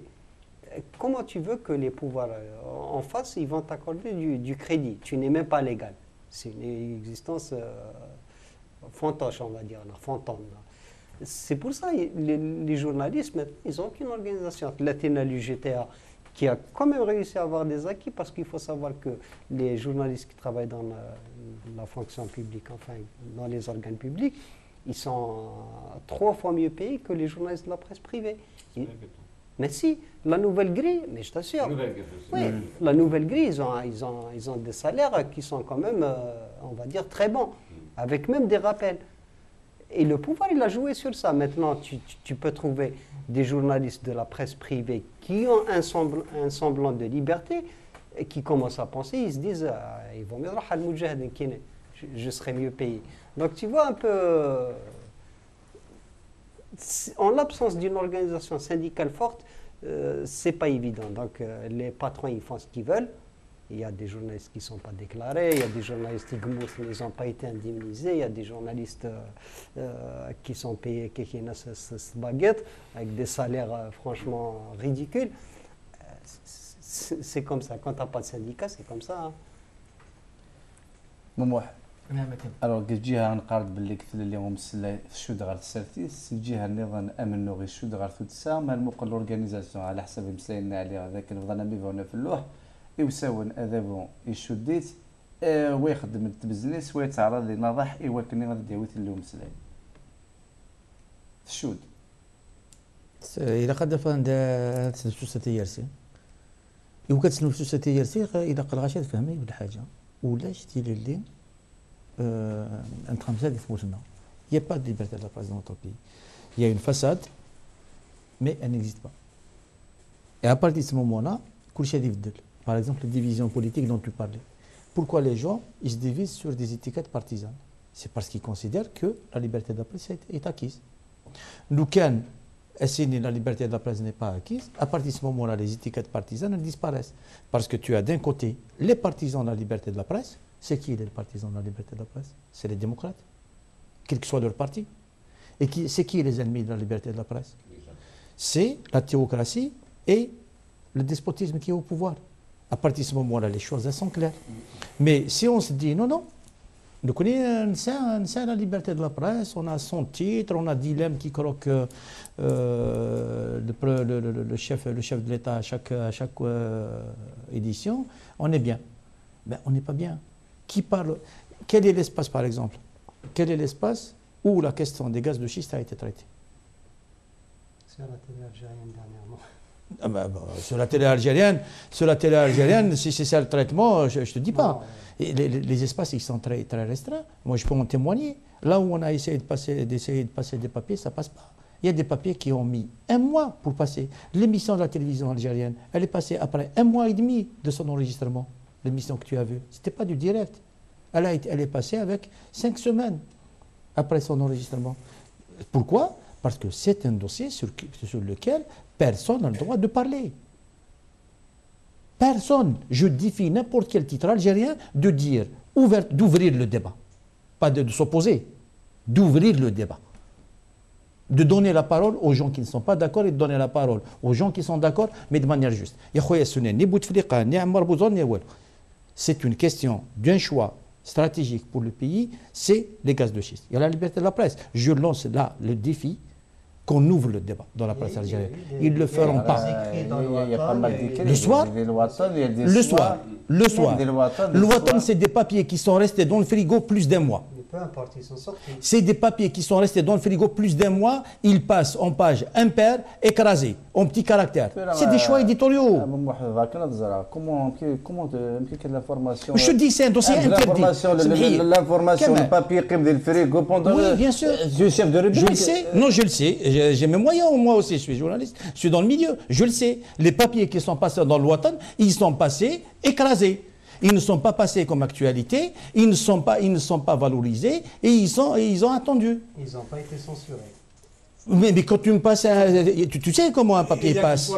Comment tu veux que les pouvoirs en face, ils vont t'accorder du, du crédit? Tu n'es même pas légal. C'est une existence euh, fantoche, on va dire, là, fantôme. C'est pour ça les, les journalistes, maintenant, ils n'ont aucune organisation. L'Athéna, l'U G T A, qui a quand même réussi à avoir des acquis, parce qu'il faut savoir que les journalistes qui travaillent dans la, la fonction publique, enfin, dans les organes publics, ils sont trois fois mieux payés que les journalistes de la presse privée. Ils, Mais si, la nouvelle grille, mais je t'assure, oui, la nouvelle grille, ils ont, ils, ont, ils ont des salaires qui sont quand même, euh, on va dire, très bons, avec même des rappels. Et le pouvoir, il a joué sur ça. Maintenant, tu, tu, tu peux trouver des journalistes de la presse privée qui ont un semblant, un semblant de liberté, et qui commencent à penser, ils se disent, ah, ils vont me dire, je, je serai mieux payé. Donc tu vois un peu... En l'absence d'une organisation syndicale forte, euh, ce n'est pas évident. Donc euh, les patrons, ils font ce qu'ils veulent. Il y a des journalistes qui ne sont pas déclarés, il y a des journalistes qui n'ont pas été indemnisés, il y a des journalistes euh, euh, qui sont payés baguette, avec des salaires euh, franchement ridicules. Euh, c'est comme ça. Quand tu n'as pas de syndicat, c'est comme ça. Hein. Alors, que j'ai un quart de l'équipe de l'homme, c'est le choudra de certis, si j'ai un élan amené au choudra tout ça, mais l'organisation à l'Assabim Sain Ali avec le Vanami van Nefelloh, et où ça on a devant et choudit, et où est le business, où est ça les navah, et où est le navah de l'homme Sain. Choud. Il a fait un société yersi. Et où est une société yersi, il a fait un rachat fermé, il a fait un rachat. Ou là, je dis le lien. Euh, il n'y a pas de liberté de la presse dans notre pays. Il y a une façade, mais elle n'existe pas. Et à partir de ce moment-là, par exemple, les divisions politiques dont tu parlais. Pourquoi les gens ils se divisent sur des étiquettes partisanes? C'est parce qu'ils considèrent que la liberté de la presse est acquise. Nous, quand la liberté de la presse n'est pas acquise, à partir de ce moment-là, les étiquettes partisanes elles disparaissent. Parce que tu as d'un côté les partisans de la liberté de la presse. C'est qui les partisans de la liberté de la presse? C'est les démocrates, quel que soit leur parti. Et c'est qui les ennemis de la liberté de la presse? c'est la théocratie et le despotisme qui est au pouvoir. À partir de ce moment-là, les choses elles sont claires. Mais si on se dit non, non, nous connaissons la liberté de la presse, on a son titre, on a dilemme qui croque euh, le, le, le, le, chef, le chef de l'État à chaque, à chaque euh, édition, on est bien. Ben, on n'est pas bien. Qui parle? Quel est l'espace, par exemple? Quel est l'espace où la question des gaz de schiste a été traitée? Sur la télé algérienne dernièrement. Ah ben, ben, sur la télé algérienne, sur la télé algérienne, si c'est ça le traitement, je ne te dis pas. Et les, les espaces ils sont très, très restreints. Moi, je peux en témoigner. Là où on a essayé de passer, d'essayer de passer des papiers, ça ne passe pas. Il y a des papiers qui ont mis un mois pour passer. L'émission de la télévision algérienne, elle est passée après un mois et demi de son enregistrement. L'émission que tu as vue, ce n'était pas du direct. Elle, a été, elle est passée avec cinq semaines après son enregistrement. Pourquoi? Parce que c'est un dossier sur, sur lequel personne n'a le droit de parler. Personne. Je défie n'importe quel titre algérien de dire, d'ouvrir le débat. Pas de, de s'opposer, d'ouvrir le débat. De donner la parole aux gens qui ne sont pas d'accord et de donner la parole aux gens qui sont d'accord, mais de manière juste. C'est une question d'un choix stratégique pour le pays, c'est les gaz de schiste. Il y a la liberté de la presse. Je lance là le défi qu'on ouvre le débat dans la presse algérienne. Ils ne le feront pas. Le soir, le soir, le soir. Le Watan, c'est des papiers qui sont restés dans le frigo plus d'un mois. Peu importe, ils sont sortis. C'est des papiers qui sont restés dans le frigo plus d'un mois, ils passent en page impaire, écrasés, en petits caractères. C'est des choix éditoriaux. Comment la formation? Je dis c'est un dossier interdit. L'information, le papier qui est le frigo pendant le... Oui, bien sûr. Je le sais. Non, je le sais. J'ai mes moyens. Moi aussi, je suis journaliste. Je suis dans le milieu. Je le sais. Les papiers qui sont passés dans le Watan, ils sont passés écrasés. Ils ne sont pas passés comme actualité, ils ne sont pas, ils ne sont pas valorisés et ils, sont, et ils ont attendu. Ils n'ont pas été censurés. Mais, mais quand tu me passes, à, tu, tu sais comment un papier passe.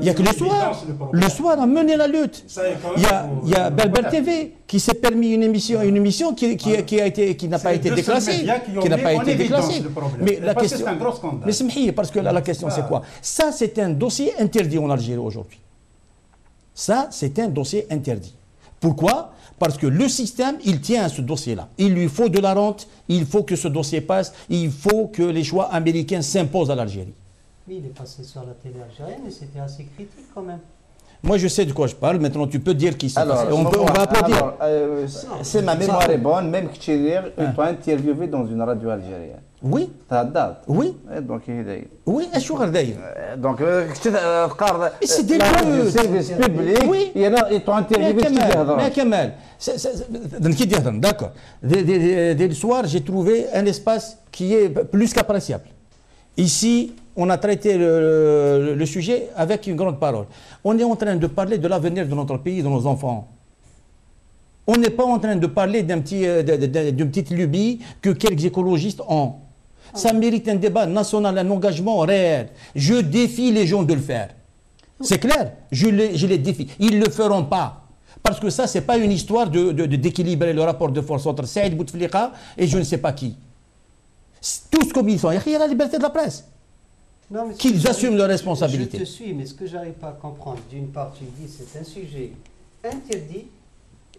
Il n'y a que le soir. Le soir a mené la lutte. Il y a, il y a Belbel T V qui s'est permis une émission, une émission qui, qui, qui a été, qui n'a pas été déclassée, qui n'a pas été déclassée. Mais la question, mais smhi, parce que là, la question c'est quoi? Ça c'est un dossier interdit en Algérie aujourd'hui. Ça c'est un dossier interdit. Pourquoi? Parce que le système, il tient à ce dossier-là. Il lui faut de la rente, il faut que ce dossier passe, il faut que les choix américains s'imposent à l'Algérie. Oui, il est passé sur la télé algérienne, mais c'était assez critique quand même. Moi, je sais de quoi je parle. Maintenant, tu peux dire qui c'est. On, on va applaudir. Euh, c'est ma mémoire est bonne, même que tu l'as ah. interviewé dans une radio algérienne. Oui. Ta date. Oui. Donc, il est. Oui, à Chouard d'ailleurs. Donc, tu as regardé. C'est des lieux. Service public. Oui. Et là, ils t'ont interviewé. Mais Kamal, donc qui dit d'accord. Dès le soir, j'ai trouvé un espace qui est plus qu'appréciable. Ici. On a traité le, le, le sujet avec une grande parole. On est en train de parler de l'avenir de notre pays, de nos enfants. On n'est pas en train de parler d'un petit, d'une petite lubie que quelques écologistes ont. Ça mérite un débat national, un engagement réel. Je défie les gens de le faire. C'est clair, je les, je les défie. Ils ne le feront pas. Parce que ça, ce n'est pas une histoire de, de, de, d'équilibrer le rapport de force entre Saïd Bouteflika et je ne sais pas qui. Tous comme ils sont. Il y a la liberté de la presse. Qu'ils assument leurs responsabilités. Je te suis, mais ce que j'arrive pas à comprendre, d'une part, tu dis c'est un sujet interdit,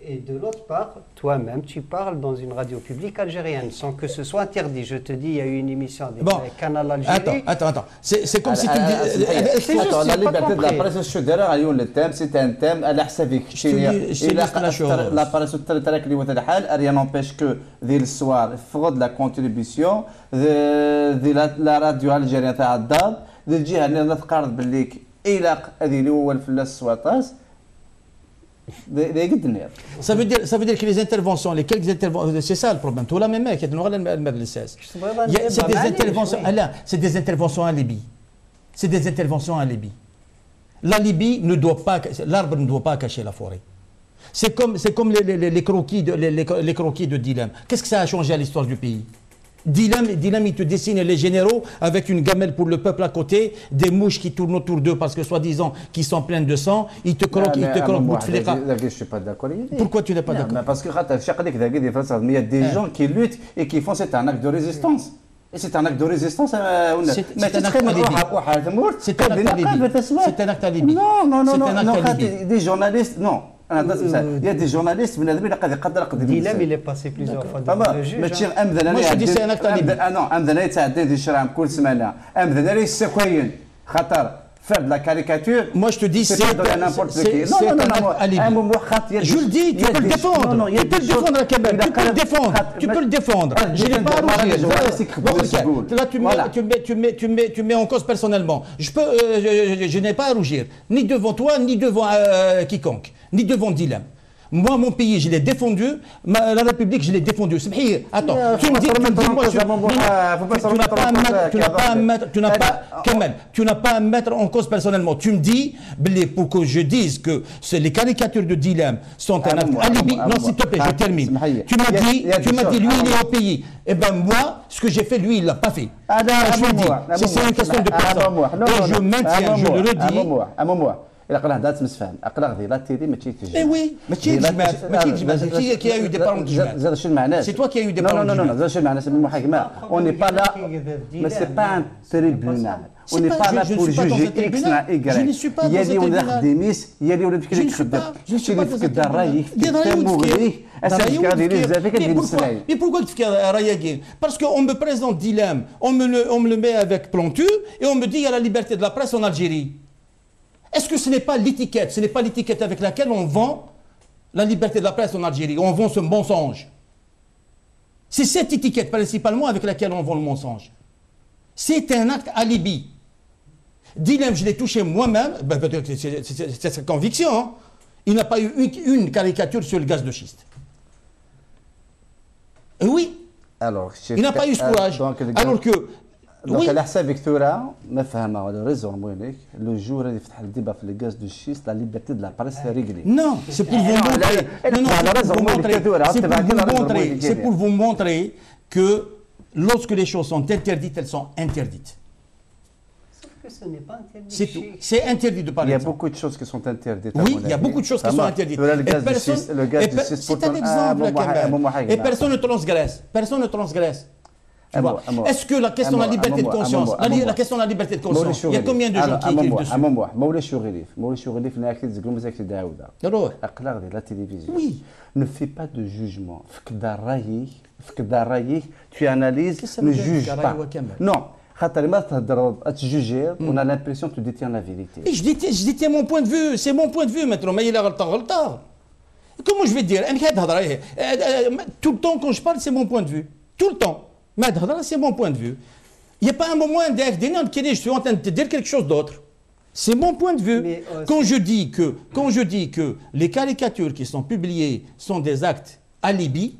et de l'autre part, toi-même, tu parles dans une radio publique algérienne, sans que ce soit interdit. Je te dis, il y a eu une émission des bon. Canal Algérie. Attends, attends, attends. C'est comme si tu me dis... Attends, la liberté de la presse, je suis derrière le thème, c'est un thème, à l'Arsavique. Je te dis la chose. La presse, rien n'empêche que, dès le soir, fraude la contribution, la radio algérienne, tu as adab, de dire, elle n'a pas de bellique, il a dit, où elle fait la soitas, Ça veut, dire, ça veut dire que les interventions, les quelques interventions, c'est ça le problème. Tout là même, c'est des interventions. C'est des interventions en Libye. C'est des interventions en Libye. La Libye ne doit pas, l'arbre ne doit pas cacher la forêt. C'est comme, c'est comme les, les, les croquis de, les, les croquis de Dilem. Qu'est-ce que ça a changé à l'histoire du pays? Dilem, Dilem, il te dessine les généraux avec une gamelle pour le peuple à côté, des mouches qui tournent autour d'eux parce que soi-disant qui sont pleines de sang, ils te croquent, ils te croquent Bouteflika. Je ne suis pas d'accord. Pourquoi tu n'es pas d'accord? Parce que il y a des gens qui luttent et qui font cet acte de résistance. Et c'est un acte de résistance à Ounna. C'est un acte alibi. C'est un acte alibi. C'est un acte alibi. Non, non, non, non. Des journalistes, non. Il y a des journalistes, mais il est passé plusieurs fois devant le juge. Moi je dis c'est un acte alibi. Non, Amdanaï t'aide des chérams tous les semaines. Amdanaï c'est quoi? Khatar. Faire de la caricature, moi je te dis c'est n'importe qui. Non, non, non, non, je le dis, tu peux le défendre. Tu peux le défendre, Kamel. Tu peux le défendre. Tu peux le défendre. Je n'ai pas à rougir. Là, tu mets, tu mets, tu mets, tu mets en cause personnellement. Je peux, je n'ai pas à rougir, ni devant toi, ni devant quiconque, ni devant Dilem. Moi, mon pays, je l'ai défendu. Ma, la République, je l'ai défendu. Attends, tu me dis, tu n'as pas, quand même, tu n'as pas à me mettre en cause personnellement. Tu me dis, pour que je dise que les caricatures de dilemme sont un alibi. Non, s'il te plaît, je termine. Tu m'as dit, tu m'as dit, lui, il est au pays. Eh bien, moi, ce que j'ai fait, lui, il l'a pas fait. Je le dis. C'est une question de personne. Je maintiens, je le redis. القناه دات مسفهم اقرا غير لا تي دي ماشي تجي اي وي ماشي تجمعات ماشي تجمعات هي كي يو دي بارون تجمعات زاد شنو معناه سي تو كي يو دي بارون تجمعات نو نو نو زاد شنو معناه المحاكمه اوني با لا ما سي با ان تريبونال اوني با لا بور جوجي اكس مع ايغري هي اللي ولا خديميس هي اللي ولا بكري تخدم شي اللي فقد رايك تمو غير اساسا غادي لي بزاف كدير السلايد مي بوكو تفكر رايك باسكو اون مي بريزونت ديلام اون اون مي مي افيك بلونتو اي اون مي دي يا لا ليبرتي دو لا بريس ان الجيري. Est-ce que ce n'est pas l'étiquette, ce n'est pas l'étiquette avec laquelle on vend la liberté de la presse en Algérie, on vend ce mensonge? C'est cette étiquette principalement avec laquelle on vend le mensonge. C'est un acte alibi. Dilemme, je l'ai touché moi-même, ben, c'est sa conviction, hein. Il n'a pas eu une caricature sur le gaz de schiste. Et oui, alors, il n'a pas eu ce courage. Euh, donc, alors que... Donc, à l'Arsène Victoria, nous avons la raison, le jour où il y a le débat sur le gaz de schiste, la liberté de la presse est réglée. Non, c'est pour vous montrer. Non, non, c'est pour vous montrer que lorsque les choses sont interdites, elles sont interdites. Sauf que ce n'est pas interdit. C'est tout. C'est interdit de parler. Il y a beaucoup de choses qui sont interdites. Oui, il y a beaucoup de choses qui sont interdites. Le gaz de schiste, le gaz de schiste, c'est un exemple. Et personne ne transgresse. Personne ne transgresse. Est-ce que la question de la liberté de conscience, la question de la liberté de conscience, il y a combien de gens qui écrivent dessus? Moulay Chourilif, Moulay Chourilif n'a acquis de Gomes acquis d'Aouda. Aklar de la télévision. Oui. Ne fais pas de jugement. Tu analyses, ne juge pas. Non. On a l'impression que tu détiens la vérité. Et je détiens, je détiens mon point de vue. C'est mon point de vue maintenant. Mais il a le temps, le temps. Comment je vais dire? Tout le temps quand je parle, c'est mon point de vue. Tout le temps. Mais c'est mon point de vue. Il n'y a pas un moment qui dit je suis en train de te dire quelque chose d'autre. C'est mon point de vue. Mais, euh, quand, je dis que, quand je dis que les caricatures qui sont publiées sont des actes alibis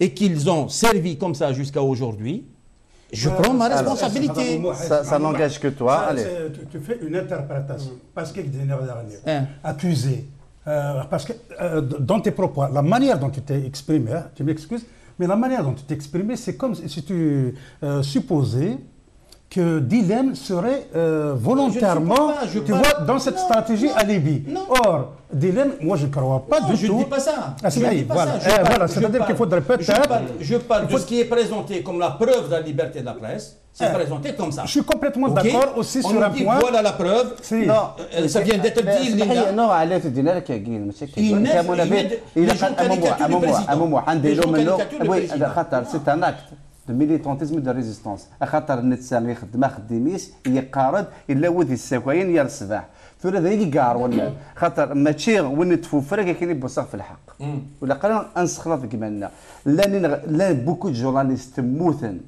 et qu'ils ont servi comme ça jusqu'à aujourd'hui, je prends ma responsabilité. Ça, ça n'engage que toi. Ça, allez. Tu, tu fais une interprétation. Parce que hein? Accusé. Euh, parce que euh, dans tes propos, la manière dont tu t'es exprimé, hein, tu m'excuses. Mais la manière dont tu t'exprimais, c'est comme si tu euh, supposais que Dilemme serait euh, volontairement, pas, tu vois, pas, dans cette non, stratégie non, alibi. Non. Or, Dilemme, moi je ne crois pas non, du je tout. Je ne dis pas ça. Ah, je dis pas voilà. ça. Eh, voilà, c'est-à-dire qu'il faudrait peut-être... Je parle, je parle de faut... ce qui est présenté comme la preuve de la liberté de la presse. C'est présenté comme ça. Je suis complètement okay. d'accord aussi on sur un dit, point. Voilà la preuve. Si. Non, euh, ça vient d'être dit. Linda. Non, elle est d'une heure qui a gagné. Il est il a un c'est un acte de militantisme et de résistance. ثورة ذيك قار ولا خاطر ماشي وين تفوفرك كاين اللي بصح في الحق ولا قرا انسخنا في كمالنا لا لا بوكو جورناليست موثن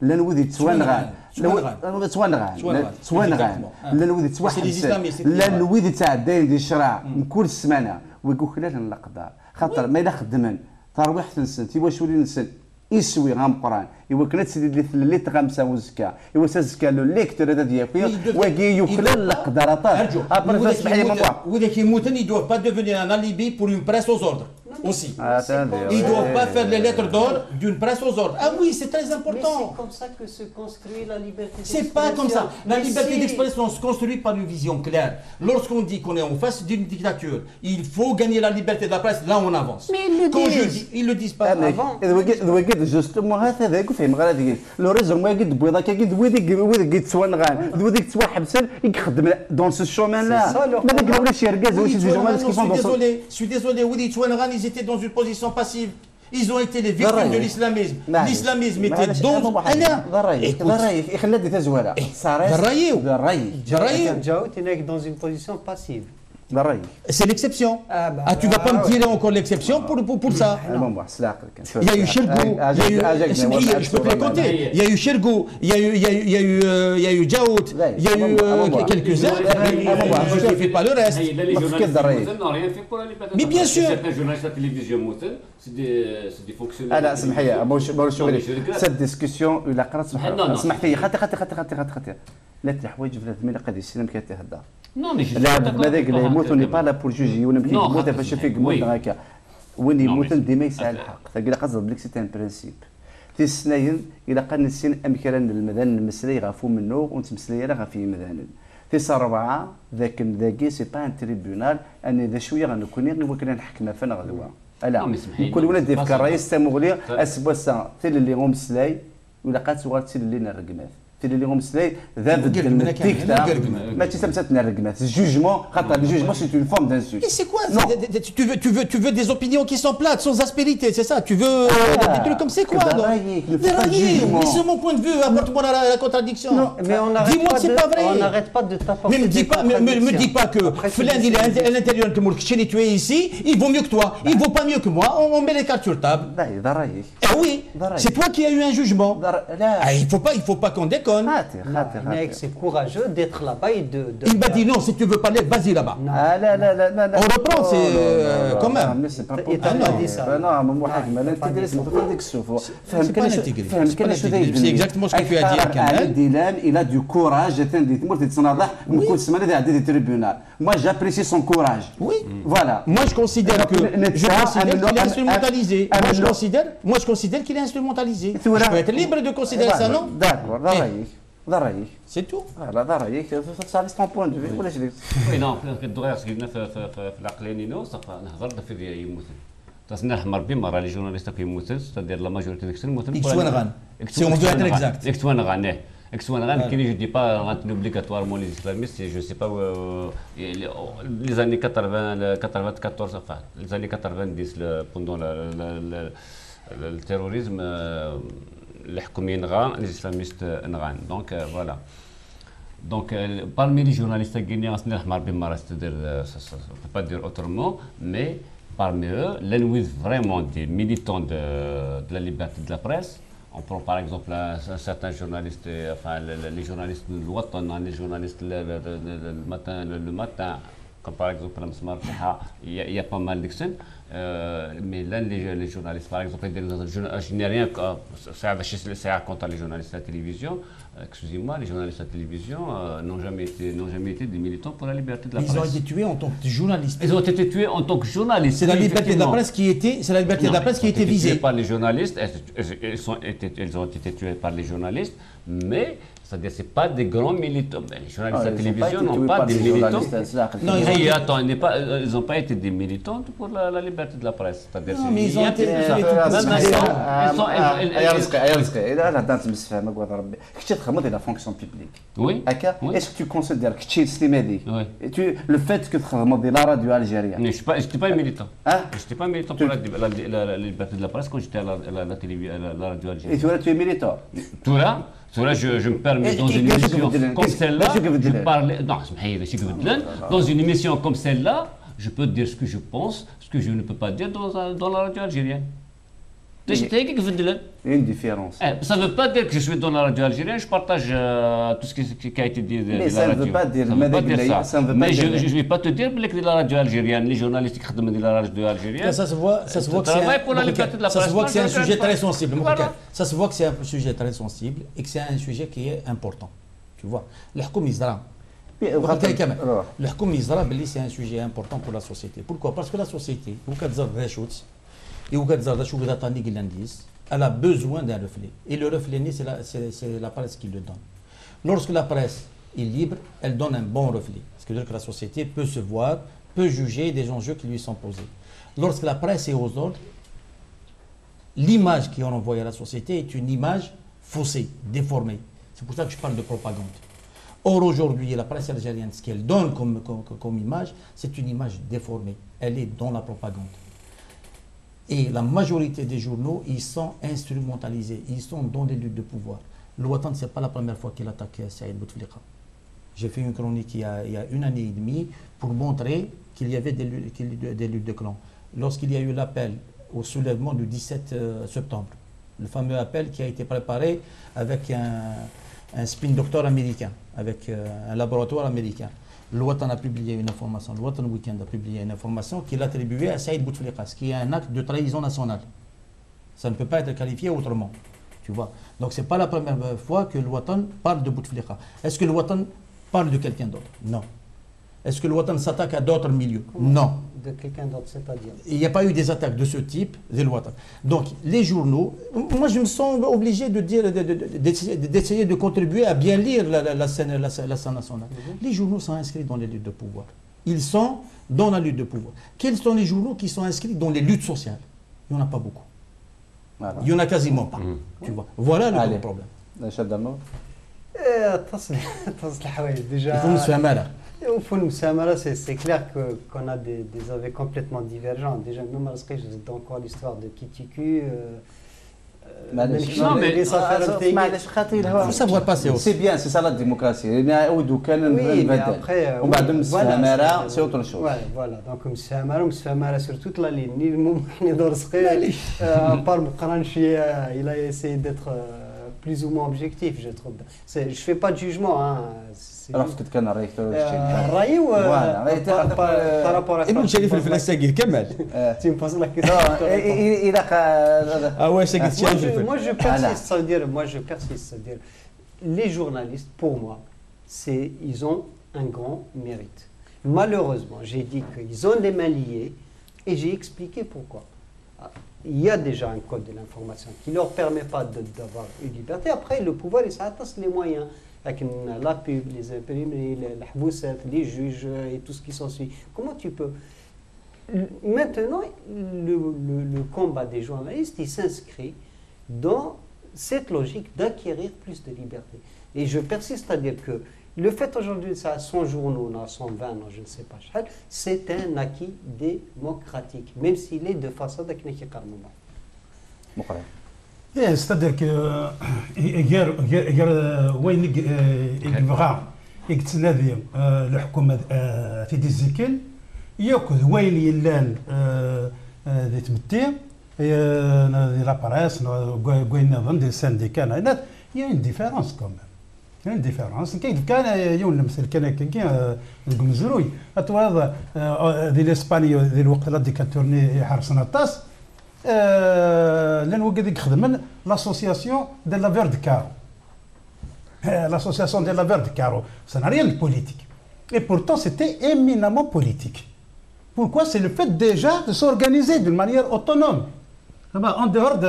لا نودي تسوانغان لا تسوانغان تسوانغان لا نودي تسوانغان لا نودي تاع الدين ديال الشرع كل سمانه ويقول لك القدر خاطر ما الا خدمن ترويح تنسن تيواش ولي نسن يسوي غام قران يوكلت سيدي اللي تغمسه وزكا يوسزكا لو ليكتور هذا ديالو وكي يوكل القدرات ابرز صحيح مموع وداك يموتن يدوف با ديفونير ان اليبي بور اون بريس اوز اوردر. aussi. Attendez, ils ne doivent ouais, pas faire les lettres d'ordre d'une presse aux ordres. Ah oui, c'est très important. Mais c'est comme ça que se construit la liberté d'expression. C'est pas comme ça. La mais liberté si... d'expression se construit par une vision claire. Lorsqu'on dit qu'on est en face d'une dictature, il faut gagner la liberté de la presse, là on avance. Mais ils le quand disent. Je dis, ils ne le disent pas ah, avant. Justement, le raison, dans ce chemin-là. Désolé, je suis désolé, Willy Chouanran, ils étaient dans une position passive. Ils ont été les victimes de l'islamisme. L'islamisme était donc... Écoute, dans une position passive. C'est l'exception. Ah, bah, ah, tu ne vas pas me tirer encore l'exception pour, pour, pour ça. Il y a eu Chergou, je peux te les compter. Il y a eu Chergou, il y a eu Djaout, il y a eu quelques-uns. Je ne fais pas le reste. Les journalistes n'ont rien fait pour la liberté. Mais bien sûr. Certains journalistes de la télévision, c'est des fonctionnaires. Cette discussion, il y a لا تحوايج في ثلاث ملاقات السلام كيتهضر نو ماشي هذاك اللي يموت وني با لا بور جوجي ولا ممكن يموت فاش فيك مود هكا وين يموت ديما يسعى الحق تلقى قصد بليك سيتان برينسيب في السنين الى قال السن امكران المدان المسلي غافو منه ونتمسلي راه غافي مدان في سرعه ذاك ذاكي سي با ان تريبونال اني ذا شويه غنكوني ولكن نحكم فين غدوه لا كل ولاد يفكر الرئيس تمغلي اسبوسا تي اللي هم مسلي ولا قات صغار تي اللي نرقمات اللي هم سلاي ذاب الديكتا ما تسمساتنا الرقمات الجوجمون خاطر الجوجمون سي اون فورم دانسولت سي كوا tu veux tu veux tu veux des opinions qui sont plates sans aspérité c'est ça tu veux des trucs comme c'est quoi non mais c'est mon point de vue apporte-moi la contradiction mais on n'arrête pas de t'apporter mais me dis pas me dis pas que Flend il est à l'intérieur de Mourk Chili tu es ici il vaut mieux que toi il vaut pas mieux que moi on met les cartes sur table ah oui c'est toi qui as eu un jugement il faut pas il faut pas qu'on déconne. C'est courageux d'être là-bas et de... de il m'a dit non, si tu veux parler, vas-y là-bas. Ah, là, là, là, là, là. On reprend, c'est euh, quand même. C'est pas pour ah, non. Ça. Ben non, mon Mohamed, ah, l'intégrisme, c'est pas l'intégrisme. C'est exactement ce que tu as dit à Kamel. Il a du courage des tribunaux. Moi, j'apprécie son courage. Oui. Voilà. Moi, je considère que... Je considère qu'il est instrumentalisé. Moi, je considère qu'il est instrumentalisé. Je peux être libre de considérer ça, non? D'accord, d'accord. C'est tout. Ça reste un point de vue. Oui, non, في الدراسة قلنا في في العقلانيين صافا نهضر في يموتن. تسنح مربي مرة لي جورناليست في يموتن، ستادير لا ماجوريتي ديك يموتن. إكسوانغان. إكسوانغان إكزاكت. إكسوانغان إيه. إكسوانغان كي جو دي با غنتن اوبليغاتوارمون لي اسلاميست جو سي با لي زاني quatre-vingt-quatorze صافا لي زاني quatre-vingt-dix بوندون التيروريزم les islamistes n'ran. Donc euh, voilà. Donc euh, parmi les journalistes guinéens, on ne peut pas dire autrement, mais parmi eux, l'ennui vraiment des militants de, de la liberté de la presse. On prend par exemple certains journalistes, enfin les, les journalistes de Watan, les journalistes le, le, le, le matin, le, le matin, comme par exemple il y, y a pas mal d'excès. Euh, mais là, les, les journalistes, par exemple, je n'ai rien contre les journalistes à la télévision. Excusez-moi, les journalistes à la télévision euh, n'ont jamais, jamais été des militants pour la liberté de la presse. Ils ont été tués en tant que journalistes. Ils ont été tués en tant que journalistes. C'est la liberté de la presse qui était, c'est la liberté de la presse qui était visée. Par les journalistes, elles, sont, elles ont été tuées par les journalistes, mais. C'est-à-dire que ce n'est pas des grands militants. Les journalistes de la télévision n'ont pas des militants. Non, ils n'ont pas été des militants pour la liberté de la presse. Non, mais ils ont été des militants. Ils sont la fonction publique. Oui. Est-ce que tu considères que le fait que tu as la radio algérienne... Je n'étais pas militant. Je n'étais pas militant pour la liberté de la presse quand j'étais à la radio algérienne. Et toi, tu es militant. Tout là. Cela, je, je me permets dans une émission comme celle-là, je parle. Non, dans une émission comme celle-là, je peux dire ce que je pense, ce que je ne peux pas dire dans, dans la radio algérienne. Il y a une différence. Eh, ça ne veut pas dire que je suis dans la radio algérienne, je partage euh, tout ce qui, qui a été dit de, mais de la radio. Veut pas dire, ça ne veut pas dire ça. Ça veut mais pas je ne vais pas te dire que de la radio algérienne, les journalistes qui travaillent dans la radio algérienne, ça se voit que c'est un sujet très sensible. Voilà. Ça se voit que c'est un sujet très sensible et que c'est un sujet qui est important. Tu vois, le Hkoum Isra, C'est un sujet important pour la société. Pourquoi? Parce que la société, elle a besoin d'un reflet. Et le reflet, c'est la, la presse qui le donne. Lorsque la presse est libre, elle donne un bon reflet. Ce qui veut dire que la société peut se voir, peut juger des enjeux qui lui sont posés. Lorsque la presse est aux ordres, l'image qui est envoyée à la société est une image faussée, déformée. C'est pour ça que je parle de propagande. Or, aujourd'hui, la presse algérienne, ce qu'elle donne comme, comme, comme image, c'est une image déformée. Elle est dans la propagande. Et la majorité des journaux, ils sont instrumentalisés. Ils sont dans des luttes de pouvoir. Le Watan, ce n'est pas la première fois qu'il attaque Saïd Bouteflika. J'ai fait une chronique il y, a, il y a une année et demie pour montrer qu'il y avait des luttes, des luttes de clans. Lorsqu'il y a eu l'appel au soulèvement du dix-sept septembre, le fameux appel qui a été préparé avec un, un spin doctor américain, avec un laboratoire américain. Le Watan a publié une information, le Watan Weekend a publié une information qu'il attribuait à Saïd Bouteflika, ce qui est un acte de trahison nationale. Ça ne peut pas être qualifié autrement, tu vois. Donc ce n'est pas la première fois que le Watan parle de Bouteflika. Est-ce que le Watan parle de quelqu'un d'autre? Non. Est-ce que le Watan s'attaque à d'autres milieux? Non. De quelqu'un d'autre, c'est pas dire. Il n'y a pas eu des attaques de ce type, de Watan. Donc les journaux, moi je me sens obligé de dire, d'essayer de, de, de, de contribuer à bien lire la, la, la, scène, la, la scène nationale. Mm-hmm. Les journaux sont inscrits dans les luttes de pouvoir. Ils sont dans la lutte de pouvoir. Quels sont les journaux qui sont inscrits dans les luttes sociales? Il n'y en a pas beaucoup. Voilà. Il n'y en a quasiment pas. Mm. Tu vois. Voilà le Allez. Gros problème. Déjà... Au fond, c'est clair qu'on a des, des avis complètement divergents. Déjà, nous, malgré que je dis encore l'histoire de Kitiku, non, mais il faut savoir passer. C'est bien, c'est ça la démocratie. Mais après, c'est autre chose. Voilà, donc on se fait sur toute la ligne. Il a essayé d'être plus ou moins objectif, je trouve. Je ne fais pas de jugement. Hein. عرفت كان الراي الراي ولا ابن شريف الفلسطيني كمل تيمباز لك الى واش قلت شي حاجه moi je persiste ça veut dire moi je persiste ça veut dire les journalistes pour moi c'est ils ont un grand mérite malheureusement j'ai dit qu'ils ont les mains liées et j'ai expliqué pourquoi. Il y a déjà un code de l'information qui ne leur permet pas d'avoir une liberté. Après, le pouvoir, il s'attache les moyens. Avec la pub, les imprimeries, la hboussettes, les juges et tout ce qui s'ensuit. Comment tu peux... Maintenant, le, le, le combat des journalistes, il s'inscrit dans cette logique d'acquérir plus de liberté. Et je persiste à dire que le fait aujourd'hui, ça a cent journaux, cent vingt, je ne sais pas, c'est un acquis démocratique, même s'il est de façade à Knekikarmouma. C'est-à-dire que وين يبغى يتنادي الحكومة في دي الزكل ياخذ وين يلان ذي تمتي لاباريس وين نظن السانديكان هناك هي اون ديفيرونس كومام كاين ديفيرونس كاين كان يولم مثل كان كان الكمزروي اتواد دي الاسبانيو ديال الوقت لا ديكاتورني يحرسنا الطاس لان وقت اللي خدمنا لاسوسياسيون ديال لا فيرد كارو لاسوسياسيون ديال لا فيرد كارو سا ريان بوليتيك اي بورتون سيتي امينامون بوليتيك بوركوا سي لو فات ديجا دو سورغانيزي دو مانيير اوتونوم اون دور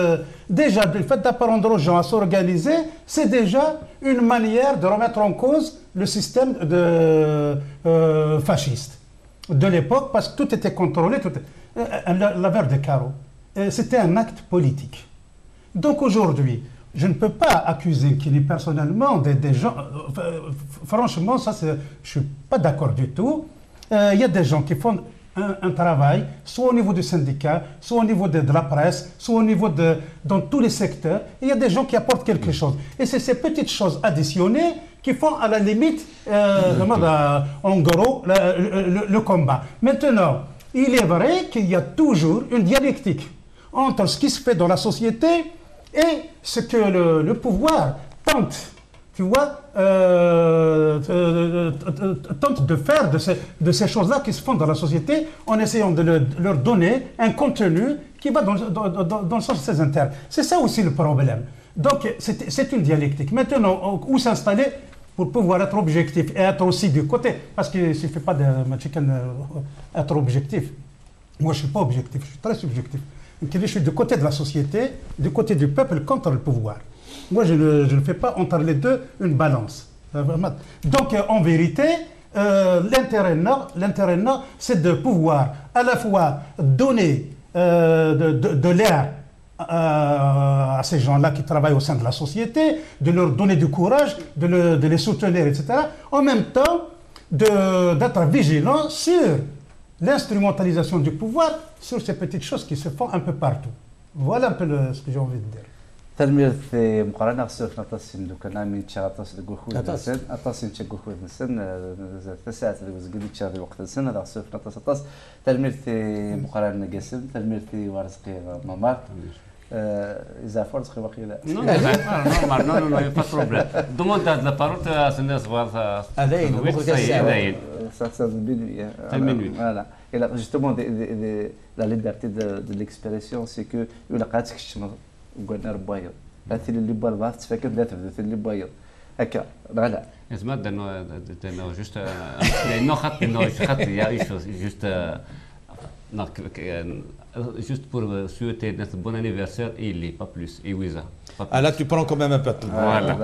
ديجا لو فات دابروندرو جون ا سورغانيزي سي ديجا اون مانيير دو ريميتر اون كوز لو سيستيم دو فاشيست دو ليبوك باسكو توت ايتي كونترولي توت لا فيرد كارو. C'était un acte politique. Donc aujourd'hui, je ne peux pas accuser qu'il y ait personnellement des, des gens... Franchement, ça, je ne suis pas d'accord du tout. Il euh, y a des gens qui font un, un travail, soit au niveau du syndicat, soit au niveau de, de la presse, soit au niveau de... dans tous les secteurs. Il y a des gens qui apportent quelque chose. Et c'est ces petites choses additionnées qui font à la limite, euh, mmh. en gros, le, le, le combat. Maintenant, il est vrai qu'il y a toujours une dialectique entre ce qui se fait dans la société et ce que le, le pouvoir tente, tu vois, euh, euh, tente de faire de ces, de ces choses-là qui se font dans la société en essayant de, le, de leur donner un contenu qui va dans, dans, dans, dans le sens de ses intérêts. C'est ça aussi le problème. Donc, c'est une dialectique. Maintenant, où s'installer ? pour pouvoir être objectif et être aussi du côté. Parce qu'il ne suffit pas d'être objectif. Moi, je ne suis pas objectif, je suis très subjectif. Je suis du côté de la société, du côté du peuple contre le pouvoir. Moi, je ne, je ne fais pas entre les deux une balance. Donc, en vérité, euh, l'intérêt nord, c'est de pouvoir à la fois donner euh, de, de, de l'air à, à ces gens-là qui travaillent au sein de la société, de leur donner du courage, de, le, de les soutenir, et cetera. En même temps, d'être vigilant sur l'instrumentalisation du pouvoir, sur ces petites choses qui se font un peu partout. Voilà un peu le, ce que j'ai envie de dire. تلميذ في مقارنة خصوص نتاسين دوكا نامين تشا تاسين دوكو نتاسين تاسين تشا دوكو نتاسين تسعة دوكو تشا في وقت السن هذا خصوص نتاس تاس تلميذ في مقارنة قسم تلميذ في ورزقي ممر إذا فرض خي وقيل لا لا لا لا لا لا لا pas problème demande la parole à ce soir هذين هذين هذين et justement la liberté de l'expression c'est que il a قاتك وقلنا ربايض هاتي اللي بالباص تفكر بدات بدات اللي بايض هكا لا اسمع دنا دنا جوست لانه خط انه خط يا جوست juste pour souhaiter notre bon anniversaire et il est pas plus et Wiza. Ah là tu prends quand même un peu. Voilà.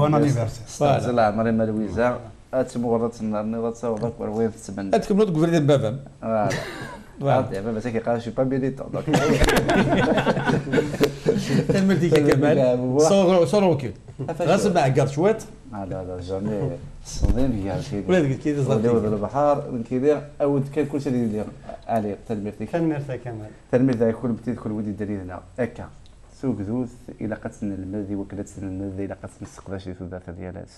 Bon anniversaire. Voilà. Voilà. Je ne suis pas militant. Elle me dit que sans recul. Grâce à garde chouette. Ah là là, jamais. Sans rien, regarde.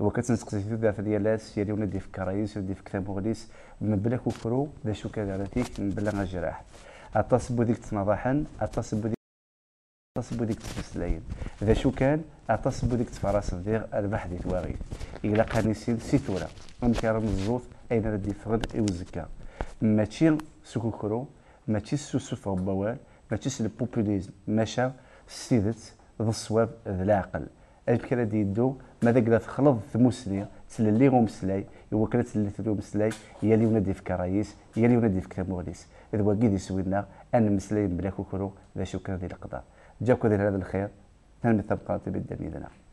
وكتنسقسي في الداخل ديالاس يلي ولدي في كرايس ولدي في كتاب مغليس من بلا كفرو دا شوكا دارتيك من بلا غجراح اتصبو ديك تنضحن اتصبو ديك اتصبو ديك تسلايد ذا شو كان اتصبو ديك تفراس دير البحث ديال الواغي الا قاني سي سيتولا انكرم الزوف اين ردي فغد يوزكا ماشي سكوكرو ماشي سوسوف بوال ماشي البوبوليزم ماشا سيدت بالصواب العقل الكره ديدو ماذا قدرت تخلط ثموسليه تسليهم مسلاي هو كانت تسليهم مسلاي هي اللي ونادي في كرايس هي اللي ونادي في كتاب مغليس اذا واكيد يسوينا ان مسلاي بلا كوكرو ذا شكرا ديال القضاء جاكو ديال هذا الخير تنمي ثبقات بالدم اذا